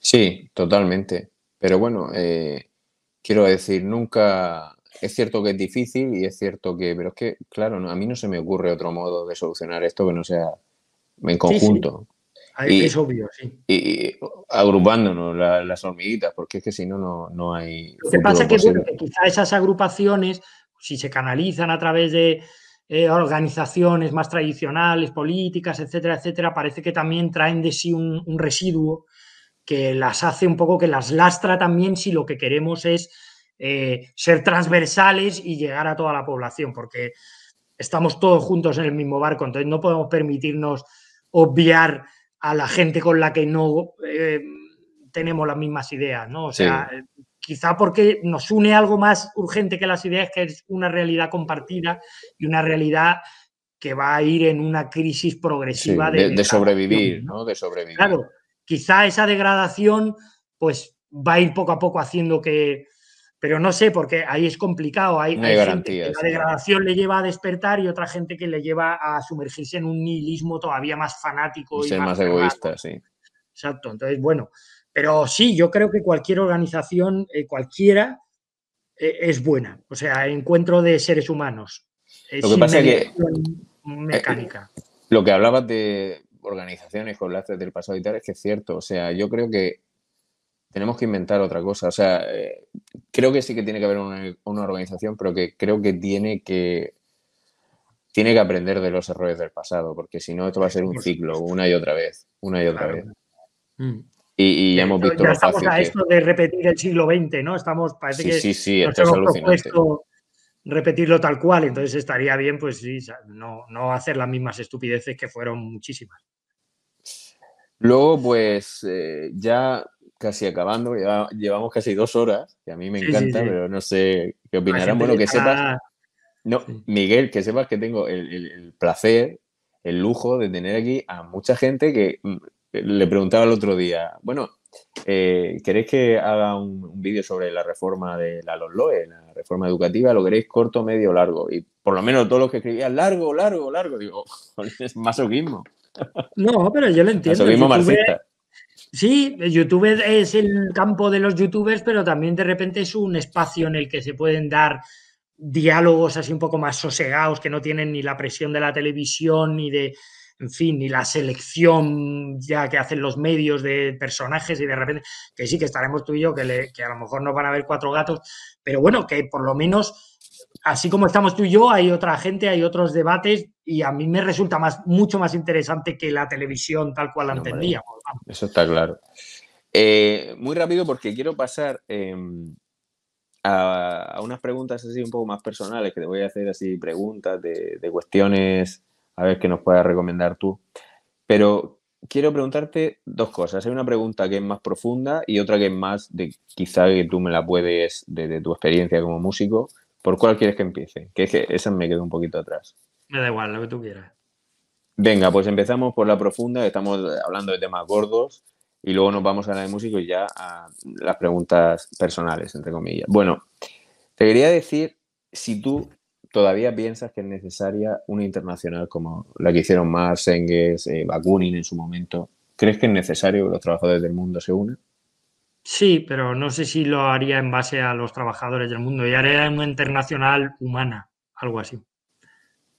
Sí, totalmente. Pero bueno, eh, quiero decir, nunca... Es cierto que es difícil y es cierto que... Pero es que, claro, no, a mí no se me ocurre otro modo de solucionar esto que no sea en conjunto. Sí, sí. Y, es obvio, sí. Y agrupándonos la, las hormiguitas, porque es que si no, no, no hay... Lo que pasa es que, bueno, que quizá esas agrupaciones, si se canalizan a través de eh, organizaciones más tradicionales, políticas, etcétera, etcétera, parece que también traen de sí un, un residuo que las hace un poco, que las lastra también si lo que queremos es eh, ser transversales y llegar a toda la población, porque estamos todos juntos en el mismo barco, entonces no podemos permitirnos obviar a la gente con la que no eh, tenemos las mismas ideas, ¿no? O sea, sí. Quizá porque nos une algo más urgente que las ideas, que es una realidad compartida y una realidad que va a ir en una crisis progresiva. Sí, de, de, de sobrevivir, ¿no? ¿no? De sobrevivir. Claro, quizá esa degradación pues va a ir poco a poco haciendo que... Pero no sé, porque ahí es complicado. Hay, no hay, hay garantías. Gente que la degradación sí. Le lleva a despertar y otra gente que le lleva a sumergirse en un nihilismo todavía más fanático. Y, y ser más, más egoísta, raro. Sí. Exacto. Entonces, bueno. Pero sí, yo creo que cualquier organización, eh, cualquiera, eh, es buena. O sea, encuentro de seres humanos. Eh, lo que pasa es que... Mecánica. Eh, lo que hablabas de organizaciones con lastres del pasado y tal es que es cierto. O sea, yo creo que tenemos que inventar otra cosa. O sea, eh, creo que sí que tiene que haber una, una organización, pero que creo que tiene que tiene que aprender de los errores del pasado, porque si no esto va a ser un ciclo, una y otra vez, una y otra claro. vez. Mm. Y, y ya hemos visto ya lo estamos fácil a que... esto de repetir el siglo veinte, ¿no? Estamos, parece sí, que sí, sí, nos hemos propuesto repetirlo tal cual, entonces estaría bien, pues sí, no, no hacer las mismas estupideces que fueron muchísimas. Luego, pues eh, ya casi acabando, ya llevamos casi dos horas, que a mí me encanta, sí, sí, sí. pero no sé qué opinarán. Bueno, que sepas, no, Miguel, que sepas que tengo el, el, el placer, el lujo de tener aquí a mucha gente que le preguntaba el otro día, bueno, eh, ¿queréis que haga un, un vídeo sobre la reforma de la LOMLOE, la reforma educativa? ¿Lo queréis corto, medio o largo? Y por lo menos todos los que escribían largo, largo, largo, digo, es masoquismo. No, pero yo lo entiendo. Masoquismo marxista. Sí, YouTube es el campo de los youtubers, pero también de repente es un espacio en el que se pueden dar diálogos así un poco más sosegados, que no tienen ni la presión de la televisión, ni de, en fin, ni la selección ya que hacen los medios de personajes y de repente, que sí, que estaremos tú y yo, que, le, que a lo mejor nos van a ver cuatro gatos, pero bueno, que por lo menos, así como estamos tú y yo, hay otra gente, hay otros debates y a mí me resulta más, mucho más interesante que la televisión tal cual la no, entendíamos. Vale. Eso está claro. Eh, muy rápido porque quiero pasar... Eh, a unas preguntas así un poco más personales que te voy a hacer, así preguntas de, de cuestiones, a ver qué nos puedas recomendar tú. Pero quiero preguntarte dos cosas. Hay una pregunta que es más profunda y otra que es más de quizá que tú me la puedes, desde tu experiencia como músico. ¿Por cuál quieres que empiece? Que es que esa me quedó un poquito atrás. Me da igual, lo que tú quieras. Venga, pues empezamos por la profunda, estamos hablando de temas gordos. Y luego nos vamos a la de músico y ya a las preguntas personales, entre comillas. Bueno, te quería decir si tú todavía piensas que es necesaria una internacional como la que hicieron Marsengues, eh, Bakunin en su momento. ¿Crees que es necesario que los trabajadores del mundo se unan? Sí, pero no sé si lo haría en base a los trabajadores del mundo. Yo haría una internacional humana, algo así.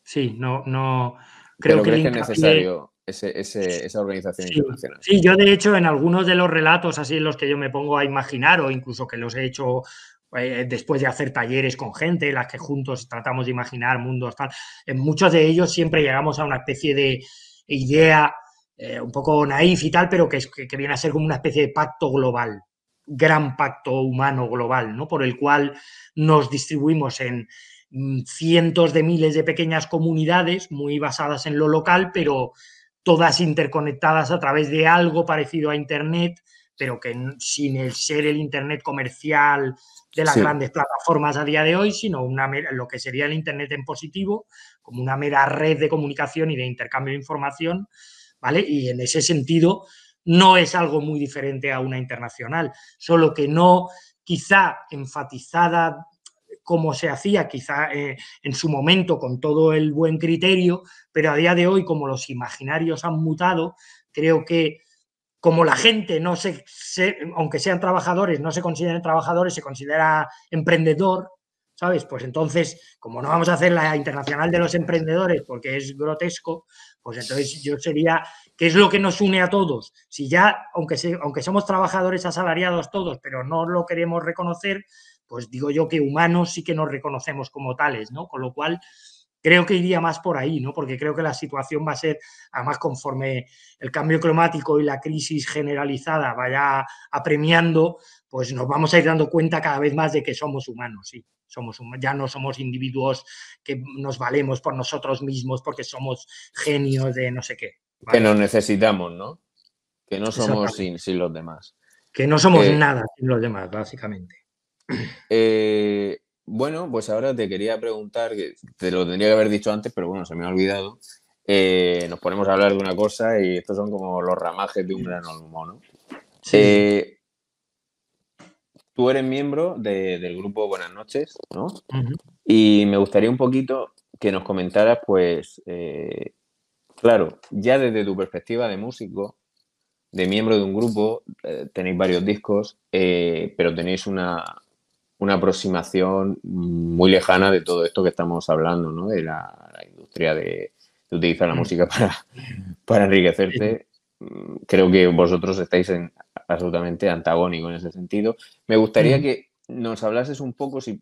Sí, no, no creo que, que es necesario... Ese, ese, esa organización sí, internacional. Sí, yo de hecho en algunos de los relatos así en los que yo me pongo a imaginar o incluso que los he hecho eh, después de hacer talleres con gente, las que juntos tratamos de imaginar mundos tal, en muchos de ellos siempre llegamos a una especie de idea eh, un poco naif y tal, pero que, que, que viene a ser como una especie de pacto global, gran pacto humano global, ¿no? Por el cual nos distribuimos en cientos de miles de pequeñas comunidades muy basadas en lo local, pero todas interconectadas a través de algo parecido a Internet, pero que sin el ser el Internet comercial de las sí. grandes plataformas a día de hoy, sino una mera, lo que sería el Internet en positivo, como una mera red de comunicación y de intercambio de información, ¿vale? Y en ese sentido no es algo muy diferente a una internacional, solo que no quizá enfatizada como se hacía quizá eh, en su momento con todo el buen criterio, pero a día de hoy, como los imaginarios han mutado, creo que como la gente, no se, se, aunque sean trabajadores, no se consideran trabajadores, se considera emprendedor, ¿sabes? Pues entonces, como no vamos a hacer la internacional de los emprendedores porque es grotesco, pues entonces yo sería, ¿qué es lo que nos une a todos? Si ya, aunque, se, aunque somos trabajadores asalariados todos, pero no lo queremos reconocer, pues digo yo que humanos sí que nos reconocemos como tales, ¿no? Con lo cual creo que iría más por ahí, ¿no? Porque creo que la situación va a ser, además conforme el cambio climático y la crisis generalizada vaya apremiando, pues nos vamos a ir dando cuenta cada vez más de que somos humanos, sí. Somos, ya no somos individuos que nos valemos por nosotros mismos porque somos genios de no sé qué, ¿vale? Que nos necesitamos, ¿no? Que no somos sin, sin los demás. Que no somos eh... nada sin los demás, básicamente. Eh, bueno, pues ahora te quería preguntar, que te lo tendría que haber dicho antes, pero bueno, se me ha olvidado. Eh, nos ponemos a hablar de una cosa y estos son como los ramajes de un grano al mono. Sí. Eh, tú eres miembro de, del grupo Buenas Noches, ¿no? Uh-huh. Y me gustaría un poquito que nos comentaras, pues, eh, claro, ya desde tu perspectiva de músico, de miembro de un grupo, eh, tenéis varios discos, eh, pero tenéis una... una aproximación muy lejana de todo esto que estamos hablando, ¿no? De la, la industria de, de utilizar la música para, para enriquecerte. Creo que vosotros estáis en, absolutamente antagónicos en ese sentido. Me gustaría que nos hablases un poco si,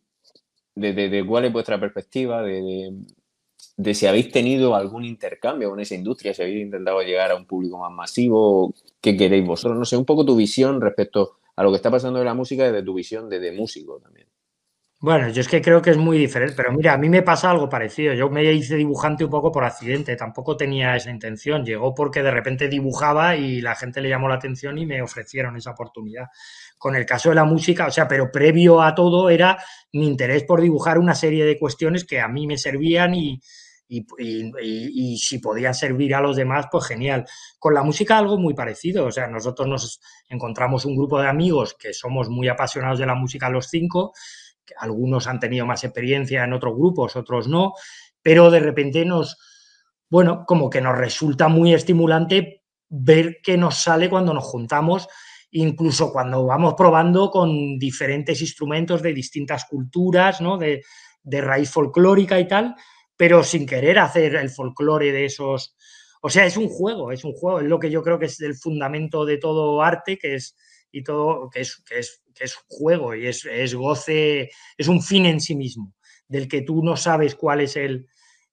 de, de, de cuál es vuestra perspectiva, de, de de si habéis tenido algún intercambio con esa industria, si habéis intentado llegar a un público más masivo, ¿qué queréis vosotros? No sé, un poco tu visión respecto a lo que está pasando en la música desde tu visión de, de músico también. Bueno, yo es que creo que es muy diferente, pero mira, a mí me pasa algo parecido. Yo me hice dibujante un poco por accidente, tampoco tenía esa intención. Llegó porque de repente dibujaba y la gente le llamó la atención y me ofrecieron esa oportunidad. Con el caso de la música, o sea, pero previo a todo era mi interés por dibujar una serie de cuestiones que a mí me servían y, y, y, y, y si podían servir a los demás, pues genial. Con la música algo muy parecido, o sea, nosotros nos encontramos un grupo de amigos que somos muy apasionados de la música los cinco, algunos han tenido más experiencia en otros grupos, otros no, pero de repente nos, bueno, como que nos resulta muy estimulante ver qué nos sale cuando nos juntamos. Incluso cuando vamos probando con diferentes instrumentos de distintas culturas, ¿no? De, de raíz folclórica y tal, pero sin querer hacer el folclore de esos... O sea, es un juego, es un juego, es lo que yo creo que es el fundamento de todo arte, que es y todo que es, que es, que es juego y es, es goce, es un fin en sí mismo, del que tú no sabes cuál es el,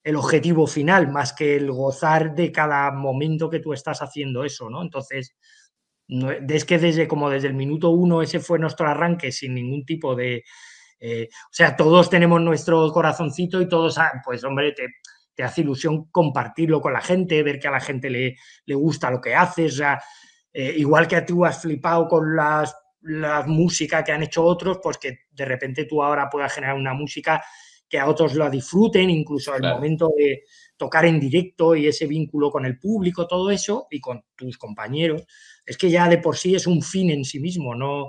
el objetivo final, más que el gozar de cada momento que tú estás haciendo eso, ¿no? Entonces... Es que desde como desde el minuto uno ese fue nuestro arranque sin ningún tipo de... Eh, o sea, todos tenemos nuestro corazoncito y todos, pues hombre, te, te hace ilusión compartirlo con la gente, ver que a la gente le, le gusta lo que haces. O sea, eh, igual que tú has flipado con las, las músicas que han hecho otros, pues que de repente tú ahora puedas generar una música que a otros la disfruten, incluso el [S2] Claro. [S1] Momento de tocar en directo y ese vínculo con el público, todo eso, y con tus compañeros. Es que ya de por sí es un fin en sí mismo, ¿no?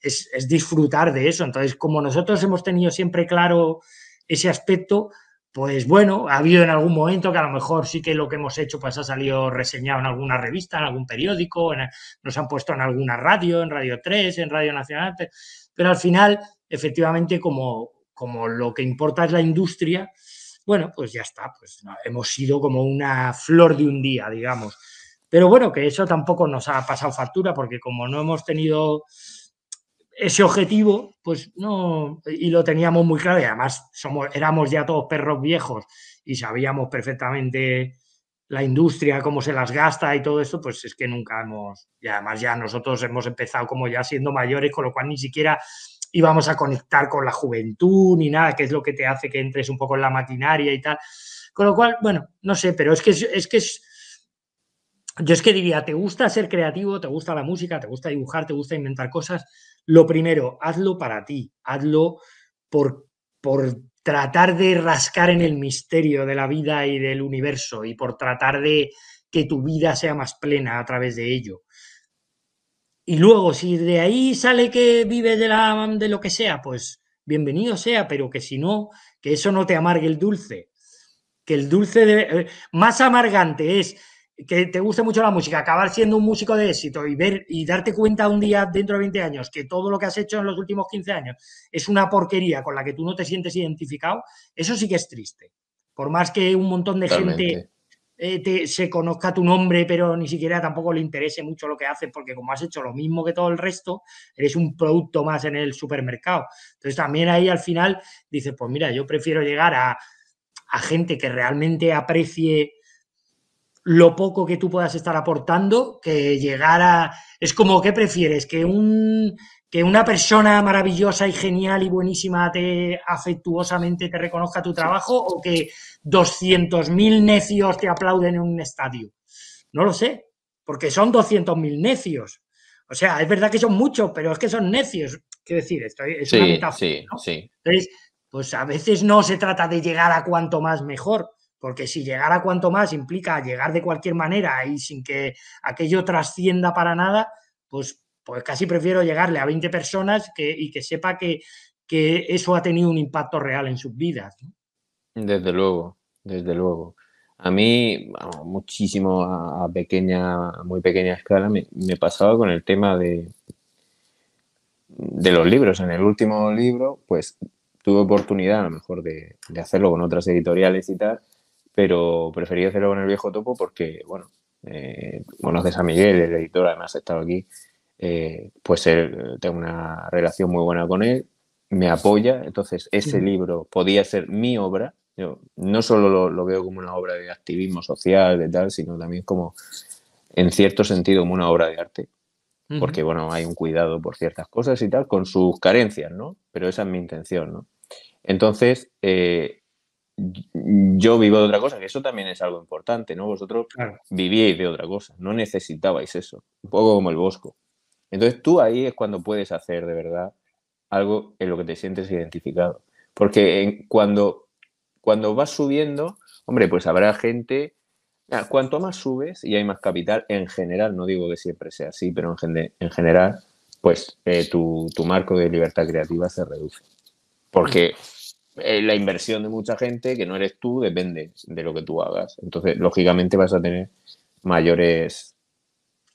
Es, es disfrutar de eso. Entonces, como nosotros hemos tenido siempre claro ese aspecto, pues bueno, ha habido en algún momento que a lo mejor sí que lo que hemos hecho pues ha salido reseñado en alguna revista, en algún periódico, en, nos han puesto en alguna radio, en Radio tres, en Radio Nacional, pero, pero al final, efectivamente, como, como lo que importa es la industria, bueno, pues ya está, pues no, hemos sido como una flor de un día, digamos. Pero bueno, que eso tampoco nos ha pasado factura porque como no hemos tenido ese objetivo, pues no, y lo teníamos muy claro y además somos, éramos ya todos perros viejos y sabíamos perfectamente la industria, cómo se las gasta y todo esto, pues es que nunca hemos, y además ya nosotros hemos empezado como ya siendo mayores, con lo cual ni siquiera íbamos a conectar con la juventud ni nada, que es lo que te hace que entres un poco en la maquinaria y tal. Con lo cual, bueno, no sé, pero es que es que es... Yo es que diría, ¿te gusta ser creativo? ¿Te gusta la música? ¿Te gusta dibujar? ¿Te gusta inventar cosas? Lo primero, hazlo para ti, hazlo por, por tratar de rascar en el misterio de la vida y del universo y por tratar de que tu vida sea más plena a través de ello. Y luego, si de ahí sale que vives de, la, de lo que sea, pues bienvenido sea, pero que si no, que eso no te amargue el dulce. Que el dulce de, más amargante es... que te guste mucho la música, acabar siendo un músico de éxito y ver y darte cuenta un día dentro de veinte años que todo lo que has hecho en los últimos quince años es una porquería con la que tú no te sientes identificado, eso sí que es triste. Por más que un montón de Totalmente. gente eh, te, se conozca tu nombre, pero ni siquiera tampoco le interese mucho lo que haces, porque como has hecho lo mismo que todo el resto, eres un producto más en el supermercado. Entonces también ahí al final dices, pues mira, yo prefiero llegar a, a gente que realmente aprecie lo poco que tú puedas estar aportando, que llegar a... Es como, ¿qué prefieres? ¿Que, un, que una persona maravillosa y genial y buenísima te afectuosamente te reconozca tu trabajo o que doscientos mil necios te aplauden en un estadio? No lo sé, porque son doscientos mil necios. O sea, es verdad que son muchos, pero es que son necios. Quiero decir, esto es sí, una metáfora, sí, ¿no? Sí. Entonces, pues a veces no se trata de llegar a cuanto más mejor, porque si llegar a cuanto más implica llegar de cualquier manera y sin que aquello trascienda para nada, pues, pues casi prefiero llegarle a veinte personas que, y que sepa que, que eso ha tenido un impacto real en sus vidas, ¿no? Desde luego, desde luego. A mí, bueno, muchísimo a pequeña, a muy pequeña escala, me, me pasaba con el tema de, de los libros. En el último libro, pues tuve oportunidad a lo mejor de, de hacerlo con otras editoriales y tal, pero preferí hacerlo con el viejo topo porque, bueno, eh, conoces a Miguel, el editor, además ha estado aquí, eh, pues él, tengo una relación muy buena con él, me apoya, entonces ese libro podía ser mi obra, Yo no solo lo, lo veo como una obra de activismo social, de tal, sino también como, en cierto sentido, como una obra de arte. Uh-huh. Porque, bueno, hay un cuidado por ciertas cosas y tal, con sus carencias, ¿no? Pero esa es mi intención, ¿no? Entonces, eh, yo vivo de otra cosa, que eso también es algo importante, ¿no? Vosotros claro. vivíais de otra cosa, no necesitabais eso. Un poco como el Bosco. Entonces, tú ahí es cuando puedes hacer, de verdad, algo en lo que te sientes identificado. Porque en, cuando... Cuando vas subiendo, hombre, pues habrá gente... Cuanto más subes y hay más capital, en general, no digo que siempre sea así, pero en, gen en general, pues eh, tu, tu marco de libertad creativa se reduce. Porque eh, la inversión de mucha gente, que no eres tú, depende de lo que tú hagas. Entonces, lógicamente, vas a tener mayores...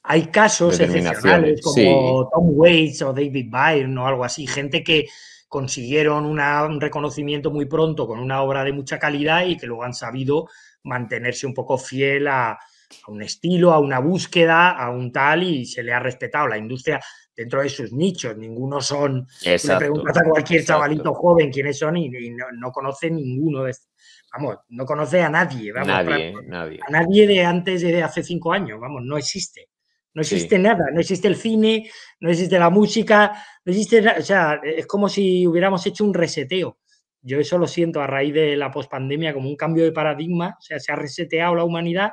Hay casos excepcionales como sí. Tom Waits o David Byrne o algo así, gente que... consiguieron una, un reconocimiento muy pronto con una obra de mucha calidad y que luego han sabido mantenerse un poco fiel a, a un estilo, a una búsqueda, a un tal, y se le ha respetado la industria dentro de sus nichos. Ninguno son... Exacto, le preguntas a cualquier exacto. chavalito joven quiénes son y, y no, no conoce ninguno de... Vamos, no conoce a nadie. Vamos, nadie, para, nadie. A nadie de antes de hace cinco años. Vamos, no existe. No existe sí. nada, no existe el cine, no existe la música, no existe nada. O sea, es como si hubiéramos hecho un reseteo. Yo eso lo siento a raíz de la pospandemia como un cambio de paradigma. O sea, se ha reseteado la humanidad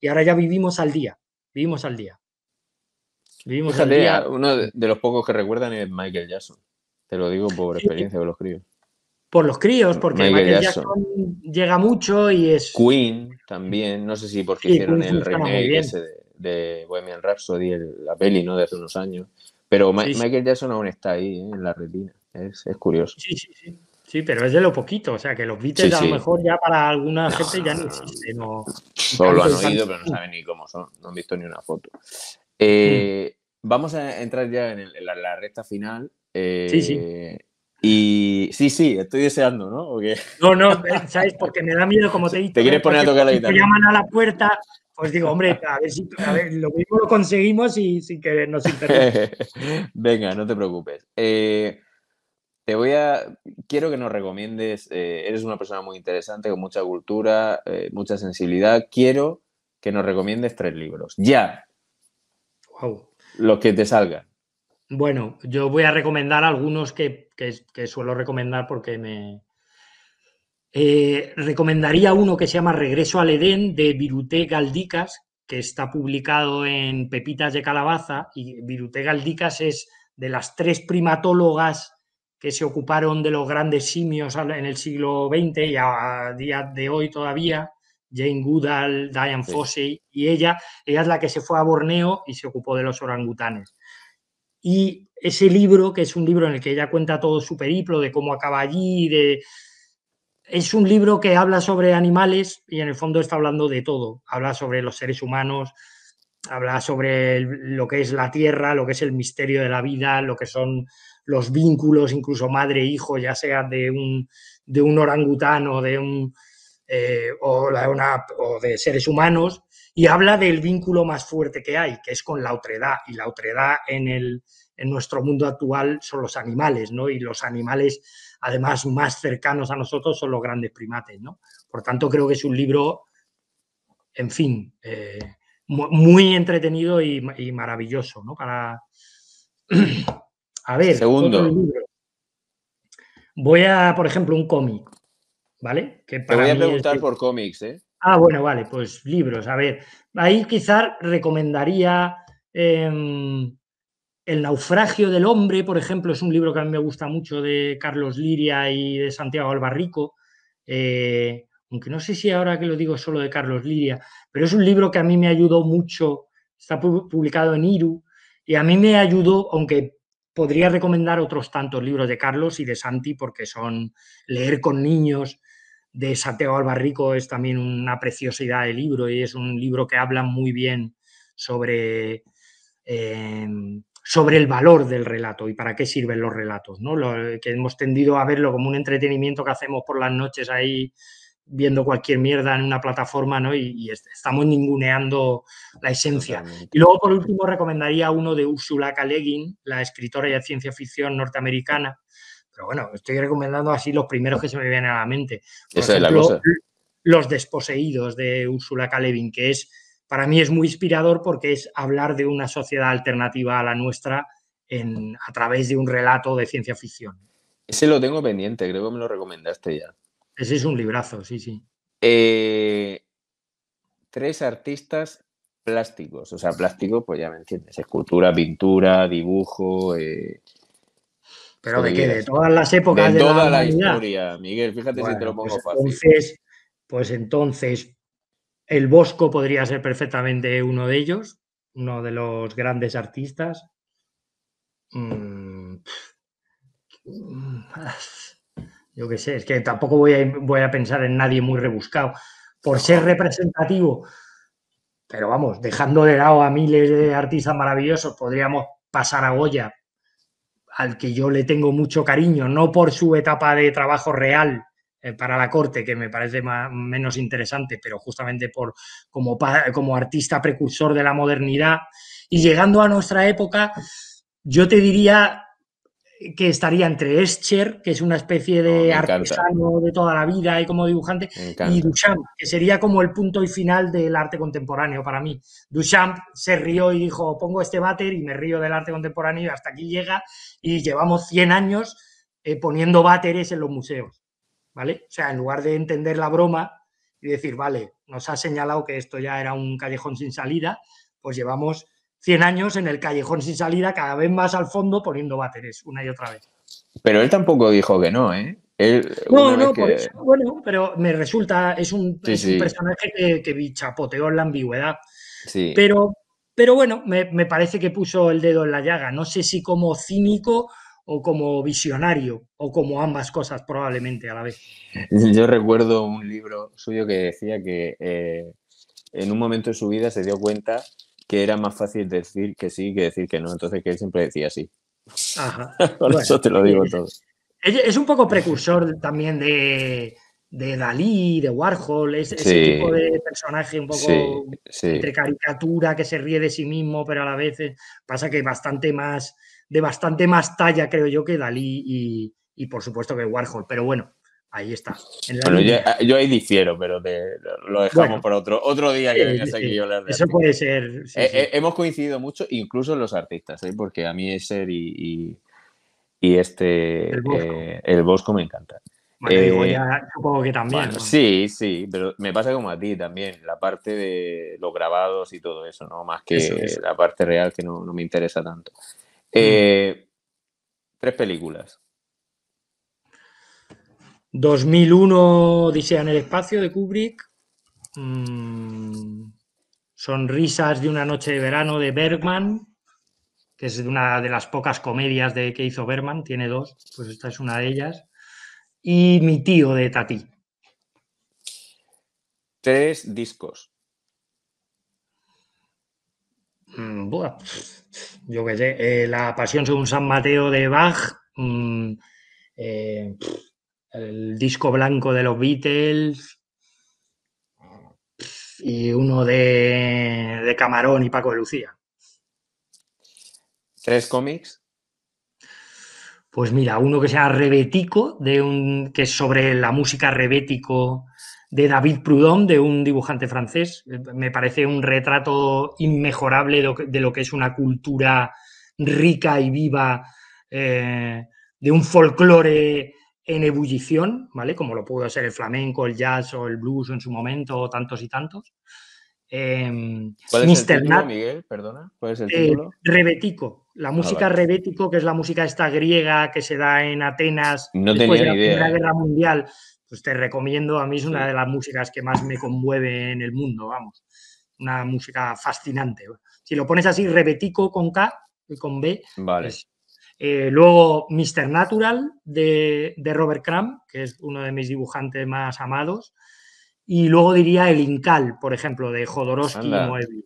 y ahora ya vivimos al día, vivimos al día. Vivimos Fíjate, al día. Uno de los pocos que recuerdan es Michael Jackson. Te lo digo por experiencia con los críos. Por los críos, porque Michael, Michael Jackson. Jackson llega mucho y es... Queen también, no sé si porque sí, hicieron Queen el remake ese de... de Bohemian Rhapsody, la peli, ¿no? De hace unos años. Pero sí, Michael sí. Jackson aún está ahí, ¿eh? En la retina. Es, es curioso. Sí, sí, sí. Sí, pero es de lo poquito. O sea, que los Beatles sí, sí. a lo mejor ya para alguna no, gente ya no, no existen. No, solo lo han oído, pero no saben ni cómo son. No han visto ni una foto. Eh, mm. Vamos a entrar ya en, el, en la, la recta final. Eh, sí, sí. Y sí, sí, estoy deseando, ¿no? ¿O qué? No, no, ¿sabes? Porque me da miedo, como te he dicho. Te quieres poner a tocar la guitarra. Te llaman a la puerta... Pues digo, hombre, a ver si a ver, lo mismo lo conseguimos y sin que nos interrumpa. Venga, no te preocupes. Eh, te voy a... Quiero que nos recomiendes... Eh, eres una persona muy interesante, con mucha cultura, eh, mucha sensibilidad. Quiero que nos recomiendes tres libros. ¡Ya! Wow. Los que te salgan. Bueno, yo voy a recomendar algunos que, que, que suelo recomendar porque me... Eh, recomendaría uno que se llama Regreso al Edén, de Viruté Galdicas, que está publicado en Pepitas de Calabaza. Y Viruté Galdicas es de las tres primatólogas que se ocuparon de los grandes simios en el siglo veinte y a día de hoy todavía, Jane Goodall, Diane sí. Fossey, y ella, ella es la que se fue a Borneo y se ocupó de los orangutanes. Y ese libro, que es un libro en el que ella cuenta todo su periplo, de cómo acaba allí, de... Es un libro que habla sobre animales y en el fondo está hablando de todo. Habla sobre los seres humanos, habla sobre lo que es la tierra, lo que es el misterio de la vida, lo que son los vínculos, incluso madre-hijo, ya sea de un, de un orangután o de, un, eh, o la, una, o de seres humanos. Y habla del vínculo más fuerte que hay, que es con la otredad. Y la otredad en, el, en nuestro mundo actual son los animales, ¿no? Y los animales... además más cercanos a nosotros son los grandes primates, ¿no? Por tanto, creo que es un libro, en fin, eh, muy entretenido y, y maravilloso, ¿no? Para... A ver, segundo. Otro libro. Voy a, por ejemplo, un cómic, ¿vale? Que para Te voy a preguntar es... por cómics, ¿eh? Ah, bueno, vale, pues libros, a ver. Ahí quizás recomendaría... Eh, El naufragio del hombre, por ejemplo, es un libro que a mí me gusta mucho, de Carlos Liria y de Santiago Alba Rico, eh, aunque no sé si ahora que lo digo solo de Carlos Liria, pero es un libro que a mí me ayudó mucho, está publicado en Iru, y a mí me ayudó, aunque podría recomendar otros tantos libros de Carlos y de Santi, porque son leer con niños, de Santiago Alba Rico es también una preciosidad de libro y es un libro que habla muy bien sobre... Eh, sobre el valor del relato y para qué sirven los relatos, ¿no? Lo, que hemos tendido a verlo como un entretenimiento que hacemos por las noches ahí viendo cualquier mierda en una plataforma, ¿no? Y, y estamos ninguneando la esencia. Totalmente. Y luego, por último, recomendaría uno de Ursula K. Le Guin, la escritora de ciencia ficción norteamericana, Pero bueno, estoy recomendando así los primeros que se me vienen a la mente. Por Esa ejemplo, es la cosa. Los desposeídos de Ursula K. Le Guin, que es, para mí es muy inspirador porque es hablar de una sociedad alternativa a la nuestra en, a través de un relato de ciencia ficción. Ese lo tengo pendiente, creo que me lo recomendaste ya. Ese es un librazo, sí, sí. Eh, tres artistas plásticos, o sea, plásticos, pues ya me entiendes, escultura, pintura, dibujo... Eh... ¿Pero de qué? ¿De todas las épocas? De, de toda la, la historia, Miguel, fíjate bueno, si te lo pongo pues fácil. Entonces, pues entonces, el Bosco podría ser perfectamente uno de ellos, uno de los grandes artistas. Mm. Yo qué sé, es que tampoco voy a, voy a pensar en nadie muy rebuscado. Por ser representativo, pero vamos, dejando de lado a miles de artistas maravillosos, podríamos pasar a Goya, al que yo le tengo mucho cariño, no por su etapa de trabajo real eh, para la corte, que me parece más, menos interesante, pero justamente por como, como artista precursor de la modernidad. Y llegando a nuestra época, yo te diría que estaría entre Escher, que es una especie de oh, artesano de toda la vida y como dibujante, y Duchamp, que sería como el punto y final del arte contemporáneo para mí. Duchamp se rió y dijo, pongo este váter y me río del arte contemporáneo y hasta aquí llega, y llevamos cien años eh, poniendo váteres en los museos, ¿vale? O sea, en lugar de entender la broma y decir, vale, nos ha señalado que esto ya era un callejón sin salida, pues llevamos cien años en el callejón sin salida, cada vez más al fondo, poniendo váteres una y otra vez. Pero él tampoco dijo que no, ¿eh? Él, no, no, que... por eso, bueno, pero me resulta, es un, sí, es un sí. personaje que, que bichapoteó en la ambigüedad. Sí. Pero, pero bueno, me, me parece que puso el dedo en la llaga. No sé si como cínico o como visionario, o como ambas cosas probablemente a la vez. Yo recuerdo un libro suyo que decía que eh, en un momento de su vida se dio cuenta que era más fácil decir que sí que decir que no, entonces que él siempre decía sí. Ajá. Por bueno, eso te lo digo todo. Es, es un poco precursor también de, de Dalí, de Warhol, es, sí, ese tipo de personaje un poco sí, sí. entre caricatura, que se ríe de sí mismo, pero a la vez pasa que bastante más, de bastante más talla, creo yo, que Dalí y, y por supuesto que Warhol, pero bueno. Ahí está. Bueno, yo, yo ahí difiero, pero te, lo dejamos bueno, para otro otro día que eh, vengas aquí. Eh, hablar de eso artistas. Puede ser. Sí, eh, sí. Eh, hemos coincidido mucho, incluso los artistas, ¿eh? Porque a mí Escher y, y, y este el Bosco. Eh, el Bosco me encanta. Bueno, eh, digo, ya, supongo que también. Bueno, ¿no? Sí, sí, pero me pasa como a ti también, la parte de los grabados y todo eso, no más que eso, eso. La parte real que no, no me interesa tanto. Eh, mm. Tres películas. dos mil uno, Odisea en el espacio, de Kubrick. Mm, Sonrisas de una noche de verano, de Bergman, que es una de las pocas comedias de, que hizo Bergman, tiene dos, pues esta es una de ellas. Y Mi tío, de Tati. Tres discos. Mm, bueno, yo qué sé, eh, La pasión según San Mateo, de Bach. Mm, eh, el disco blanco de los Beatles y uno de, de Camarón y Paco de Lucía. ¿Tres cómics? Pues mira, uno que se llama Rebético, de un, que es sobre la música rebético de David Prudhomme, de un dibujante francés. Me parece un retrato inmejorable de lo que, de lo que es una cultura rica y viva, eh, de un folclore en ebullición, ¿vale? Como lo pudo ser el flamenco, el jazz o el blues en su momento, o tantos y tantos. Eh, ¿Cuál es el título, Miguel? Perdona, ¿cuál es el título? Eh, Rebético, la música ah, vale. Rebético, que es la música esta griega que se da en Atenas no después tenía de la idea. Primera Guerra Mundial. Pues te recomiendo, a mí es una de las músicas que más me conmueve en el mundo, vamos. Una música fascinante. Si lo pones así, Rebético con K y con B, vale. Pues, Eh, luego, mister Natural, de, de Robert Crumb, que es uno de mis dibujantes más amados. Y luego diría El Incal, por ejemplo, de Jodorowsky y Moebius,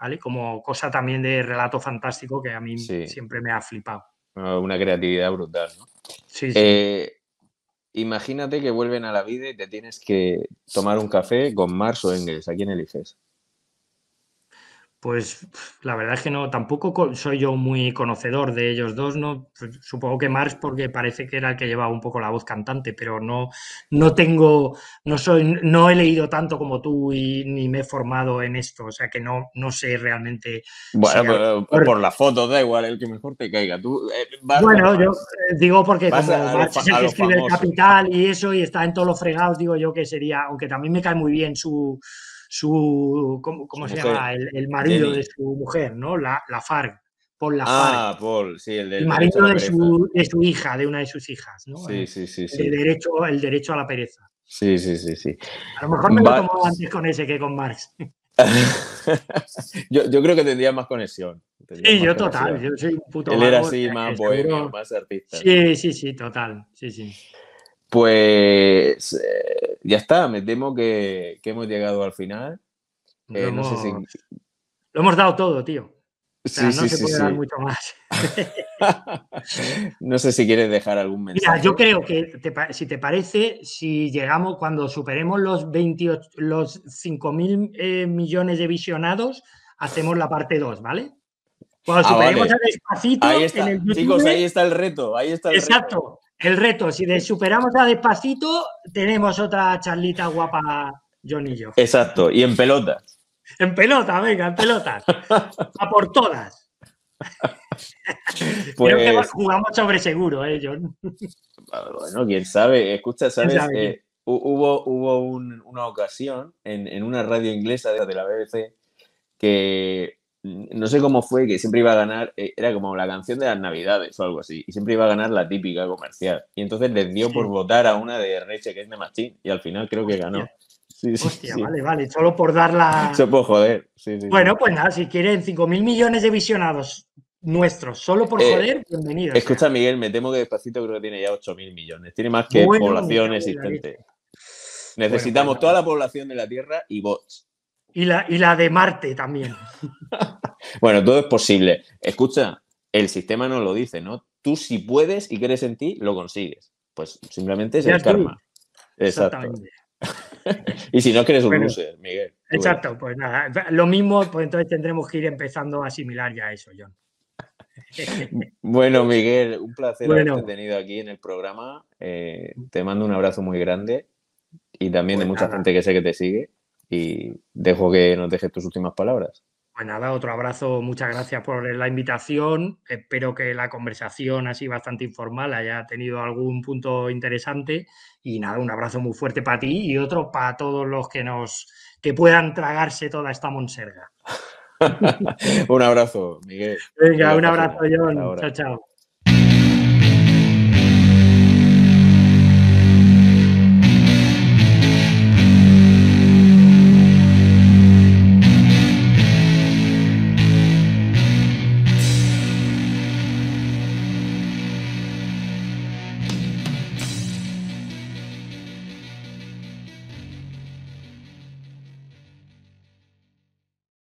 ¿vale? Como cosa también de relato fantástico que a mí sí. siempre me ha flipado. Una creatividad brutal, ¿no? Sí, sí. Eh, imagínate que vuelven a la vida y te tienes que tomar un café con Marx o Engels. ¿A quién eliges? Pues la verdad es que no, tampoco soy yo muy conocedor de ellos dos, ¿no? Supongo que Marx porque parece que era el que llevaba un poco la voz cantante, pero no, no tengo, no soy, no he leído tanto como tú y ni me he formado en esto, o sea que no, no sé realmente. Bueno, si pero, por, por la foto da igual el que mejor te caiga. Tú, eh, vas, bueno, vas, yo eh, digo porque como Marx es el que escribe El Capital y eso y está en todos los fregados, digo yo que sería, aunque también me cae muy bien su... su ¿cómo, cómo se llama? El, el marido Jenny. De su mujer, ¿no? La, la Farg, Paul La Farg. Ah, Paul, sí. El, el marido de su, de su hija, de una de sus hijas, ¿no? Sí, sí, sí. sí. El, derecho, el derecho a la pereza. Sí, sí, sí, sí. A lo mejor me Va... lo tomaba antes con ese que con Marx. yo, yo creo que tendría más conexión. Tendría sí, más yo conexión. Total, yo soy un puto Él era así, más bohemio, más artista. Sí, sí, sí, total, sí, sí. Pues eh, ya está, me temo que, que hemos llegado al final. Eh, hemos, no sé si... Lo hemos dado todo, tío. O sea, sí, no sí, se sí, puede sí. dar mucho más. No sé si quieres dejar algún mensaje. Mira, yo creo que, te, si te parece, si llegamos, cuando superemos los, veintiocho, los cinco mil eh, millones de visionados, hacemos la parte dos, ¿vale? Cuando ah, superemos vale. a Despacito ahí está. En el YouTube... Chicos, ahí está el reto, ahí está el Exacto. reto. El reto, si le superamos a Despacito, tenemos otra charlita guapa, John y yo. Exacto, y en pelota. En pelota, venga, en pelotas. A por todas. Pues... Creo que jugamos sobre seguro, ¿eh, John? Bueno, quién sabe. Escucha, ¿sabes? ¿Quién sabe? Eh, hubo hubo un, una ocasión en, en una radio inglesa de la B B C que... No sé cómo fue, que siempre iba a ganar, era como la canción de las Navidades o algo así, y siempre iba a ganar la típica comercial. Y entonces les dio sí. por votar a una de Reche, que es de Machín, y al final creo Hostia. que ganó. Sí, sí, Hostia, sí. vale, vale, solo por dar la... Se puede joder. Sí, sí, bueno, sí. pues nada, si quieren cinco mil millones de visionados nuestros, solo por eh, joder, bienvenidos. Escucha, Miguel, me temo que Despacito creo que tiene ya ocho mil millones. Tiene más que bueno, población mira, existente. Necesitamos bueno, bueno. toda la población de la Tierra y bots. Y la, y la de Marte también. Bueno, todo es posible. Escucha, el sistema nos lo dice, ¿no? Tú si puedes y crees en ti, lo consigues. Pues simplemente es el karma. Tú? Exacto. Y si no, crees un bueno, loser, Miguel. Exacto, eres. Pues nada. Lo mismo, pues entonces tendremos que ir empezando a asimilar ya eso, John. Bueno, Miguel, un placer bueno. haberte tenido aquí en el programa. Eh, te mando un abrazo muy grande y también pues de mucha nada. gente que sé que te sigue. Y dejo que nos dejes tus últimas palabras. Pues nada, otro abrazo, muchas gracias por la invitación. Espero que la conversación así bastante informal haya tenido algún punto interesante. Y nada, un abrazo muy fuerte para ti y otro para todos los que nos que puedan tragarse toda esta monserga. Un abrazo, Miguel. Venga, un abrazo, John. Chao, chao.